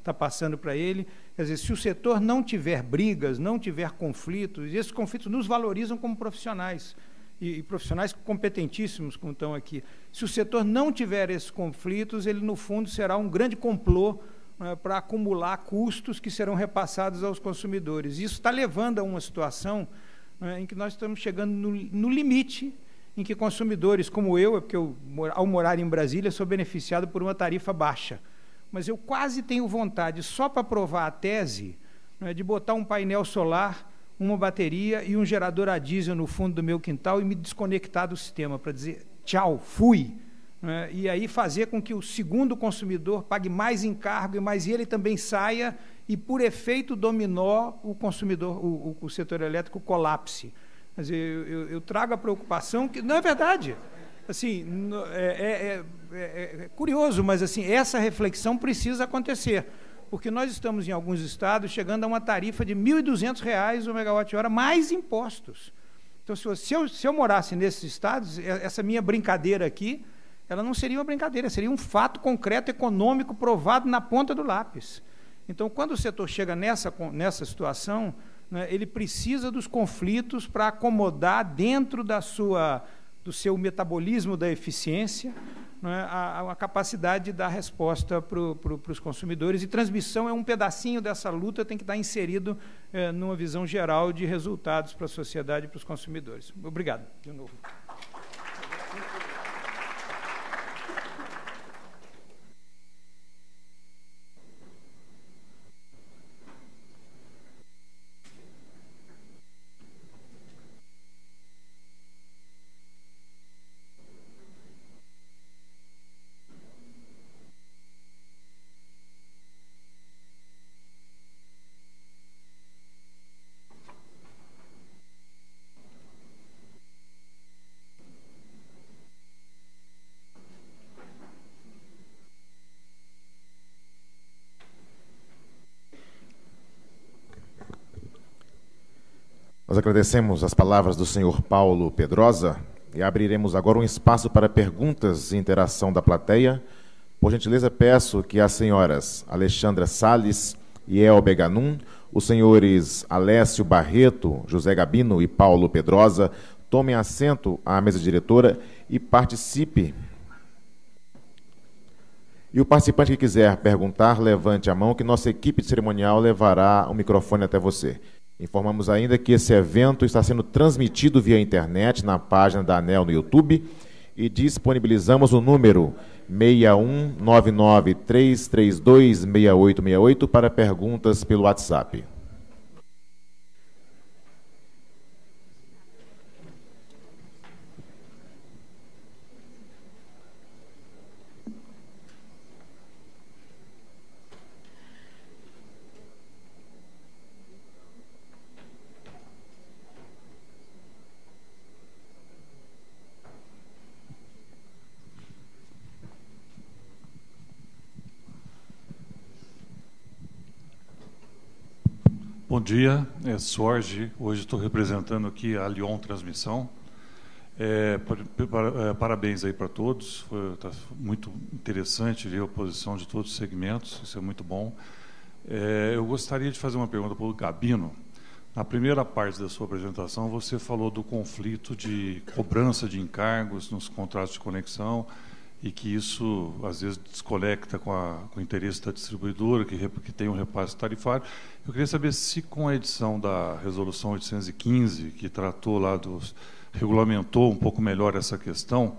está passando para ele. Quer dizer, se o setor não tiver brigas, não tiver conflitos, e esses conflitos nos valorizam como profissionais, e profissionais competentíssimos como estão aqui. Se o setor não tiver esses conflitos, ele, no fundo, será um grande complô para acumular custos que serão repassados aos consumidores. Isso está levando a uma situação em que nós estamos chegando no limite em que consumidores como eu, porque eu, ao morar em Brasília, sou beneficiado por uma tarifa baixa, mas eu quase tenho vontade, só para provar a tese, de botar um painel solar, uma bateria e um gerador a diesel no fundo do meu quintal e me desconectar do sistema, para dizer tchau, fui. E aí fazer com que o segundo consumidor pague mais encargo, mas ele também saia e, por efeito dominó, o consumidor, o setor elétrico colapse. Mas eu trago a preocupação que, não é verdade, assim, é curioso, mas assim, essa reflexão precisa acontecer, porque nós estamos, em alguns estados, chegando a uma tarifa de R$ 1.200 o megawatt-hora, mais impostos. Então, se eu morasse nesses estados, essa minha brincadeira aqui, ela não seria uma brincadeira, seria um fato concreto, econômico, provado na ponta do lápis. Então, quando o setor chega nessa situação, ele precisa dos conflitos para acomodar dentro do seu metabolismo da eficiência, a capacidade de dar resposta para os consumidores. E transmissão é um pedacinho dessa luta, tem que estar inserido numa visão geral de resultados para a sociedade e para os consumidores. Obrigado. De novo. Nós agradecemos as palavras do senhor Paulo Pedrosa e abriremos agora um espaço para perguntas e interação da plateia. Por gentileza, peço que as senhoras Alexandra Salles e Elbia, os senhores Alessio Barreto, José Gabino e Paulo Pedrosa tomem assento à mesa diretora e participe. E o participante que quiser perguntar, levante a mão que nossa equipe de cerimonial levará o microfone até você. Informamos ainda que esse evento está sendo transmitido via internet na página da ANEEL no YouTube e disponibilizamos o número 61993326868 para perguntas pelo WhatsApp. Bom dia, Sorge. Hoje estou representando aqui a Lyon Transmissão. Parabéns aí para todos. Tá muito interessante ver a posição de todos os segmentos. Isso é muito bom. Eu gostaria de fazer uma pergunta para o Gabino. Na primeira parte da sua apresentação, você falou do conflito de cobrança de encargos nos contratos de conexão e que isso, às vezes, desconecta com o interesse da distribuidora, que tem um repasse tarifário. Eu queria saber se com a edição da Resolução 815, que tratou lá regulamentou um pouco melhor essa questão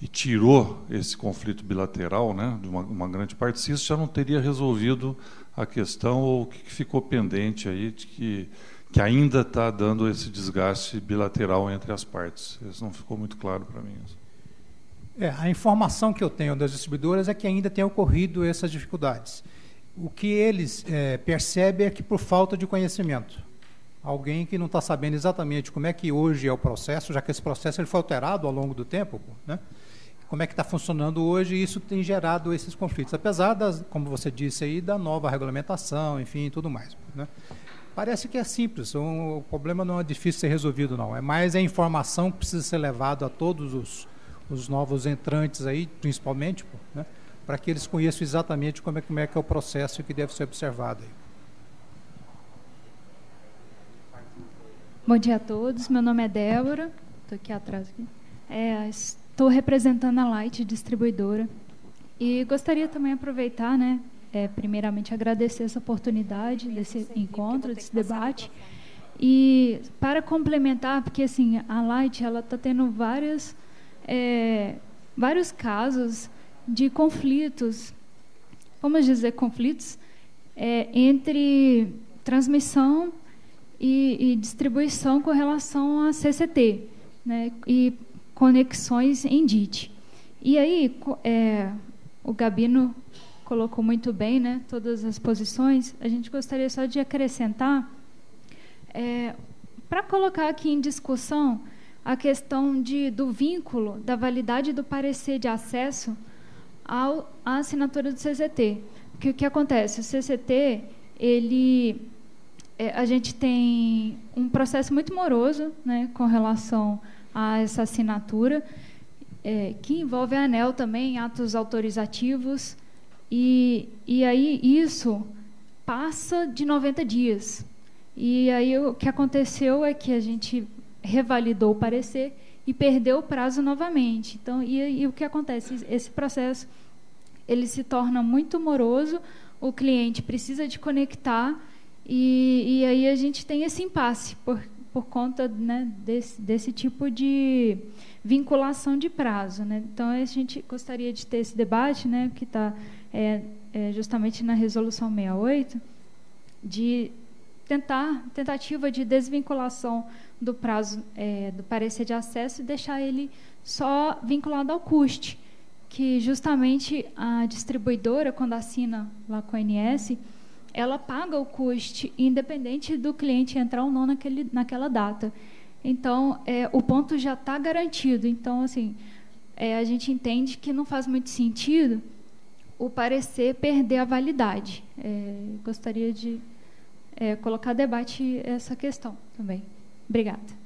e tirou esse conflito bilateral, né, de uma grande parte, se isso já não teria resolvido a questão ou o que ficou pendente aí, de que ainda está dando esse desgaste bilateral entre as partes. Isso não ficou muito claro para mim. A informação que eu tenho das distribuidoras é que ainda tem ocorrido essas dificuldades. O que eles percebem é que, por falta de conhecimento, alguém que não está sabendo exatamente como é que hoje é o processo, já que esse processo ele foi alterado ao longo do tempo, né? Como é que está funcionando hoje, isso tem gerado esses conflitos, apesar, como você disse aí, da nova regulamentação, enfim, tudo mais, né? Parece que é simples, o problema não é difícil de ser resolvido, não. É mais a informação que precisa ser levada a todos os novos entrantes aí, principalmente, né, para que eles conheçam exatamente como é que é o processo que deve ser observado aí. Bom dia a todos, meu nome é Débora, estou aqui atrás. Estou representando a Light Distribuidora e gostaria também de aproveitar, né, primeiramente agradecer essa oportunidade desse encontro, desse debate. E para complementar, porque assim, a Light está tendo vários casos de conflitos, vamos dizer conflitos, entre transmissão e distribuição com relação a CCT, né, e conexões em DIT. E aí, o Gabino colocou muito bem, né, todas as posições. A gente gostaria só de acrescentar, para colocar aqui em discussão a questão do vínculo da validade do parecer de acesso à assinatura do CCT. Porque o que acontece? O CCT, a gente tem um processo muito moroso, né, com relação a essa assinatura, que envolve a ANEEL também, atos autorizativos, e aí isso passa de 90 dias. E aí o que aconteceu é que a gente revalidou o parecer e perdeu o prazo novamente. Então, e o que acontece? Esse processo ele se torna muito moroso, o cliente precisa de conectar, e aí a gente tem esse impasse por conta, né, desse tipo de vinculação de prazo, né? Então, a gente gostaria de ter esse debate, né, que está justamente na Resolução 68, de tentativa de desvinculação do prazo do parecer de acesso e deixar ele só vinculado ao custe, que justamente a distribuidora, quando assina lá com a ONS, ela paga o custo, independente do cliente entrar ou não naquela data. Então, o ponto já está garantido. Então, assim, a gente entende que não faz muito sentido o parecer perder a validade. Gostaria de colocar a debate essa questão também. Obrigada.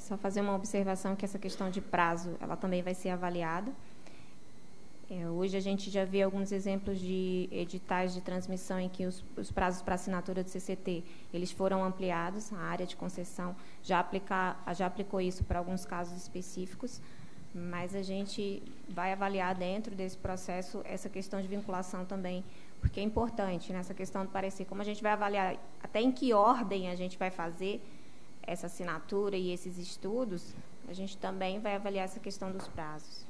Só fazer uma observação que essa questão de prazo, ela também vai ser avaliada. Hoje a gente já vê alguns exemplos de editais de transmissão em que os prazos para assinatura do CCT, eles foram ampliados, a área de concessão já aplicou isso para alguns casos específicos, mas a gente vai avaliar dentro desse processo essa questão de vinculação também, porque é importante nessa questão do parecer, como a gente vai avaliar até em que ordem a gente vai fazer essa assinatura e esses estudos, a gente também vai avaliar essa questão dos prazos.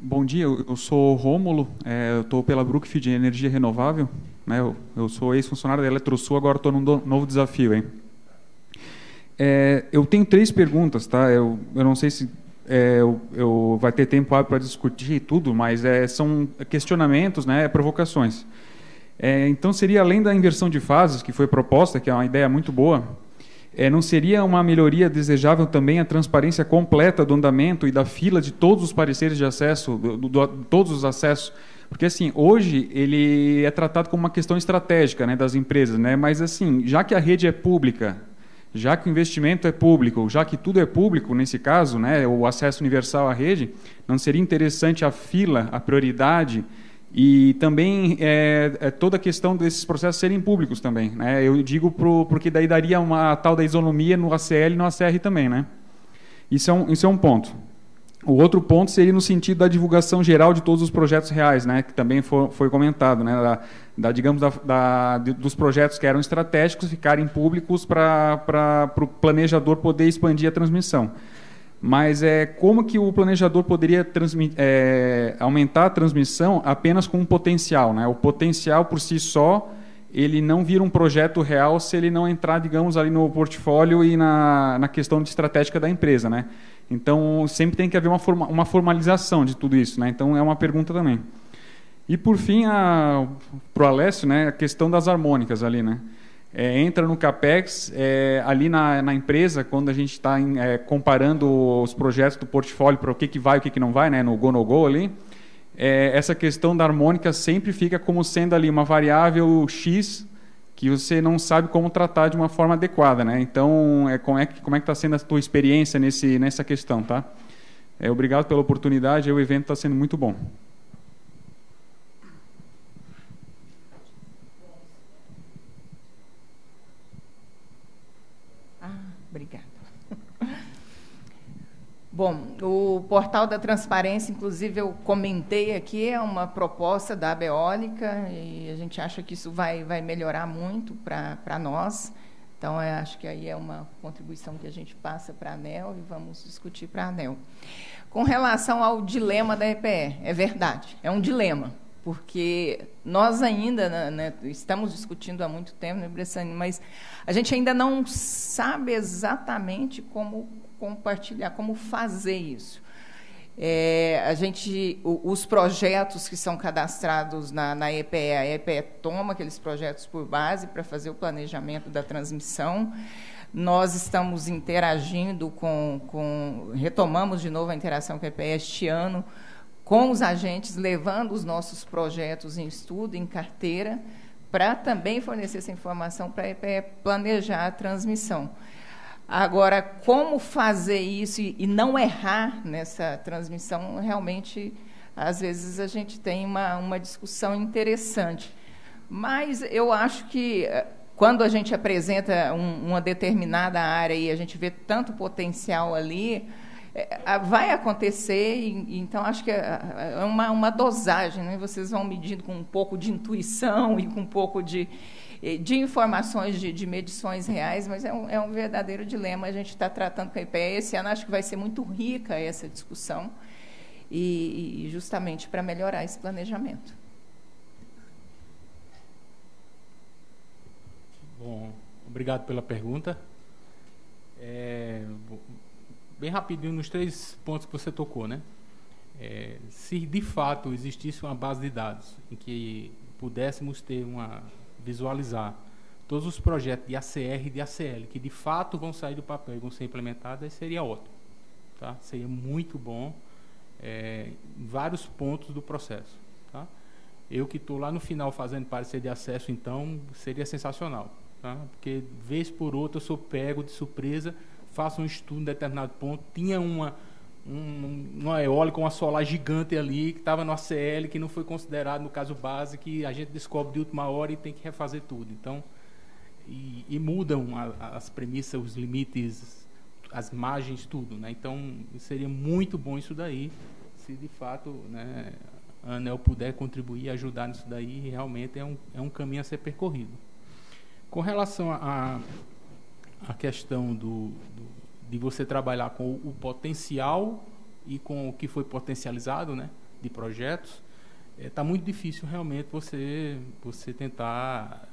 Bom dia, eu sou Rômulo, eu estou pela Brookfield de Energia Renovável, né, eu sou ex-funcionário da Eletrosul, agora estou num novo desafio. Hein? Eu tenho 3 perguntas, tá? Eu não sei se vai ter tempo para discutir e tudo, mas são questionamentos, né, provocações. Então, seria além da inversão de fases que foi proposta, que é uma ideia muito boa, não seria uma melhoria desejável também a transparência completa do andamento e da fila de todos os pareceres de acesso, todos os acessos? Porque, assim, hoje ele é tratado como uma questão estratégica, né, das empresas, né, mas, assim, já que a rede é pública, já que o investimento é público, já que tudo é público, nesse caso, né, o acesso universal à rede, não seria interessante a fila, a prioridade e também toda a questão desses processos serem públicos também, né? Eu digo porque daí daria uma tal da isonomia no ACL e no ACR também, né? Isso é um ponto. O outro ponto seria no sentido da divulgação geral de todos os projetos reais, né, que também foi comentado, né, dos projetos que eram estratégicos ficarem públicos para o planejador poder expandir a transmissão. Mas como que o planejador poderia aumentar a transmissão apenas com um potencial? Né? O potencial por si só, ele não vira um projeto real se ele não entrar, digamos, ali no portfólio e na questão estratégica da empresa, né? Então, sempre tem que haver uma formalização de tudo isso, né? Então, é uma pergunta também. E, por fim, para o Alessio, né, a questão das harmônicas ali, né? Entra no CAPEX, ali na empresa, quando a gente está comparando os projetos do portfólio para o que vai e o que não vai, né, no go-no-go ali, essa questão da harmônica sempre fica como sendo ali uma variável X que você não sabe como tratar de uma forma adequada, né? Então, como é que está sendo a tua experiência nessa questão, tá? Obrigado pela oportunidade, o evento está sendo muito bom. Bom, o Portal da Transparência, inclusive, eu comentei aqui, é uma proposta da Beólica e a gente acha que isso vai melhorar muito para nós. Então, acho que aí é uma contribuição que a gente passa para a ANEEL e vamos discutir para a ANEEL. Com relação ao dilema da EPE, é verdade, é um dilema, porque nós ainda, né, estamos discutindo há muito tempo, né, Bressani, mas a gente ainda não sabe exatamente como compartilhar, como fazer isso. Os projetos que são cadastrados na EPE, a EPE toma aqueles projetos por base para fazer o planejamento da transmissão. Nós estamos interagindo retomamos de novo a interação com a EPE este ano, com os agentes, levando os nossos projetos em estudo, em carteira, para também fornecer essa informação para a EPE planejar a transmissão. Agora, como fazer isso e não errar nessa transmissão, realmente, às vezes, a gente tem uma discussão interessante. Mas eu acho que, quando a gente apresenta uma determinada área e a gente vê tanto potencial ali, vai acontecer, então, acho que é uma dosagem, né? Vocês vão medindo com um pouco de intuição e com um pouco de informações, de medições reais, mas é um verdadeiro dilema. A gente está tratando com a EPE. Esse ano acho que vai ser muito rica essa discussão, e justamente para melhorar esse planejamento. Bom, obrigado pela pergunta. Bem rapidinho, nos três pontos que você tocou, né? Se de fato existisse uma base de dados em que pudéssemos ter visualizar todos os projetos de ACR e de ACL que de fato vão sair do papel e vão ser implementados, aí seria ótimo, tá? Seria muito bom em vários pontos do processo, tá? Eu que estou lá no final fazendo parecer de acesso, então seria sensacional, tá? Porque vez por outra eu sou pego de surpresa, faço um estudo em determinado ponto, tinha uma eólica, uma solar gigante ali, que estava no ACL, que não foi considerado no caso base, que a gente descobre de última hora e tem que refazer tudo. Então, e mudam as premissas, os limites, as margens, tudo, né? Então, seria muito bom isso daí, se de fato, né, a ANEEL puder contribuir e ajudar nisso daí, realmente é um caminho a ser percorrido. Com relação à questão de você trabalhar com o potencial e com o que foi potencializado, né, de projetos, está muito difícil realmente você tentar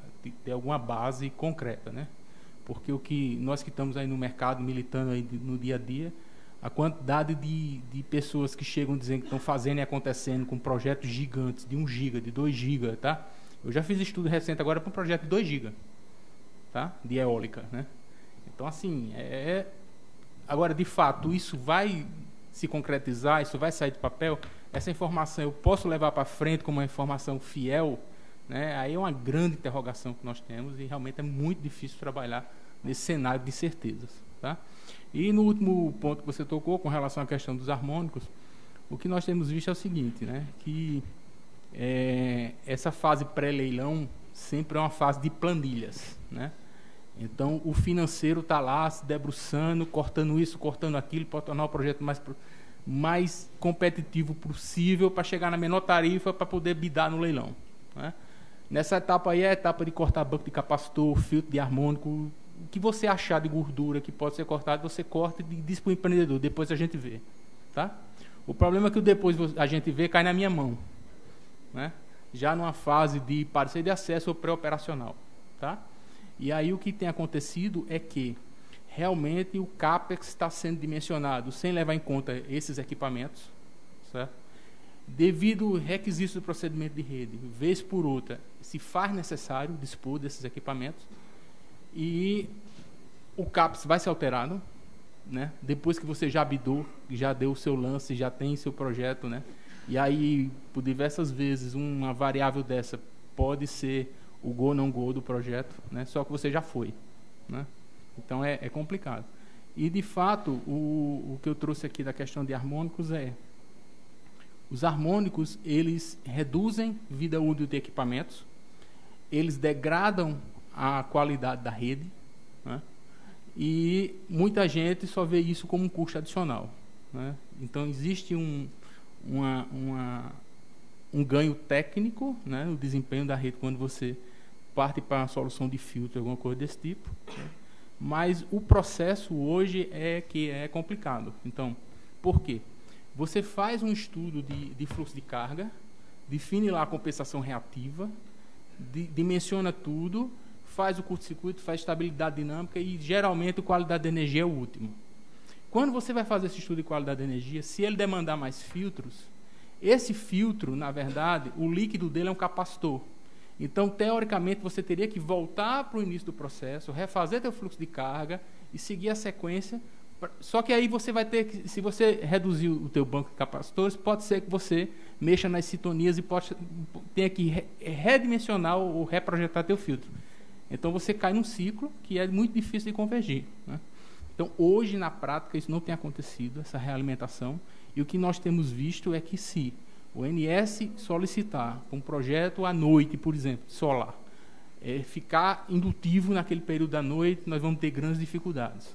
ter alguma base concreta, né? Porque o que nós que estamos aí no mercado, militando aí no dia a dia, a quantidade de pessoas que chegam dizendo que estão fazendo e acontecendo com projetos gigantes, de 1 giga, de 2 giga, tá? Eu já fiz estudo recente agora para um projeto de 2 giga, tá? De eólica, né? Então, assim, agora, de fato, isso vai se concretizar, isso vai sair do papel, essa informação eu posso levar para frente como uma informação fiel, né? Aí é uma grande interrogação que nós temos e realmente é muito difícil trabalhar nesse cenário de incertezas, tá? E no último ponto que você tocou, com relação à questão dos harmônicos, o que nós temos visto é o seguinte, né? Que essa fase pré-leilão sempre é uma fase de planilhas, né? Então, o financeiro está lá se debruçando, cortando isso, cortando aquilo, para tornar o projeto mais competitivo possível, para chegar na menor tarifa, para poder bidar no leilão, né? Nessa etapa aí é a etapa de cortar banco de capacitor, filtro de harmônico, o que você achar de gordura que pode ser cortado, você corta e diz para o empreendedor, depois a gente vê, tá? O problema é que o depois a gente vê cai na minha mão, né? Já numa fase de parecer de acesso ou pré-operacional, tá? E aí o que tem acontecido é que realmente o CAPEX está sendo dimensionado sem levar em conta esses equipamentos, certo? Devido ao requisito do procedimento de rede, vez por outra, se faz necessário dispor desses equipamentos e o CAPEX vai ser alterado, né? Depois que você já bidou, já deu o seu lance, já tem seu projeto, né? E aí, por diversas vezes, uma variável dessa pode ser o go não go do projeto, né? Só que você já foi, né? Então é complicado. E de fato, o que eu trouxe aqui da questão de harmônicos é: os harmônicos, eles reduzem vida útil de equipamentos, eles degradam a qualidade da rede, né? E muita gente só vê isso como um custo adicional, né? Então existe um ganho técnico, né, no desempenho da rede quando você parte para a solução de filtro, alguma coisa desse tipo, né? Mas o processo hoje é que é complicado. Então, por quê? Você faz um estudo de fluxo de carga, define lá a compensação reativa, dimensiona tudo, faz o curto-circuito, faz estabilidade dinâmica e geralmente qualidade de energia é o último. Quando você vai fazer esse estudo de qualidade de energia, se ele demandar mais filtros, esse filtro, na verdade, o líquido dele é um capacitor. Então, teoricamente, você teria que voltar para o início do processo, refazer teu fluxo de carga e seguir a sequência. Só que aí você vai ter que, se você reduzir o teu banco de capacitores, pode ser que você mexa nas sintonias e tenha que redimensionar ou reprojetar teu filtro. Então, você cai num ciclo que é muito difícil de convergir, né? Então, hoje, na prática, isso não tem acontecido, essa realimentação. E o que nós temos visto é que se o ONS solicitar um projeto à noite, por exemplo, solar, ficar indutivo naquele período da noite, nós vamos ter grandes dificuldades,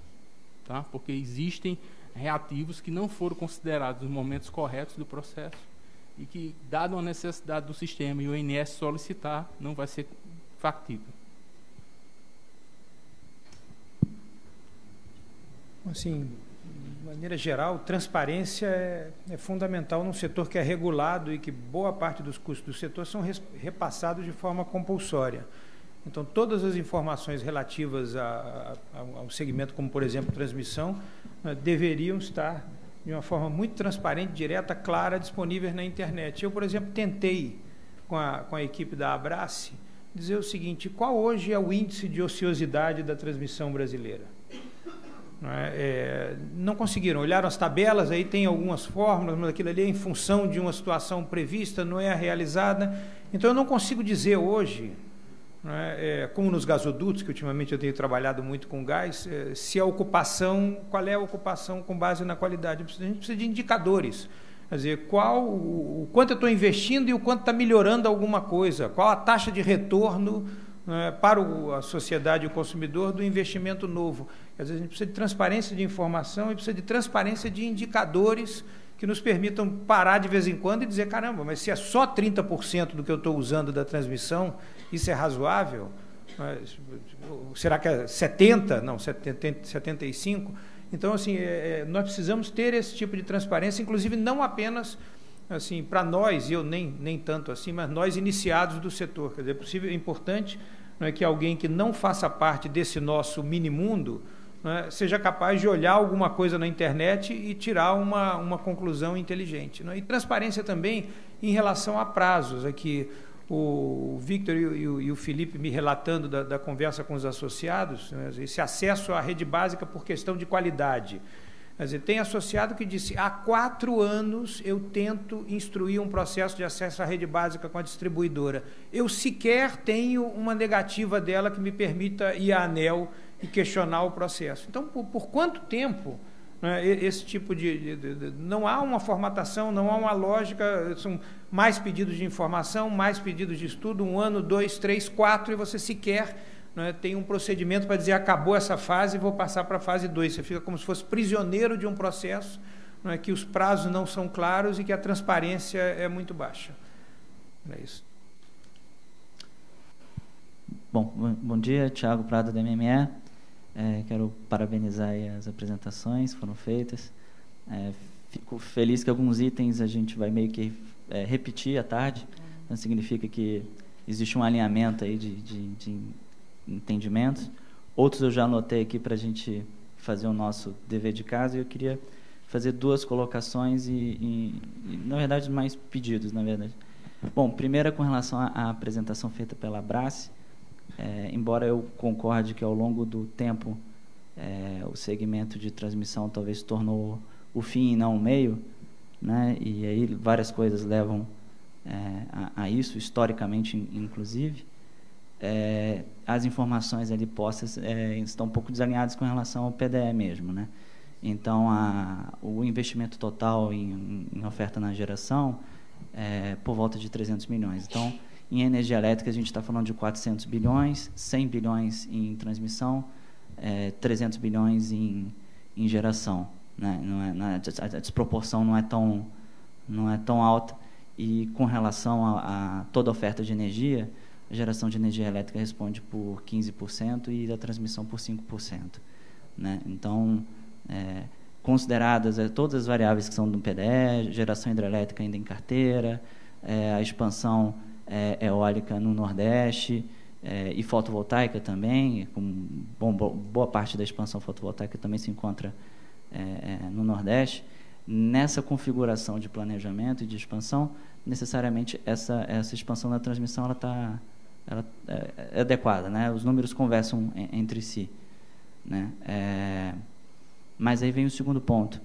tá? Porque existem reativos que não foram considerados nos momentos corretos do processo e que, dado a necessidade do sistema e o ONS solicitar, não vai ser factível. Assim, de maneira geral, transparência é fundamental num setor que é regulado e que boa parte dos custos do setor são repassados de forma compulsória. Então, todas as informações relativas ao segmento, como, por exemplo, transmissão, deveriam estar de uma forma muito transparente, direta, clara, disponíveis na internet. Eu, por exemplo, tentei, com a equipe da Abrace, dizer o seguinte: qual hoje é o índice de ociosidade da transmissão brasileira? Não conseguiram, olharam as tabelas, aí tem algumas fórmulas, mas aquilo ali é em função de uma situação prevista, não é a realizada. Então eu não consigo dizer hoje, como nos gasodutos, que ultimamente eu tenho trabalhado muito com gás, se a ocupação, qual é a ocupação com base na qualidade. A gente precisa de indicadores, quer dizer, o quanto eu estou investindo e o quanto está melhorando alguma coisa, qual a taxa de retorno para a sociedade e o consumidor do investimento novo. Às vezes a gente precisa de transparência de informação e precisa de transparência de indicadores que nos permitam parar de vez em quando e dizer: caramba, mas se é só 30% do que eu estou usando da transmissão, isso é razoável? Será que é 70%? Não, 75%? Então, assim, nós precisamos ter esse tipo de transparência, inclusive não apenas assim, para nós, e eu nem tanto assim, mas nós iniciados do setor. Quer dizer, é importante, não é, que alguém que não faça parte desse nosso mini-mundo, não é, seja capaz de olhar alguma coisa na internet e tirar uma conclusão inteligente, não é? E transparência também em relação a prazos. Aqui o Victor e o Felipe me relatando da conversa com os associados, não é, esse acesso à rede básica por questão de qualidade. Quer dizer, tem associado que disse: há 4 anos eu tento instruir um processo de acesso à rede básica com a distribuidora. Eu sequer tenho uma negativa dela que me permita ir à ANEEL e questionar o processo. Então, por quanto tempo, né, esse tipo de... Não há uma formatação, não há uma lógica, são mais pedidos de informação, mais pedidos de estudo, 1 ano, 2, 3, 4, e você sequer... tem um procedimento para dizer: acabou essa fase, vou passar para a fase 2. Você fica como se fosse prisioneiro de um processo, não é, que os prazos não são claros e que a transparência é muito baixa. É isso. Bom dia, Tiago Prado, da MME. Quero parabenizar aí as apresentações que foram feitas. Fico feliz que alguns itens a gente vai meio que repetir à tarde. Então, significa que existe um alinhamento aí de entendimento. Outros eu já anotei aqui para a gente fazer o nosso dever de casa, e eu queria fazer duas colocações e na verdade, mais pedidos, na verdade. Bom, primeira, com relação à apresentação feita pela Abrace, embora eu concorde que ao longo do tempo o segmento de transmissão talvez se tornou o fim e não o meio, né? E aí várias coisas levam a isso, historicamente, inclusive, as informações ali postas estão um pouco desalinhadas com relação ao PDE mesmo, né? Então, o investimento total em oferta na geração é por volta de 300 milhões. Então, em energia elétrica, a gente está falando de 400 bilhões, 100 bilhões em transmissão, 300 bilhões em geração, né? A desproporção não é tão alta. E, com relação a toda a oferta de energia, a geração de energia elétrica responde por 15% e a transmissão por 5%. Né? Então, consideradas todas as variáveis que são do PDE, geração hidrelétrica ainda em carteira, a expansão eólica no Nordeste e fotovoltaica também, boa parte da expansão fotovoltaica também se encontra no Nordeste. Nessa configuração de planejamento e de expansão, necessariamente essa expansão da transmissão ela é adequada, né? Os números conversam entre si, né? Mas aí vem o segundo ponto,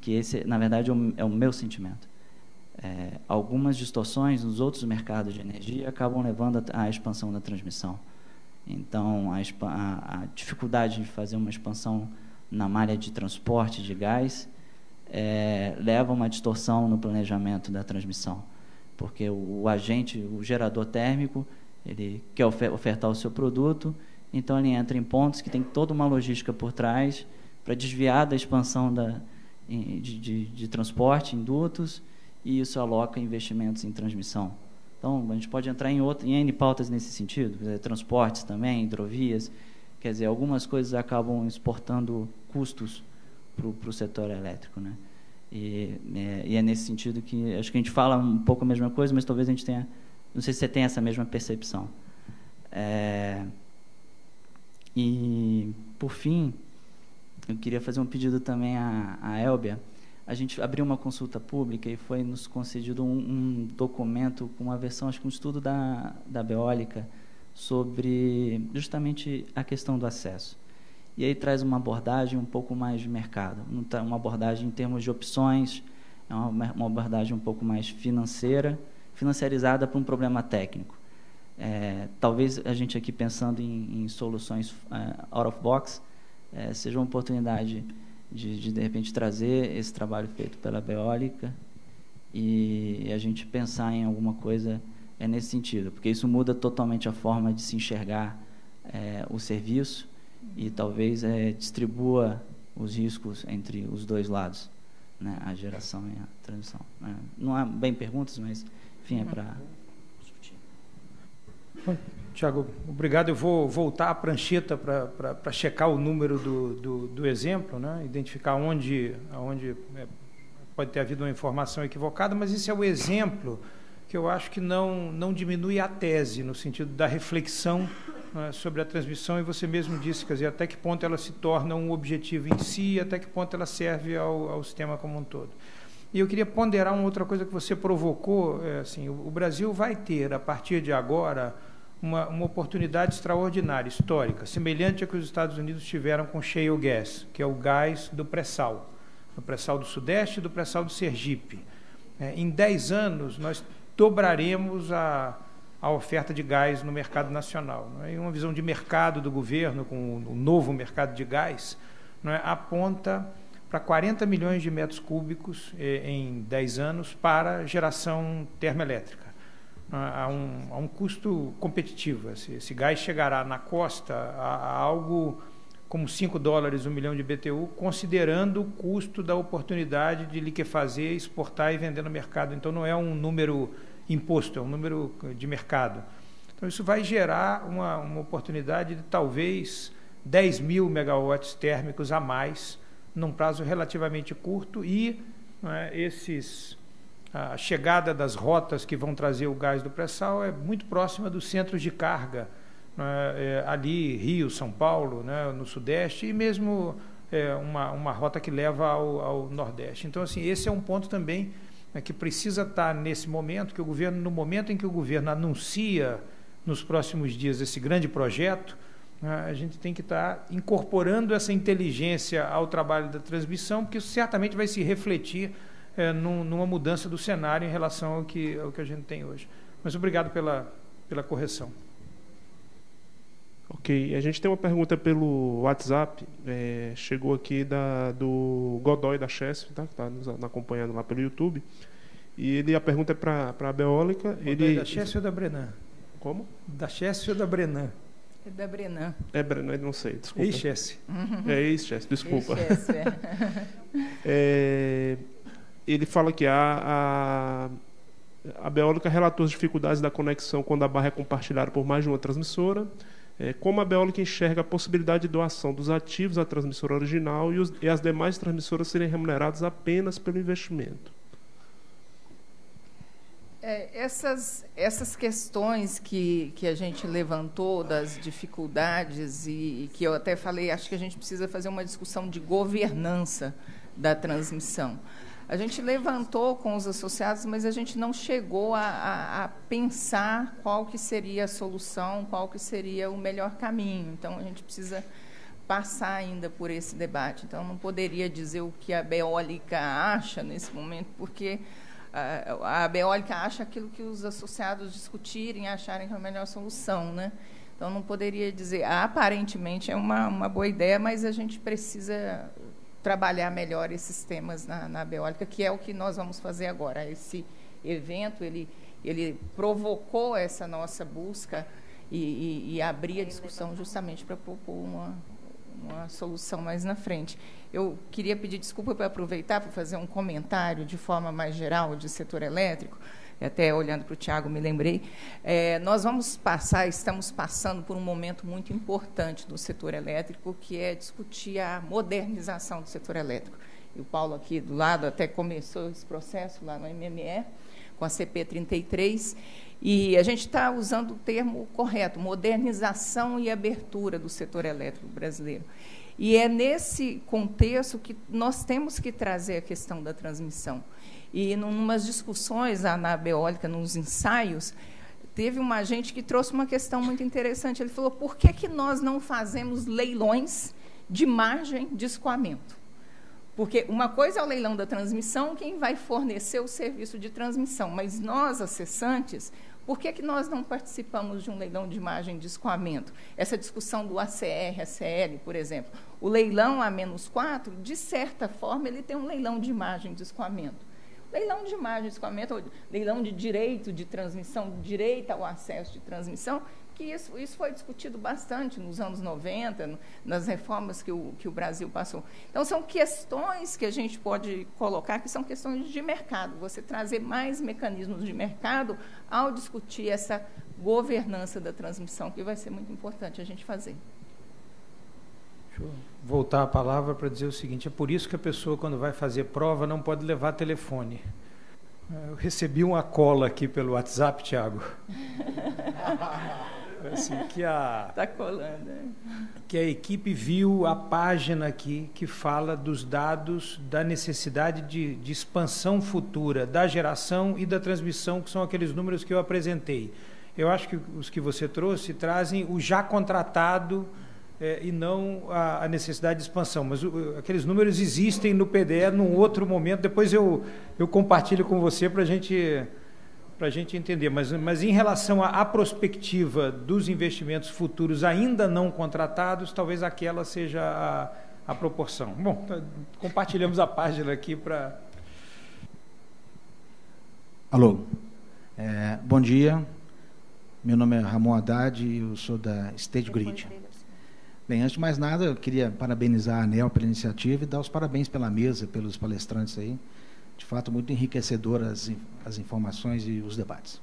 que esse, na verdade, é o meu sentimento. Algumas distorções nos outros mercados de energia acabam levando à expansão da transmissão. Então, a dificuldade de fazer uma expansão na malha de transporte de gás leva a uma distorção no planejamento da transmissão, porque o gerador térmico, ele quer ofertar o seu produto, então ele entra em pontos que tem toda uma logística por trás para desviar da expansão de transporte, indutos, e isso aloca investimentos em transmissão. Então, a gente pode entrar em N pautas nesse sentido, transportes também, hidrovias, quer dizer, algumas coisas acabam exportando custos para o setor elétrico, né? E é nesse sentido que acho que a gente fala um pouco a mesma coisa, mas talvez a gente tenha, não sei se você tem essa mesma percepção. E, por fim, eu queria fazer um pedido também à Elbia. A gente abriu uma consulta pública e foi nos concedido um documento com uma versão, acho que um estudo da Beólica, sobre justamente a questão do acesso. E aí traz uma abordagem um pouco mais de mercado, uma abordagem em termos de opções, uma abordagem um pouco mais financiarizada para um problema técnico. Talvez a gente aqui pensando em soluções out of box seja uma oportunidade de repente trazer esse trabalho feito pela Beólica e a gente pensar em alguma coisa nesse sentido, porque isso muda totalmente a forma de se enxergar o serviço e talvez distribua os riscos entre os dois lados, né? A geração e a transmissão. Não há bem perguntas, mas enfim, é para... Tiago, obrigado. Eu vou voltar à prancheta para checar o número do exemplo, né? Identificar onde pode ter havido uma informação equivocada, mas esse é o exemplo que eu acho que não diminui a tese, no sentido da reflexão, né, sobre a transmissão, e você mesmo disse, quer dizer, até que ponto ela se torna um objetivo em si, até que ponto ela serve ao sistema como um todo. E eu queria ponderar uma outra coisa que você provocou. Assim, o Brasil vai ter, a partir de agora, uma oportunidade extraordinária, histórica, semelhante à que os Estados Unidos tiveram com shale gas, que é o gás do pré-sal, do pré-sal do Sudeste e do pré-sal do Sergipe. Em 10 anos, nós dobraremos a oferta de gás no mercado nacional. E uma visão de mercado do governo, com o novo mercado de gás, aponta para 40 milhões de metros cúbicos em 10 anos para geração termoelétrica, a um custo competitivo. Esse gás chegará na costa a algo como $5 o milhão de BTU, considerando o custo da oportunidade de liquefazer, exportar e vender no mercado. Então, não é um número imposto, é um número de mercado. Então, isso vai gerar uma oportunidade de talvez 10 mil megawatts térmicos a mais, num prazo relativamente curto, e a chegada das rotas que vão trazer o gás do pré-sal é muito próxima dos centros de carga ali Rio, São Paulo, né, no Sudeste, e mesmo uma rota que leva ao Nordeste. Então, assim, esse é um ponto também que precisa estar nesse momento, que o governo, no momento em que o governo anuncia nos próximos dias esse grande projeto, a gente tem que estar incorporando essa inteligência ao trabalho da transmissão, porque isso certamente vai se refletir numa mudança do cenário em relação ao que a gente tem hoje. Mas obrigado pela correção. Ok, a gente tem uma pergunta pelo WhatsApp, chegou aqui do Godoy da Chesf, tá, que está nos acompanhando lá pelo YouTube, e a pergunta é para a Beólica. Ele... da Chesf ou da Brenan? Como? Da Chesf ou da Brenan? É da Brenan. É Brenan, não sei, desculpa. Ex-Chesf. É ex-Chesf, desculpa. Ex-Chesf, ele fala que a Beólica relatou as dificuldades da conexão quando a barra é compartilhada por mais de uma transmissora. Como a Beólica enxerga a possibilidade de doação dos ativos à transmissora original e as demais transmissoras serem remuneradas apenas pelo investimento? Essas questões que a gente levantou, das dificuldades, e que eu até falei, acho que a gente precisa fazer uma discussão de governança da transmissão. A gente levantou com os associados, mas a gente não chegou a pensar qual que seria a solução, qual que seria o melhor caminho. Então, a gente precisa passar ainda por esse debate. Então, eu não poderia dizer o que a Beólica acha nesse momento, porque a Beólica acha aquilo que os associados discutirem, acharem que é a melhor solução, né? Então, não poderia dizer, aparentemente é uma boa ideia, mas a gente precisa trabalhar melhor esses temas na Beólica, que é o que nós vamos fazer agora. Esse evento, ele provocou essa nossa busca e abrir a discussão justamente para propor uma solução mais na frente. Eu queria pedir desculpa para aproveitar para fazer um comentário de forma mais geral de setor elétrico, até olhando para o Tiago me lembrei. Nós vamos estamos passando por um momento muito importante do setor elétrico, que é discutir a modernização do setor elétrico. E o Paulo aqui do lado até começou esse processo lá no MME, com a CP33, e a gente está usando o termo correto, modernização e abertura do setor elétrico brasileiro. E é nesse contexto que nós temos que trazer a questão da transmissão. E, numas discussões lá na Beólica, nos ensaios, teve uma gente que trouxe uma questão muito interessante. Ele falou, por que que nós não fazemos leilões de margem de escoamento? Porque uma coisa é o leilão da transmissão, quem vai fornecer o serviço de transmissão, mas nós, acessantes, por que que nós não participamos de um leilão de margem de escoamento? Essa discussão do ACR, ACL, por exemplo. O leilão A-4, de certa forma, ele tem um leilão de margem de escoamento. Leilão de margem de escoamento, leilão de direito de transmissão, direito ao acesso de transmissão, que isso foi discutido bastante nos anos 90, nas reformas que o Brasil passou. Então, são questões que a gente pode colocar, que são questões de mercado, você trazer mais mecanismos de mercado ao discutir essa governança da transmissão, que vai ser muito importante a gente fazer. Deixa eu voltar a palavra para dizer o seguinte, é por isso que a pessoa, quando vai fazer prova, não pode levar telefone. Eu recebi uma cola aqui pelo WhatsApp, Tiago. Assim, tá colando, né? Que a equipe viu a página aqui que fala dos dados da necessidade de expansão futura, da geração e da transmissão, que são aqueles números que eu apresentei. Eu acho que os que você trouxe trazem o já contratado, e não a necessidade de expansão, mas aqueles números existem no PDE num outro momento, depois eu compartilho com você para a gente entender, mas em relação à prospectiva dos investimentos futuros ainda não contratados, talvez aquela seja a proporção. Bom, compartilhamos a página aqui para... Alô, bom dia, meu nome é Ramon Haddad e eu sou da State Grid. Bem, antes de mais nada, eu queria parabenizar a ANEEL pela iniciativa e dar os parabéns pela mesa, pelos palestrantes aí. De fato, muito enriquecedoras as informações e os debates.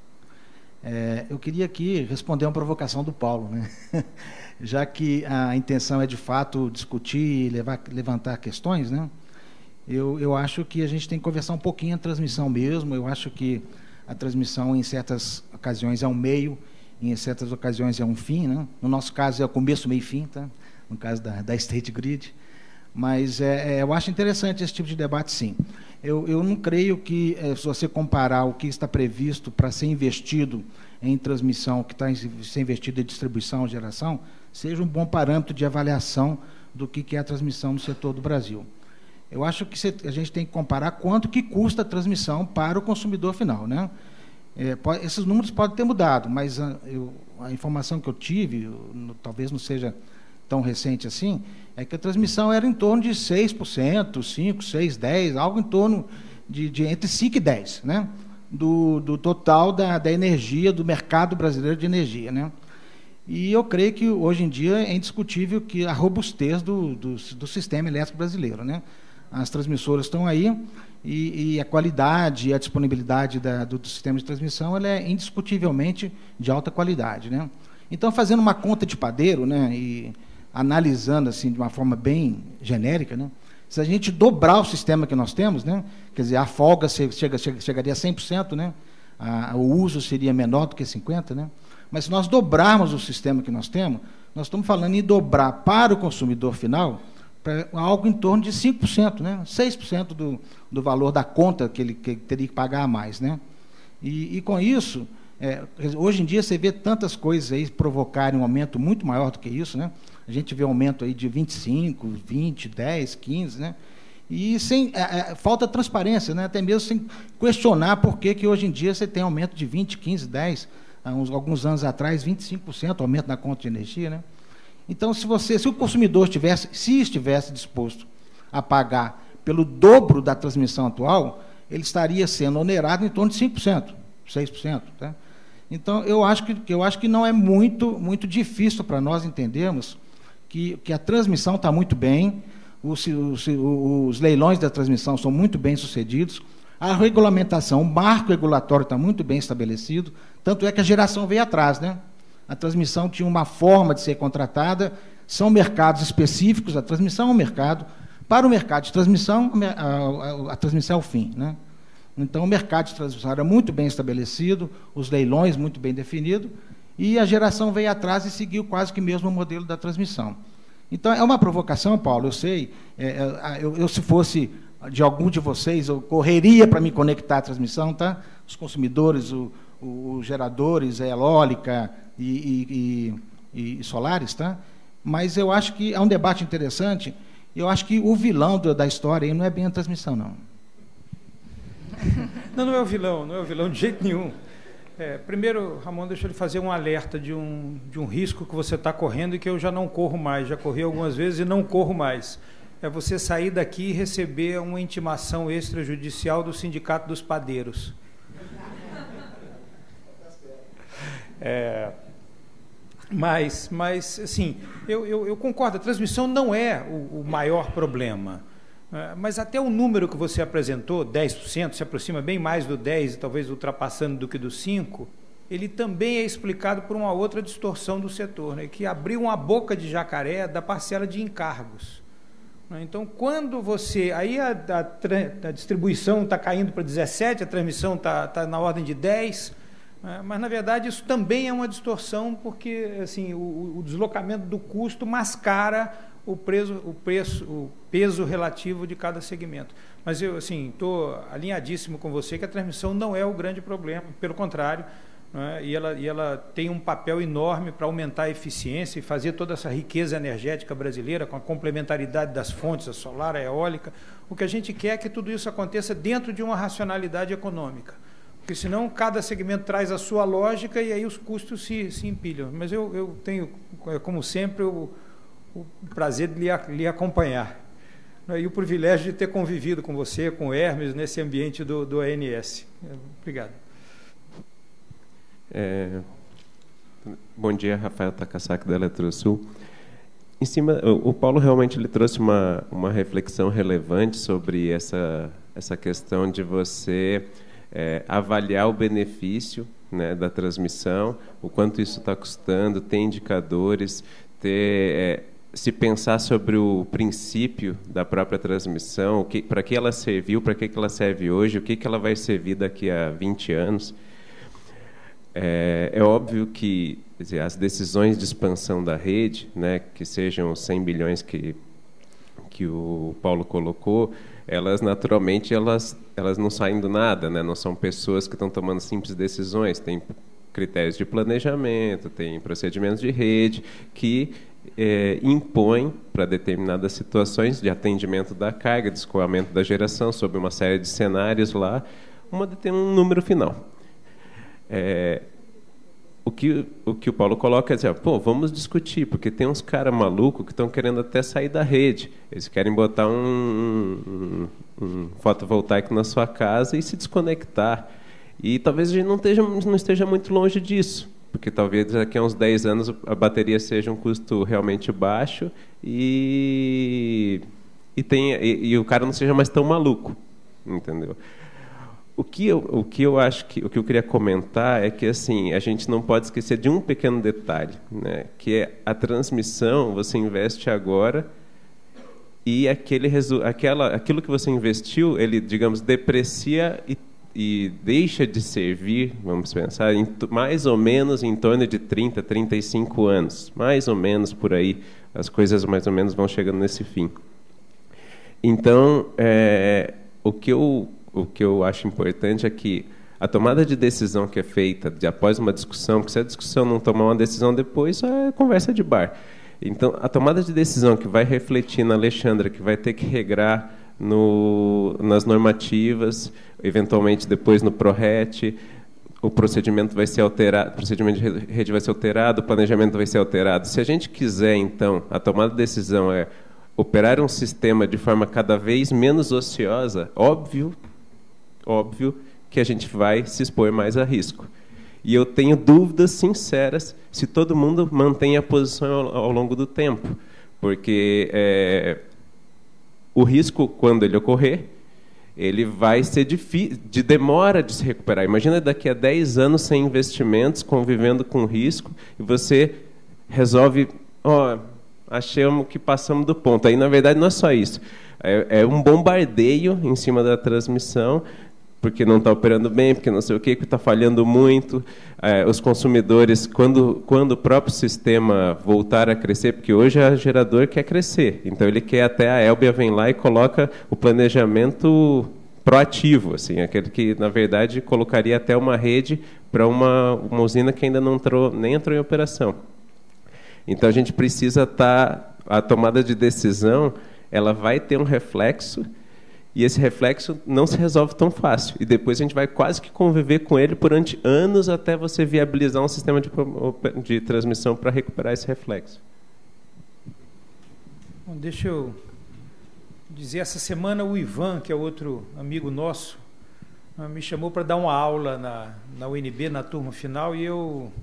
Eu queria aqui responder uma provocação do Paulo, né? Já que a intenção é, de fato, discutir e levantar questões, né? Eu acho que a gente tem que conversar um pouquinho a transmissão mesmo. Eu acho que a transmissão, em certas ocasiões, é um meio em certas ocasiões é um fim, né? No nosso caso é o começo, meio e fim, tá? No caso da State Grid. Mas eu acho interessante esse tipo de debate, sim. Eu não creio que, se você comparar o que está previsto para ser investido em transmissão, que está sendo investido em distribuição, geração, seja um bom parâmetro de avaliação do que é a transmissão no setor do Brasil. Eu acho que a gente tem que comparar quanto que custa a transmissão para o consumidor final, né? Esses números podem ter mudado, mas a informação que eu tive, talvez não seja tão recente assim, é que a transmissão era em torno de 6%, 5%, 6%, 10%, algo em torno de entre 5% e 10%, né? do total da energia, do mercado brasileiro de energia, né? E eu creio que hoje em dia é indiscutível que a robustez do sistema elétrico brasileiro, né? As transmissoras estão aí e a qualidade e a disponibilidade do sistema de transmissão ela é indiscutivelmente de alta qualidade, né? Então, fazendo uma conta de padeiro, né, e analisando assim de uma forma bem genérica, né, se a gente dobrar o sistema que nós temos, né, quer dizer, a folga chegaria a 100%, né, o uso seria menor do que 50%, né, mas se nós dobrarmos o sistema que nós temos, nós estamos falando em dobrar para o consumidor final para algo em torno de 5%, né, 6% do valor da conta que ele teria que pagar a mais, né, e com isso, hoje em dia você vê tantas coisas aí provocarem um aumento muito maior do que isso, né, a gente vê aumento aí de 25, 20, 10, 15, né, e falta transparência, né, até mesmo sem questionar por que hoje em dia você tem aumento de 20, 15, 10%, alguns anos atrás, 25% aumento na conta de energia, né? Então, se o consumidor estivesse disposto a pagar pelo dobro da transmissão atual, ele estaria sendo onerado em torno de 5%, 6%, tá? Então, eu acho que não é muito difícil para nós entendermos que a transmissão está muito bem, os leilões da transmissão são muito bem sucedidos, a regulamentação, o marco regulatório está muito bem estabelecido, tanto é que a geração veio atrás, né? A transmissão tinha uma forma de ser contratada, são mercados específicos, a transmissão é um mercado, para o mercado de transmissão, a transmissão é o fim, né? Então, o mercado de transmissão era muito bem estabelecido, os leilões muito bem definidos, e a geração veio atrás e seguiu quase que mesmo o modelo da transmissão. Então, é uma provocação, Paulo, eu sei, se fosse de algum de vocês, eu correria para me conectar à transmissão, tá? Os consumidores, os geradores, a eólica e solares, tá? Mas eu acho que é um debate interessante. Eu acho que o vilão da história aí não é bem a transmissão, não. Não é o vilão, não é o vilão de jeito nenhum. Primeiro, Ramon, deixa eu lhe fazer um alerta de um risco que você está correndo e que eu já não corro mais. Já corri algumas vezes e não corro mais. É você sair daqui e receber uma intimação extrajudicial do Sindicato dos Padeiros. Mas assim, eu concordo, a transmissão não é o maior problema, mas até o número que você apresentou, 10%, se aproxima bem mais do 10%, talvez ultrapassando do que do 5%, ele também é explicado por uma outra distorção do setor, né, que abriu uma boca de jacaré da parcela de encargos. Então, quando você... Aí a distribuição está caindo para 17%, a transmissão está na ordem de 10%, mas, na verdade, isso também é uma distorção, porque assim, o deslocamento do custo mascara o peso relativo de cada segmento. Mas eu estou alinhadíssimo com você que a transmissão não é o grande problema, pelo contrário, né? E ela tem um papel enorme para aumentar a eficiência e fazer toda essa riqueza energética brasileira, com a complementaridade das fontes, a solar, a eólica. O que a gente quer é que tudo isso aconteça dentro de uma racionalidade econômica. Porque senão cada segmento traz a sua lógica e aí os custos se empilham. Mas eu tenho, como sempre, o prazer de lhe acompanhar. E o privilégio de ter convivido com você, com o Hermes, nesse ambiente do ANS. Obrigado. Bom dia, Rafael Takasaki, da Eletrosul. Em cima, o Paulo realmente ele trouxe uma reflexão relevante sobre essa questão de você... avaliar o benefício, né, da transmissão, o quanto isso está custando, ter indicadores, se pensar sobre o princípio da própria transmissão, para que ela serviu, para que ela serve hoje, o que ela vai servir daqui a 20 anos. É óbvio que, quer dizer, as decisões de expansão da rede, né, que sejam os 100 bilhões que o Paulo colocou, elas naturalmente elas não saem do nada, né? Não são pessoas que estão tomando simples decisões, tem critérios de planejamento, tem procedimentos de rede que impõem para determinadas situações de atendimento da carga, de escoamento da geração, sob uma série de cenários lá, um número final. O que o Paulo coloca é dizer, pô, vamos discutir, porque tem uns caras malucos que estão querendo até sair da rede. Eles querem botar um fotovoltaico na sua casa e se desconectar. E talvez a gente não esteja muito longe disso, porque talvez daqui a uns 10 anos a bateria seja um custo realmente baixo e o cara não seja mais tão maluco, entendeu? O que eu queria comentar é que, assim, a gente não pode esquecer de um pequeno detalhe, né, que é a transmissão. Você investe agora e aquilo que você investiu, ele, digamos, deprecia e deixa de servir, vamos pensar, mais ou menos em torno de 30, 35 anos, mais ou menos por aí, as coisas mais ou menos vão chegando nesse fim. Então, o que eu acho importante é que a tomada de decisão que é feita após uma discussão, porque se a discussão não tomar uma decisão depois, só é conversa de bar. Então, a tomada de decisão que vai refletir na Alexandra, que vai ter que regrar nas normativas, eventualmente depois no PRORET, o procedimento vai ser alterado, o procedimento de rede vai ser alterado, o planejamento vai ser alterado. Se a gente quiser, então, a tomada de decisão é operar um sistema de forma cada vez menos ociosa, óbvio que a gente vai se expor mais a risco. E eu tenho dúvidas sinceras se todo mundo mantém a posição ao longo do tempo, porque o risco, quando ele ocorrer, ele vai ser difícil, demora de se recuperar. Imagina daqui a 10 anos sem investimentos, convivendo com risco, e você resolve, achamos que passamos do ponto. Aí, na verdade, não é só isso. É um bombardeio em cima da transmissão, porque não está operando bem, porque não sei o quê, que está falhando muito. Os consumidores, quando o próprio sistema voltar a crescer, porque hoje o gerador quer crescer, então ele quer, até a Elbia vem lá e coloca o planejamento proativo, assim, aquele que, na verdade, colocaria até uma rede para uma usina que ainda não entrou, nem entrou em operação. Então, a gente precisa a tomada de decisão, ela vai ter um reflexo, e esse reflexo não se resolve tão fácil. E depois a gente vai quase que conviver com ele durante anos até você viabilizar um sistema de transmissão para recuperar esse reflexo. Bom, deixa eu dizer, essa semana o Ivan, que é outro amigo nosso, me chamou para dar uma aula na UNB, na turma final, e eu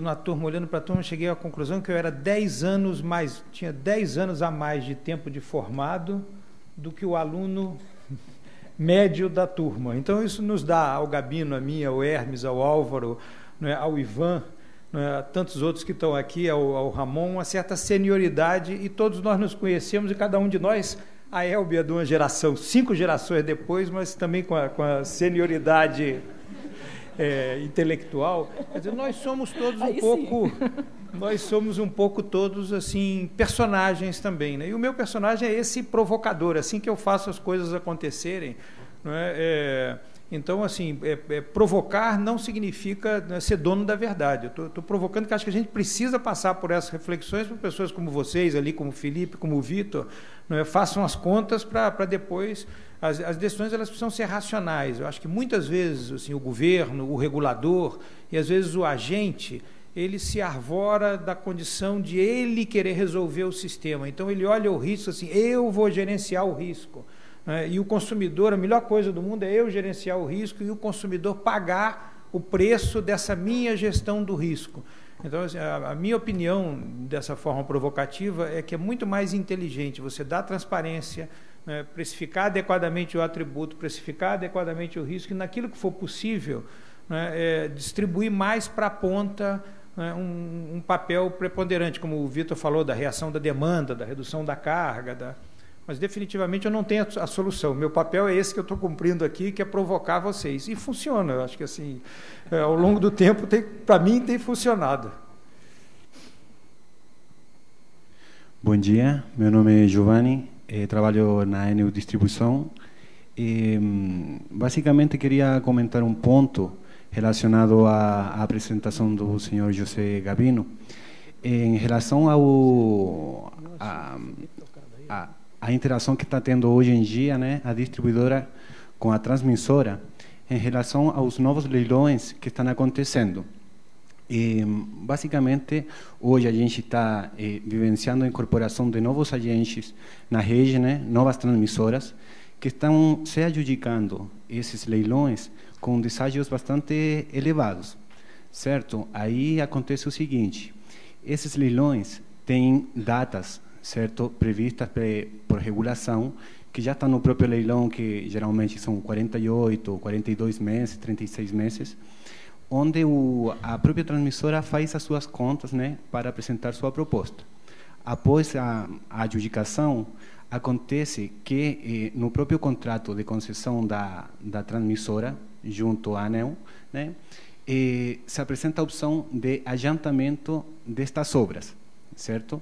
na turma, olhando para a turma, cheguei à conclusão que eu era 10 anos mais, tinha 10 anos a mais de tempo de formado do que o aluno médio da turma. Então, isso nos dá, ao Gabino, a mim, ao Hermes, ao Álvaro, né, ao Ivan, né, a tantos outros que estão aqui, ao Ramon, uma certa senioridade, e todos nós nos conhecemos, e cada um de nós, a Elbia de uma geração, 5 gerações depois, mas também com a senioridade intelectual. Quer dizer, nós somos todos todos assim, personagens também, né? E o meu personagem é esse provocador, assim que eu faço as coisas acontecerem, não é? Então, assim, provocar não significa, né, ser dono da verdade. Eu estou provocando, que acho que a gente precisa passar por essas reflexões, por pessoas como vocês ali, como o Felipe, como o Vitor, não é? Façam as contas para depois. As decisões, elas precisam ser racionais. Eu acho que muitas vezes, assim, o governo, o regulador e às vezes o agente, ele se arvora da condição de ele querer resolver o sistema. Então ele olha o risco assim, eu vou gerenciar o risco. E o consumidor, a melhor coisa do mundo é eu gerenciar o risco e o consumidor pagar o preço dessa minha gestão do risco. Então, a minha opinião, dessa forma provocativa, é que é muito mais inteligente você dar transparência, né, precificar adequadamente o atributo, precificar adequadamente o risco, e naquilo que for possível, né, distribuir mais para a ponta, né, um papel preponderante, como o Vitor falou, da reação da demanda, da redução da carga, mas definitivamente eu não tenho a solução. Meu papel é esse que eu estou cumprindo aqui, que é provocar vocês. E funciona, eu acho que assim, ao longo do tempo, para mim, tem funcionado. Bom dia, meu nome é Giovanni, trabalho na ANEEL Distribuição. Basicamente, queria comentar um ponto relacionado à apresentação do senhor José Gabino. Em relação ao... a interação que está tendo hoje em dia, né, a distribuidora com a transmissora, em relação aos novos leilões que estão acontecendo. E, basicamente, hoje a gente está vivenciando a incorporação de novos agentes na rede, né, novas transmissoras, que estão se adjudicando esses leilões com deságio bastante elevados, certo? Aí acontece o seguinte, esses leilões têm datas, certo, previstas por regulação, que já está no próprio leilão, que geralmente são 48, 42 meses, 36 meses, onde a própria transmissora faz as suas contas, né, para apresentar sua proposta. Após a adjudicação, acontece que no próprio contrato de concessão da transmissora, junto à ANEEL, né, se apresenta a opção de adiantamento destas obras, certo?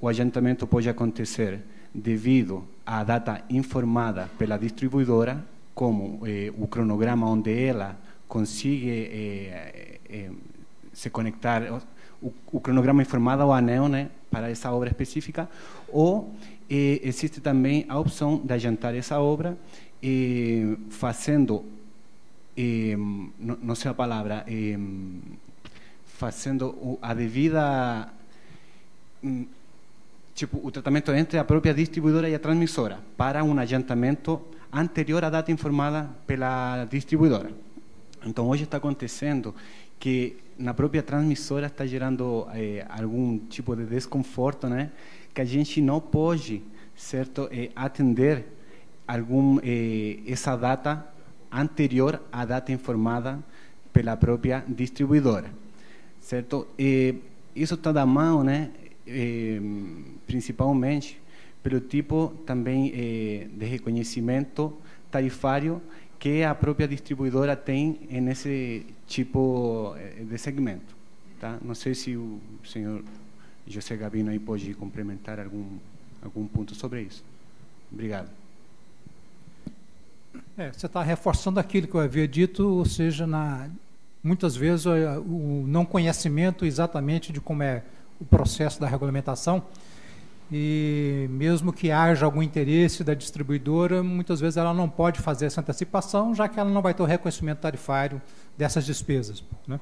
O adiantamento pode acontecer devido à data informada pela distribuidora, como o cronograma onde ela consiga se conectar, o cronograma informado ao ANEEL, né, para essa obra específica, ou existe também a opção de adiantar essa obra, fazendo, não sei a palavra, fazendo a devida... tipo, o tratamento entre a própria distribuidora e a transmissora para um adiantamento anterior à data informada pela distribuidora. Então, hoje está acontecendo que na própria transmissora está gerando algum tipo de desconforto, né? Que a gente não pode, certo, atender essa data anterior à data informada pela própria distribuidora, certo? Isso está da mão, né? Principalmente pelo tipo também de reconhecimento tarifário que a própria distribuidora tem nesse tipo de segmento, tá? Não sei se o senhor José Gabino aí pode complementar algum ponto sobre isso. Obrigado. Você está reforçando aquilo que eu havia dito, ou seja, muitas vezes o não conhecimento exatamente de como é o processo da regulamentação, e mesmo que haja algum interesse da distribuidora, muitas vezes ela não pode fazer essa antecipação, já que ela não vai ter o reconhecimento tarifário dessas despesas, né?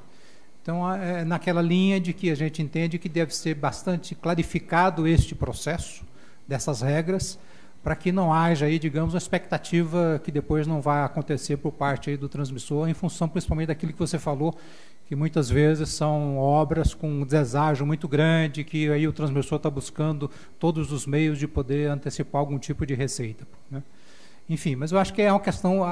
Então, é naquela linha de que a gente entende que deve ser bastante clarificado este processo, dessas regras, para que não haja aí, digamos, uma expectativa que depois não vai acontecer por parte aí do transmissor, em função principalmente daquilo que você falou, que muitas vezes são obras com um deságio muito grande, que aí o transmissor está buscando todos os meios de poder antecipar algum tipo de receita, né? Enfim, mas eu acho que é uma questão,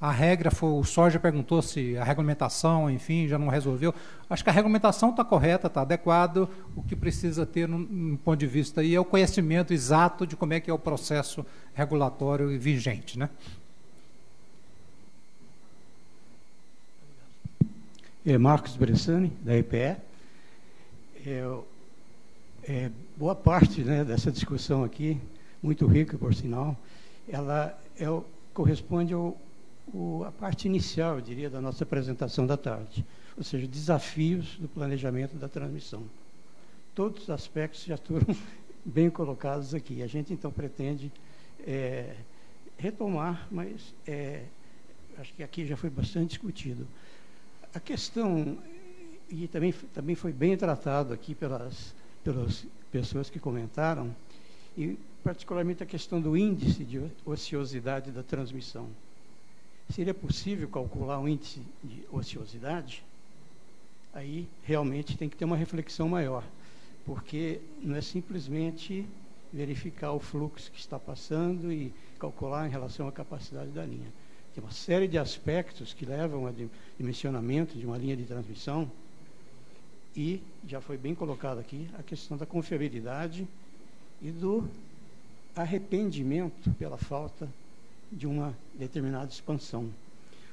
a regra, o Sorge perguntou se a regulamentação, enfim, já não resolveu. Acho que a regulamentação está correta, está adequada, o que precisa ter, num ponto de vista, aí é o conhecimento exato de como é que é o processo regulatório vigente, né? Marcos Bressani, da EPE. Boa parte, né, dessa discussão aqui, muito rica, por sinal, ela corresponde à parte inicial, eu diria, da nossa apresentação da tarde, ou seja, desafios do planejamento da transmissão. Todos os aspectos já foram bem colocados aqui. A gente, então, pretende retomar, mas acho que aqui já foi bastante discutido. A questão, e também foi bem tratado aqui pelas pessoas que comentaram, e particularmente a questão do índice de ociosidade da transmissão. Seria possível calcular um índice de ociosidade? Aí realmente tem que ter uma reflexão maior, porque não é simplesmente verificar o fluxo que está passando e calcular em relação à capacidade da linha. Tem uma série de aspectos que levam ao dimensionamento de uma linha de transmissão, e já foi bem colocado aqui a questão da confiabilidade e do arrependimento pela falta de uma determinada expansão.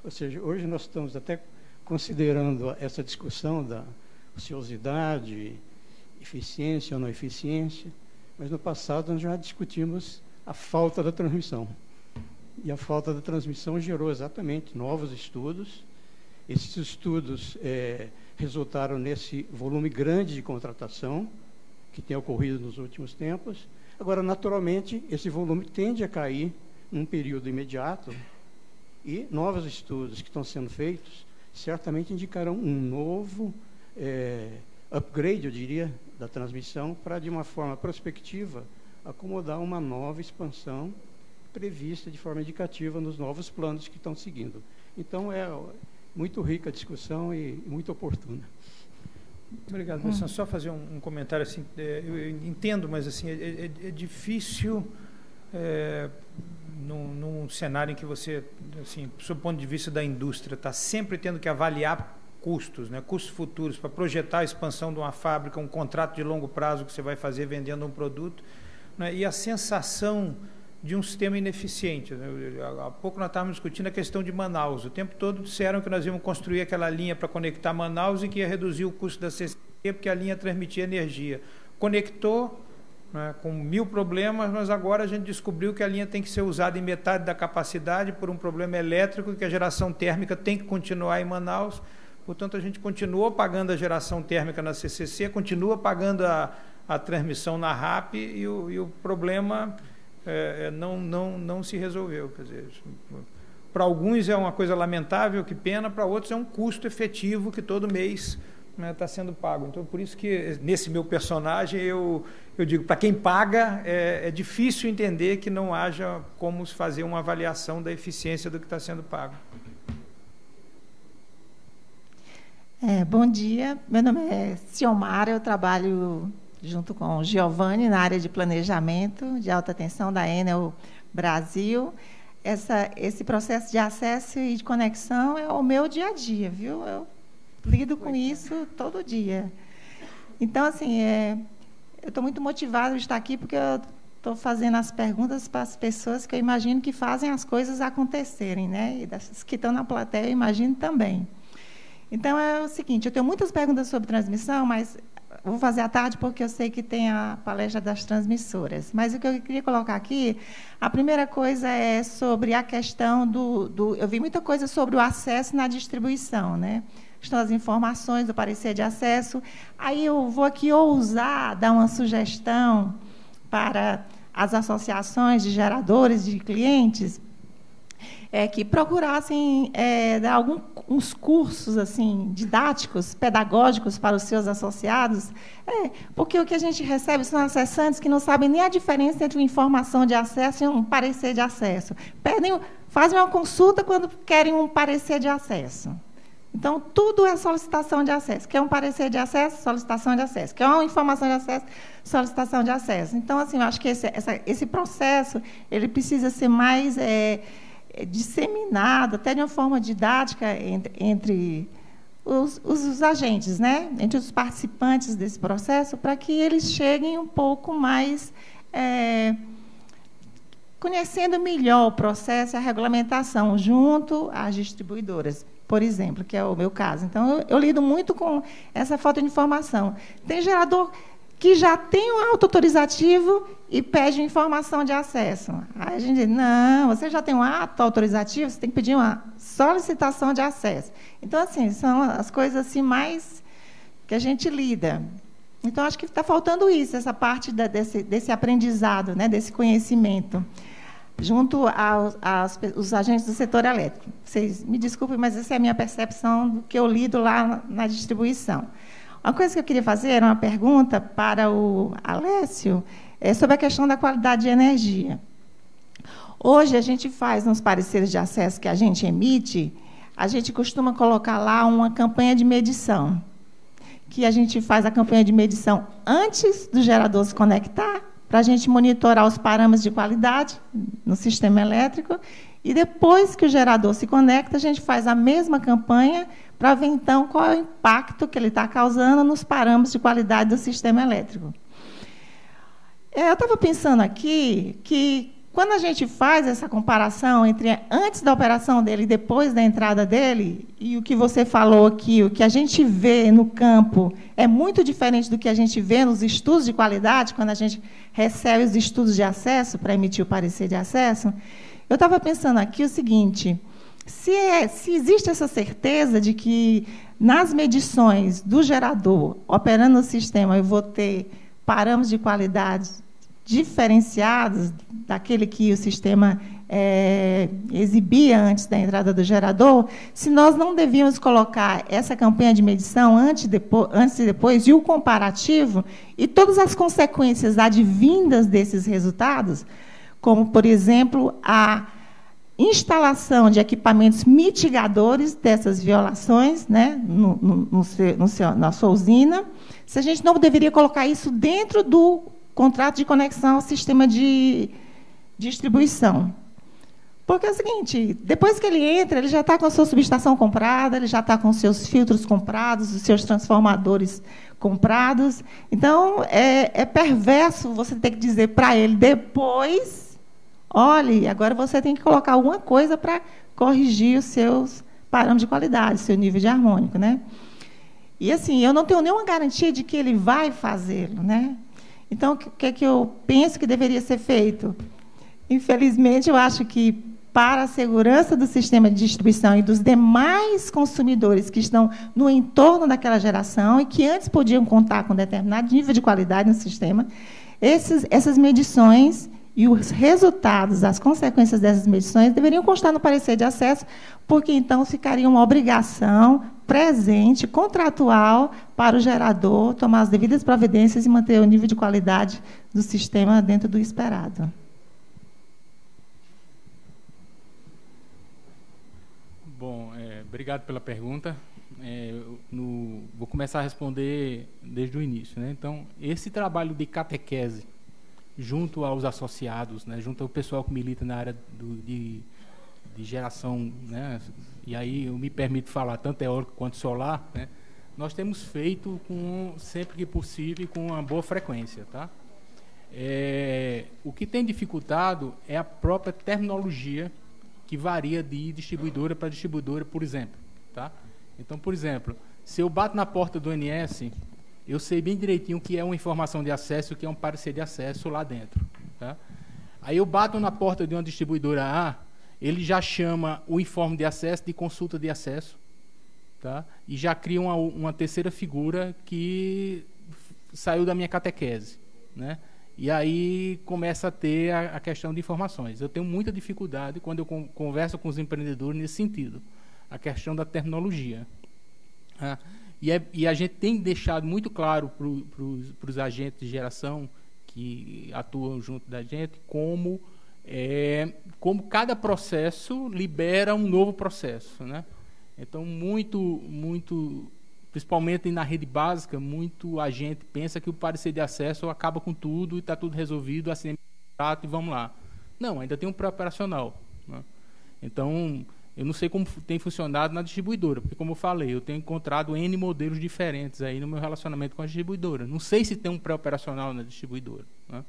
Ou seja, hoje nós estamos até considerando essa discussão da ociosidade, eficiência ou não eficiência, mas no passado nós já discutimos a falta da transmissão. E a falta da transmissão gerou exatamente novos estudos. Esses estudos resultaram nesse volume grande de contratação que tem ocorrido nos últimos tempos. Agora, naturalmente, esse volume tende a cair num período imediato e novos estudos que estão sendo feitos certamente indicarão um novo upgrade, eu diria, da transmissão para, de uma forma prospectiva, acomodar uma nova expansão prevista de forma indicativa nos novos planos que estão seguindo. Então, é muito rica a discussão e muito oportuna. Obrigado, Bressani. Só fazer um comentário assim, eu entendo, mas assim, é difícil num cenário em que você, assim, sob o ponto de vista da indústria, está sempre tendo que avaliar custos, né, custos futuros, para projetar a expansão de uma fábrica, um contrato de longo prazo que você vai fazer vendendo um produto, né, e a sensação de um sistema ineficiente. Há pouco nós estávamos discutindo a questão de Manaus. O tempo todo disseram que nós íamos construir aquela linha para conectar Manaus e que ia reduzir o custo da CCT porque a linha transmitia energia. Conectou, né, com 1000 problemas, mas agora a gente descobriu que a linha tem que ser usada em metade da capacidade por um problema elétrico e que a geração térmica tem que continuar em Manaus. Portanto, a gente continuou pagando a geração térmica na CCC, continua pagando a transmissão na RAP e o problema não se resolveu. Quer dizer, para alguns é uma coisa lamentável, que pena, para outros é um custo efetivo que todo mês está sendo pago. Então, por isso que, nesse meu personagem, eu digo, para quem paga, é difícil entender que não haja como fazer uma avaliação da eficiência do que está sendo pago. Bom dia, meu nome é Ciomara, eu trabalho junto com o Giovanni na área de planejamento de alta tensão da ANEEL Brasil. Esse processo de acesso e de conexão é o meu dia a dia, viu? Eu lido com isso todo dia. Então, assim, eu estou muito motivada de estar aqui porque eu estou fazendo as perguntas para as pessoas que eu imagino que fazem as coisas acontecerem, né? E das que estão na plateia, eu imagino também. Então, é o seguinte, eu tenho muitas perguntas sobre transmissão, mas vou fazer à tarde porque eu sei que tem a palestra das transmissoras. Mas o que eu queria colocar aqui, a primeira coisa é sobre a questão eu vi muita coisa sobre o acesso na distribuição, né? Estão as informações do parecer de acesso. Aí eu vou aqui ousar dar uma sugestão para as associações de geradores, de clientes, que procurassem dar alguns cursos assim, didáticos, pedagógicos para os seus associados, porque o que a gente recebe são acessantes que não sabem nem a diferença entre uma informação de acesso e um parecer de acesso. Fazem uma consulta quando querem um parecer de acesso. Então, tudo é solicitação de acesso. Quer um parecer de acesso? Solicitação de acesso. Quer uma informação de acesso? Solicitação de acesso. Então, assim, eu acho que esse processo ele precisa ser mais disseminado, até de uma forma didática, entre os agentes, né? Entre os participantes desse processo, para que eles cheguem um pouco mais conhecendo melhor o processo e a regulamentação junto às distribuidoras, por exemplo, que é o meu caso. Então, eu lido muito com essa falta de informação. Tem gerador que já tem um auto-autorizativo e pede informação de acesso. Aí a gente diz, não, você já tem um auto-autorizativo, você tem que pedir uma solicitação de acesso. Então, assim, são as coisas assim, mais que a gente lida. Então, acho que está faltando isso, essa parte desse aprendizado, né, desse conhecimento, junto aos agentes do setor elétrico. Vocês me desculpem, mas essa é a minha percepção do que eu lido lá na distribuição. Uma coisa que eu queria fazer era uma pergunta para o Alessio sobre a questão da qualidade de energia. Hoje, a gente faz nos pareceres de acesso que a gente emite, a gente costuma colocar lá uma campanha de medição, que a gente faz a campanha de medição antes do gerador se conectar, para a gente monitorar os parâmetros de qualidade no sistema elétrico, e depois que o gerador se conecta, a gente faz a mesma campanha para ver, então, qual é o impacto que ele está causando nos parâmetros de qualidade do sistema elétrico. Eu estava pensando aqui que, quando a gente faz essa comparação entre antes da operação dele e depois da entrada dele, e o que você falou aqui, o que a gente vê no campo é muito diferente do que a gente vê nos estudos de qualidade, quando a gente recebe os estudos de acesso para emitir o parecer de acesso. Eu estava pensando aqui o seguinte, se existe essa certeza de que, nas medições do gerador, operando no sistema, eu vou ter parâmetros de qualidade diferenciados daquele que o sistema exibia antes da entrada do gerador, se nós não devíamos colocar essa campanha de medição antes e depois, e o comparativo, e todas as consequências advindas desses resultados, como, por exemplo, a instalação de equipamentos mitigadores dessas violações, né, na sua usina, se a gente não deveria colocar isso dentro do contrato de conexão ao sistema de distribuição. Porque é o seguinte, depois que ele entra, ele já está com a sua subestação comprada, ele já está com os seus filtros comprados, os seus transformadores comprados. Então, é perverso você ter que dizer para ele depois, olhe, agora você tem que colocar alguma coisa para corrigir os seus parâmetros de qualidade, seu nível de harmônico, né? E, assim, eu não tenho nenhuma garantia de que ele vai fazê-lo, né? Então, o que é que eu penso que deveria ser feito? Infelizmente, eu acho que, para a segurança do sistema de distribuição e dos demais consumidores que estão no entorno daquela geração e que antes podiam contar com determinado nível de qualidade no sistema, essas medições e os resultados, as consequências dessas medições, deveriam constar no parecer de acesso, porque, então, ficaria uma obrigação presente, contratual, para o gerador tomar as devidas providências e manter o nível de qualidade do sistema dentro do esperado. Bom, obrigado pela pergunta. Vou começar a responder desde o início, né? Então, esse trabalho de catequese junto aos associados, né, junto ao pessoal que milita na área de geração, né, e aí eu me permito falar tanto eólico quanto solar, né, nós temos feito sempre que possível com uma boa frequência, tá? O que tem dificultado é a própria terminologia que varia de distribuidora para distribuidora, por exemplo, tá? Então, por exemplo, se eu bato na porta do ONS, eu sei bem direitinho o que é uma informação de acesso, o que é um parecer de acesso lá dentro, tá? Aí eu bato na porta de uma distribuidora A, ele já chama o informe de acesso de consulta de acesso, tá? E já cria uma terceira figura que saiu da minha catequese, né? E aí começa a ter a questão de informações. Eu tenho muita dificuldade quando eu converso com os empreendedores nesse sentido, a questão da terminologia, tá? E a gente tem deixado muito claro para os agentes de geração que atuam junto da gente como cada processo libera um novo processo, né? Então, principalmente na rede básica, muito agente pensa que o parecer de acesso acaba com tudo e está tudo resolvido, assinamos o contrato e vamos lá. Não, ainda tem um pré-operacional, né? Então, eu não sei como tem funcionado na distribuidora, porque, como eu falei, eu tenho encontrado N modelos diferentes aí no meu relacionamento com a distribuidora. Não sei se tem um pré-operacional na distribuidora, né?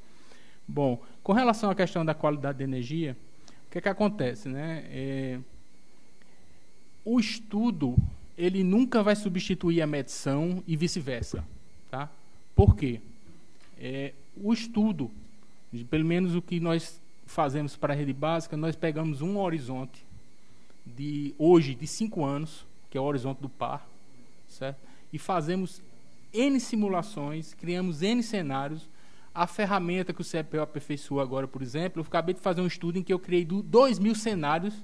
Bom, com relação à questão da qualidade de energia, o que é que acontece, né? O estudo, ele nunca vai substituir a medição e vice-versa, tá? Por quê? O estudo, pelo menos o que nós fazemos para a rede básica, nós pegamos um horizonte de hoje de 5 anos, que é o horizonte do par, certo? E fazemos N simulações, criamos N cenários. A ferramenta que o CEPEL aperfeiçoou agora, por exemplo, eu acabei de fazer um estudo em que eu criei 2.000 cenários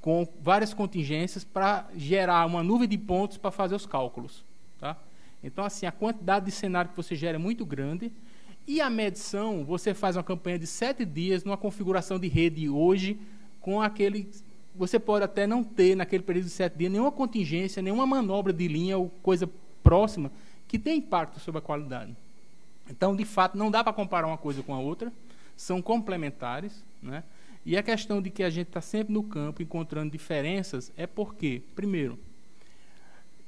com várias contingências para gerar uma nuvem de pontos para fazer os cálculos, tá? Então, assim, a quantidade de cenário que você gera é muito grande. E a medição, você faz uma campanha de 7 dias numa configuração de rede hoje com aquele... Você pode até não ter, naquele período de 7 dias, nenhuma contingência, nenhuma manobra de linha ou coisa próxima que tem impacto sobre a qualidade. Então, de fato, não dá para comparar uma coisa com a outra, são complementares, né? E a questão de que a gente está sempre no campo encontrando diferenças é porque, primeiro,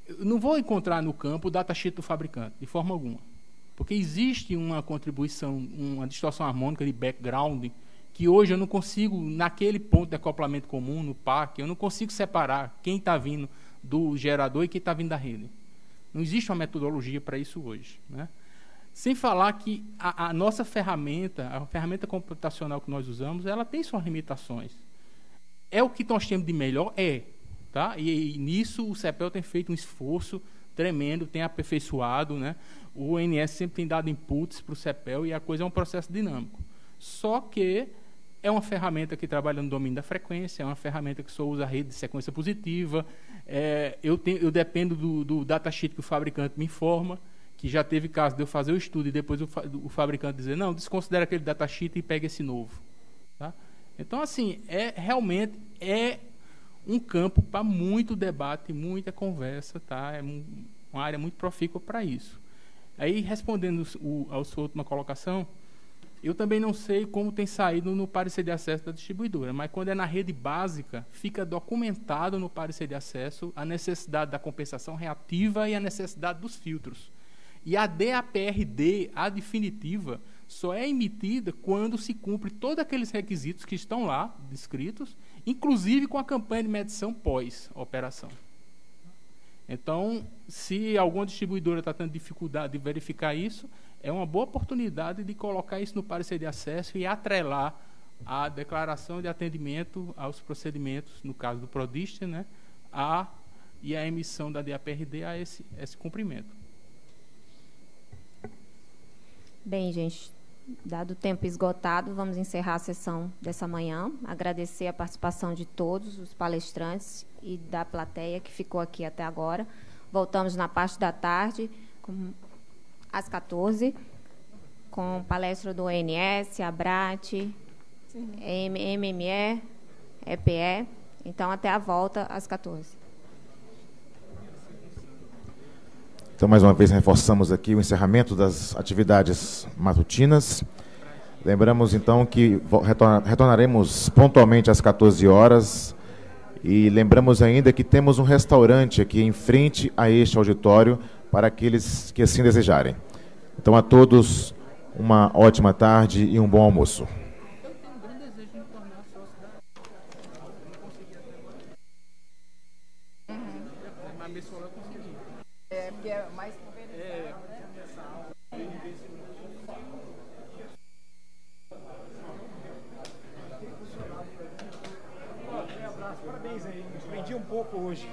eu não vou encontrar no campo o datasheet do fabricante, de forma alguma. porque existe uma contribuição, uma distorção harmônica de background, que hoje eu não consigo, naquele ponto de acoplamento comum, no PAC, eu não consigo separar quem está vindo do gerador e quem está vindo da rede. Não existe uma metodologia para isso hoje, né? Sem falar que a nossa ferramenta, a ferramenta computacional que nós usamos, ela tem suas limitações. É o que nós temos de melhor? É. Tá? E nisso o CEPEL tem feito um esforço tremendo, tem aperfeiçoado, né? O ONS sempre tem dado inputs para o CEPEL e a coisa é um processo dinâmico. Só que é uma ferramenta que trabalha no domínio da frequência, é uma ferramenta que só usa a rede de sequência positiva, eu dependo do datasheet que o fabricante me informa, que já teve caso de eu fazer o estudo e depois o fabricante dizer, não, desconsidera aquele datasheet e pega esse novo. Tá? Então, assim, realmente é um campo para muito debate, muita conversa, tá? É uma área muito profícua para isso. Aí, respondendo a sua última colocação, eu também não sei como tem saído no parecer de acesso da distribuidora, mas quando é na rede básica, fica documentado no parecer de acesso a necessidade da compensação reativa e a necessidade dos filtros. E a DAPRD, a definitiva, só é emitida quando se cumpre todos aqueles requisitos que estão lá descritos, inclusive com a campanha de medição pós-operação. Então, se alguma distribuidora está tendo dificuldade de verificar isso, é uma boa oportunidade de colocar isso no parecer de acesso e atrelar a declaração de atendimento aos procedimentos, no caso do Prodist, né, e a emissão da DAPRD a esse cumprimento. Bem, gente, dado o tempo esgotado, vamos encerrar a sessão dessa manhã. Agradecer a participação de todos os palestrantes e da plateia que ficou aqui até agora. Voltamos na parte da tarde, às 14, com palestra do ONS, ABRADE, MME, EPE. Então, até a volta, às 14. Então, mais uma vez, reforçamos aqui o encerramento das atividades matutinas. Lembramos, então, que retornaremos pontualmente às 14 horas. E lembramos ainda que temos um restaurante aqui em frente a este auditório para aqueles que assim desejarem. Então, a todos, uma ótima tarde e um bom almoço. Parabéns aí, vendi um pouco hoje.